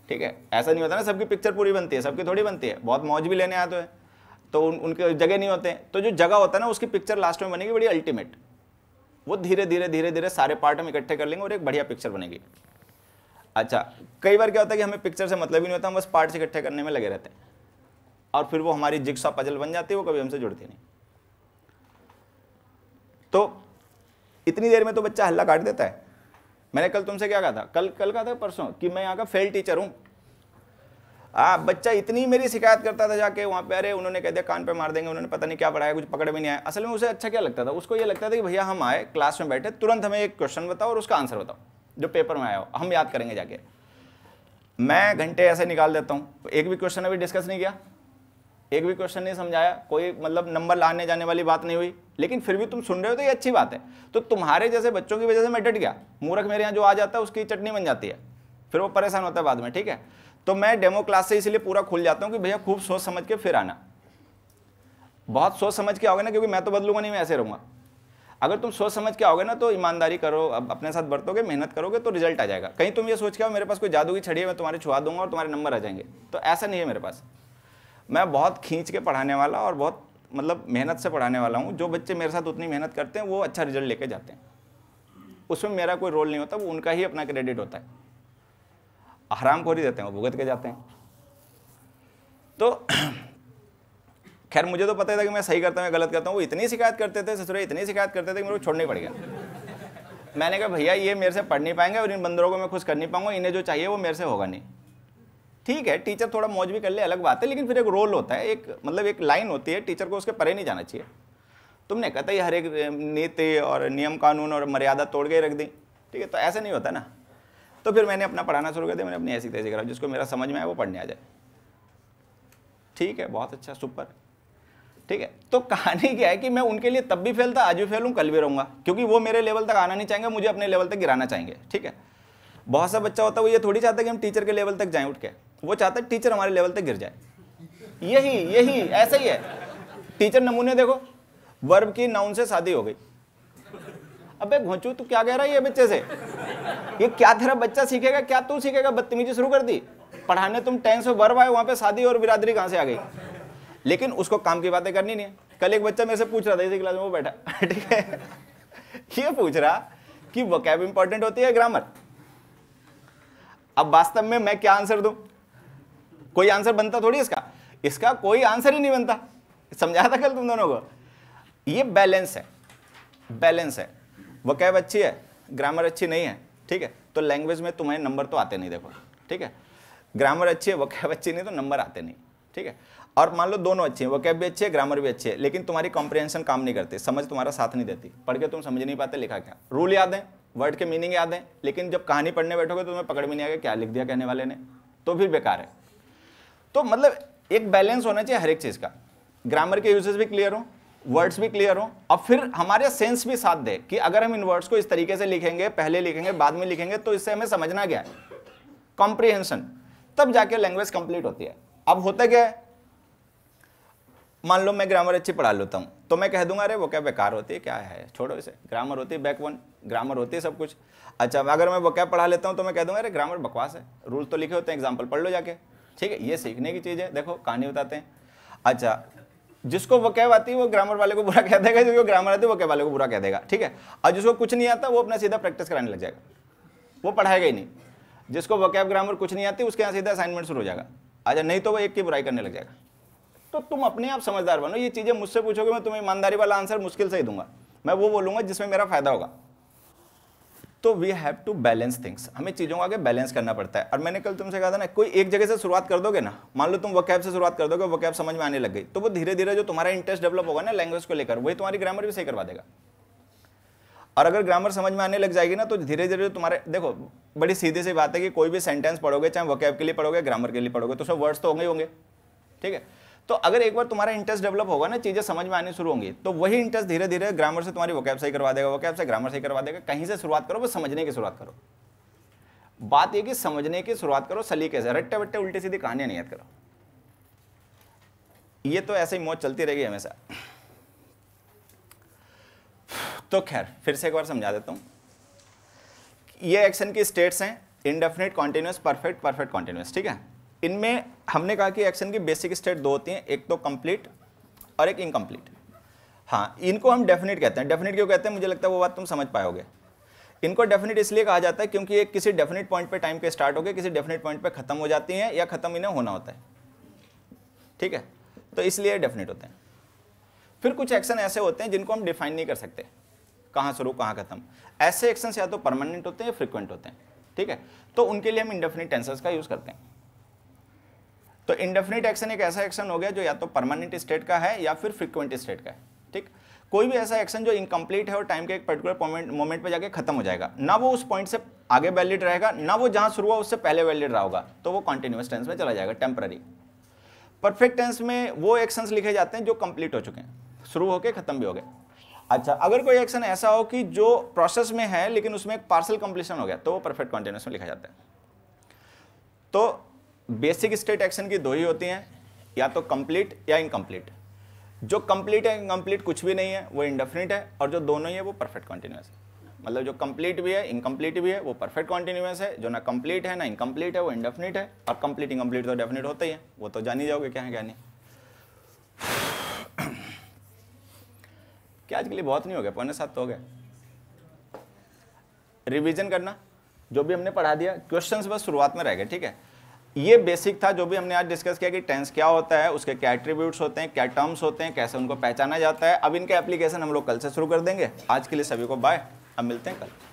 ठीक है, ऐसा नहीं होता ना सबकी पिक्चर पूरी बनती है, सबकी थोड़ी बनती है। बहुत मौज भी लेने आते हैं तो उन उनके जगह नहीं होते हैं, तो जो जगह होता है ना उसकी पिक्चर लास्ट में बनेगी बड़ी अल्टीमेट। वो धीरे धीरे धीरे धीरे सारे पार्ट हम इकट्ठे कर लेंगे और एक बढ़िया पिक्चर बनेगी। अच्छा, कई बार क्या होता है कि हमें पिक्चर से मतलब ही नहीं होता, हम बस पार्ट्स इकट्ठे करने में लगे रहते हैं और फिर वो हमारी जिग्सा पजल बन जाती है, वो कभी हमसे जुड़ती नहीं। तो इतनी देर में तो बच्चा हल्ला काट देता है। मैंने कल तुमसे क्या कहा था? कल कल कहा था परसों कि मैं यहाँ का फेल टीचर हूँ। आ बच्चा इतनी मेरी शिकायत करता था जाके वहाँ पे, अरे उन्होंने कह दिया कान पे मार देंगे, उन्होंने पता नहीं क्या पढ़ाया, कुछ पकड़ में नहीं आया। असल में उसे अच्छा क्या लगता था? उसको ये लगता था कि भैया हम आए क्लास में बैठे, तुरंत हमें एक क्वेश्चन बताओ और उसका आंसर बताओ जो पेपर में आया हो, हम याद करेंगे जाके। मैं घंटे ऐसे निकाल देता हूँ, एक भी क्वेश्चन अभी डिस्कस नहीं किया, एक भी क्वेश्चन नहीं समझाया, कोई मतलब नंबर लाने जाने वाली बात नहीं हुई, लेकिन फिर भी तुम सुन रहे हो तो ये अच्छी बात है। तो तुम्हारे जैसे बच्चों की वजह से मैं डट गया, मूर्ख मेरे यहाँ जो आ जाता है उसकी चटनी बन जाती है, फिर वो परेशान होता है बाद में। ठीक है, तो मैं डेमो क्लास से इसलिए पूरा खुल जाता हूँ कि भैया खूब सोच समझ के फिर आना। बहुत सोच समझ के आओगे ना, क्योंकि मैं तो बदलूंगा नहीं, मैं ऐसे रहूँगा। अगर तुम सोच समझ के आओगे ना तो ईमानदारी करो, अब अपने साथ बरतोगे, मेहनत करोगे तो रिजल्ट आ जाएगा। कहीं तुम ये सोच के आओ मेरे पास कोई जादू की छड़ी है, मैं तुम्हारे छुआ दूंगा और तुम्हारे नंबर आ जाएंगे, तो ऐसा नहीं है मेरे पास। मैं बहुत खींच के पढ़ाने वाला और बहुत मतलब मेहनत से पढ़ाने वाला हूँ। जो बच्चे मेरे साथ उतनी मेहनत करते हैं वो अच्छा रिजल्ट लेके जाते हैं, उसमें मेरा कोई रोल नहीं होता, वो उनका ही अपना क्रेडिट होता है। हरामखोरी देते हैं वो भुगत के जाते हैं। तो खैर मुझे तो पता था कि मैं सही करता हूँ मैं गलत करता हूँ। वो इतनी शिकायत करते थे, ससुरे इतनी शिकायत करते थे कि मेरे को छोड़ना ही पड़ गया। मैंने कहा भैया ये मेरे से पढ़ नहीं पाएंगे और इन बंदरों को मैं खुश कर नहीं पाऊंगा, इन्हें जो चाहिए वो मेरे से होगा नहीं। ठीक है, टीचर थोड़ा मौज भी कर ले अलग बात है, लेकिन फिर एक रोल होता है, एक मतलब एक लाइन होती है, टीचर को उसके परे नहीं जाना चाहिए। तुमने कहता ही हर एक नीति और नियम कानून और मर्यादा तोड़ के रख दी। ठीक है, तो ऐसे नहीं होता ना। तो फिर मैंने अपना पढ़ाना शुरू कर दिया, मैंने अपनी ऐसी तैसी करा, जिसको मेरा समझ में आया वो पढ़ने आ जाए। ठीक है, बहुत अच्छा, सुपर। ठीक है, तो कहानी क्या है कि मैं उनके लिए तब भी फेल था, आज भी फेल हूँ, कल भी रहूँगा, क्योंकि वो मेरे लेवल तक आना नहीं चाहेंगे, मुझे अपने लेवल तक गिराना चाहेंगे। ठीक है, बहुत सा बच्चा होता है वो ये थोड़ी चाहता है कि हम टीचर के लेवल तक जाएँ उठ के, वो चाहता है टीचर हमारे लेवल तक गिर जाए। यही यही ऐसा ही है। टीचर नमूने देखो, वर्ब की नाउन से शादी हो गई। अबे घोंचू तू क्या कह रहा है ये बच्चे से, ये क्या तेरा बच्चा सीखेगा, क्या तू सीखेगा? बदतमीजी शुरू कर दी, पढ़ाने तुम टेंस और वर्ब आए, वहाँ पे शादी और बिरादरी कहाँ से आ गई? लेकिन उसको काम की बातें करनी नहीं है। कल एक बच्चा मेरे से पूछ रहा था, इसी क्लास में वो बैठा, ठीक है ये पूछ रहा कि वोकैब इंपॉर्टेंट होती है ग्रामर। अब वास्तव में मैं क्या आंसर दूं? कोई आंसर बनता थोड़ी इसका, इसका कोई आंसर ही नहीं बनता। समझाया था कल तुम दोनों को, ये बैलेंस है, बैलेंस है। वोकैब अच्छी है, ग्रामर अच्छी नहीं है, ठीक है, तो लैंग्वेज में तुम्हारे नंबर तो आते नहीं, देखो ठीक है। ग्रामर अच्छी है, वोकैब अच्छी नहीं, तो नंबर आते नहीं, ठीक है। और मान लो दोनों अच्छे हैं, वोकैब भी अच्छे है, ग्रामर भी अच्छे है, लेकिन तुम्हारी कॉम्प्रिहेंशन काम नहीं करती, समझ तुम्हारा साथ नहीं देती, पढ़ के तुम समझ नहीं पाते लिखा क्या। रूल याद है, वर्ड के मीनिंग याद है, लेकिन जब कहानी पढ़ने बैठोगे तो तुम्हें पकड़ में नहीं आएगा क्या लिख दिया कहने वाले ने, तो फिर बेकार है। तो मतलब एक बैलेंस होना चाहिए हर एक चीज़ का, ग्रामर के यूजेस भी क्लियर हों, वर्ड्स भी क्लियर हों, और फिर हमारे सेंस भी साथ दे कि अगर हम इन वर्ड्स को इस तरीके से लिखेंगे, पहले लिखेंगे बाद में लिखेंगे, तो इससे हमें समझना क्या है, कॉम्प्रिहेंशन, तब जाके लैंग्वेज कंप्लीट होती है। अब होता क्या है, मान लो मैं ग्रामर अच्छी पढ़ा लेता हूँ, तो मैं कह दूंगा अरे वो क्या बेकार होती है, क्या है छोड़ो इसे, ग्रामर होती है बैकबोन, ग्रामर होती है सब कुछ। अच्छा अगर मैं वो क्या पढ़ा लेता हूँ तो मैं कह दूंगा अरे ग्रामर बकवास है, रूल तो लिखे होते हैं, एग्जाम्पल पढ़ लो जाके, ठीक है। ये सीखने की चीज़ है, देखो कहानी बताते हैं। अच्छा जिसको वो कैब आती है वो ग्रामर वाले को बुरा कह देगा, जिसको ग्रामर आती है वो कैब वाले को बुरा कह देगा, ठीक है। और जिसको कुछ नहीं आता वो अपना सीधा प्रैक्टिस कराने लग जाएगा, वो पढ़ाएगा ही नहीं। जिसको वो कैब ग्रामर कुछ नहीं आती उसके यहाँ सीधा असाइनमेंट शुरू हो जाएगा, अच्छा नहीं तो वो एक की बुराई करने लग जाएगा। तो तुम अपने आप समझदार बनो, ये चीज़ें मुझसे पूछोगे मैं तुम्हें ईमानदारी वाला आंसर मुश्किल से ही दूंगा, मैं वो बोलूँगा जिसमें मेरा फायदा होगा। तो we have to balance things, हमें चीज़ों को आगे बैलेंस करना पड़ता है। और मैंने कल तुमसे कहा था ना, कोई एक जगह से शुरुआत कर दोगे ना, मान लो तुम वोकैब से शुरुआत कर दोगे, वोकैब समझ में आने लग गई, तो वो धीरे धीरे जो तुम्हारा इंटरेस्ट डेवलप होगा ना लैंग्वेज को लेकर, वही तुम्हारी ग्रामर भी सही करवा देगा। और अगर ग्रामर समझ में आने लग जाएगी ना तो धीरे धीरे तुम्हारे, देखो बड़ी सीधी सी बात है कि कोई भी सेंटेंस पढ़ोगे, चाहे वोकैब के लिए पढ़ोगे, ग्रामर के लिए पढ़ोगे, तो उसमें वर्ड्स तो होंगे ही होंगे, ठीक है। तो अगर एक बार तुम्हारा इंटरेस्ट डेवलप होगा ना, चीज़ें समझ में आनी शुरू होंगी, तो वही इंटरेस्ट धीरे धीरे ग्रामर से तुम्हारी वोकैब सही करवा देगा, वोकैब से ग्रामर सही करवा देगा। कहीं से शुरुआत करो, वो समझने की शुरुआत करो। बात ये कि समझने की शुरुआत करो सलीके से, रट्टे वट्टे उल्टी सीधी कहानियाँ नहीं याद करो, ये तो ऐसे ही मौज चलती रहेगी हमेशा। तो खैर फिर से एक बार समझा देता हूँ, ये एक्शन की स्टेट्स हैं, indefinite, continuous, perfect, perfect continuous, ठीक है। इनमें हमने कहा कि एक्शन की बेसिक स्टेट दो होती हैं, एक तो कंप्लीट और एक इनकम्प्लीट। हाँ, इनको हम डेफिनेट कहते हैं। डेफिनेट क्यों कहते हैं, मुझे लगता है वो बात तुम समझ पाओगे। इनको डेफिनेट इसलिए कहा जाता है क्योंकि ये किसी डेफिनेट पॉइंट पे टाइम पे स्टार्ट हो गए, किसी डेफिनेट पॉइंट पे खत्म हो जाती हैं या खत्म इन्हें होना होता है, ठीक है, तो इसलिए डेफिनेट होते हैं। फिर कुछ एक्शन ऐसे होते हैं जिनको हम डिफाइन नहीं कर सकते, कहाँ शुरू कहाँ खत्म। ऐसे एक्शंस या तो परमानेंट होते हैं या फ्रिक्वेंट होते हैं, ठीक है, तो उनके लिए हम इंडेफिनिट टेंसेस का यूज़ करते हैं। तो इंडेफिनिट एक्शन एक ऐसा एक्शन हो गया जो या तो परमानेंट स्टेट का है या फिर फ्रीक्वेंट स्टेट का है, ठीक। कोई भी ऐसा एक्शन जो इनकम्प्लीट है और टाइम के एक पर्टिकुलर मोमेंट पे जाके खत्म हो जाएगा, ना वो उस पॉइंट से आगे वैलिड रहेगा, ना वो जहां शुरू हुआ उससे पहले वैलिड रहा होगा, तो वो कॉन्टिन्यूस टेंस में चला जाएगा, टेम्पररी। परफेक्ट टेंस में वो एक्शंस लिखे जाते हैं जो कंप्लीट हो चुके हैं, शुरू होकर खत्म भी हो गए। अच्छा, अगर कोई एक्शन ऐसा हो कि जो प्रोसेस में है लेकिन उसमें एक पार्सल कंप्लीशन हो गया, तो वो परफेक्ट कॉन्टिन्यूस में लिखा जाता है। तो बेसिक स्टेट एक्शन की दो ही होती हैं, या तो कंप्लीट या इनकम्प्लीट। जो कंप्लीट है इनकम्प्लीट कुछ भी नहीं है, वो इंडेफिनिट है, और जो दोनों ही है वो परफेक्ट कॉन्टिन्यूस है। मतलब जो कंप्लीट भी है इनकम्प्लीट भी है वो परफेक्ट कॉन्टिन्यूस है, जो ना कंप्लीट है ना इनकम्प्लीट है वो इंडेफिनिट है, और कंप्लीट इनकम्प्लीट तो डेफिनेट होता ही है, वो तो जान ही जाओगे क्या है क्या नहीं। क्या आज के लिए बहुत नहीं हो गया, पौने सात तो हो गए। रिविजन करना, जो भी हमने पढ़ा दिया, क्वेश्चंस बस शुरुआत में रह गए, ठीक है। ये बेसिक था जो भी हमने आज डिस्कस किया कि टेंस क्या होता है, उसके क्या एट्रीब्यूट्स होते हैं, क्या टर्म्स होते हैं, कैसे उनको पहचाना जाता है। अब इनके एप्लीकेशन हम लोग कल से शुरू कर देंगे। आज के लिए सभी को बाय, अब मिलते हैं कल।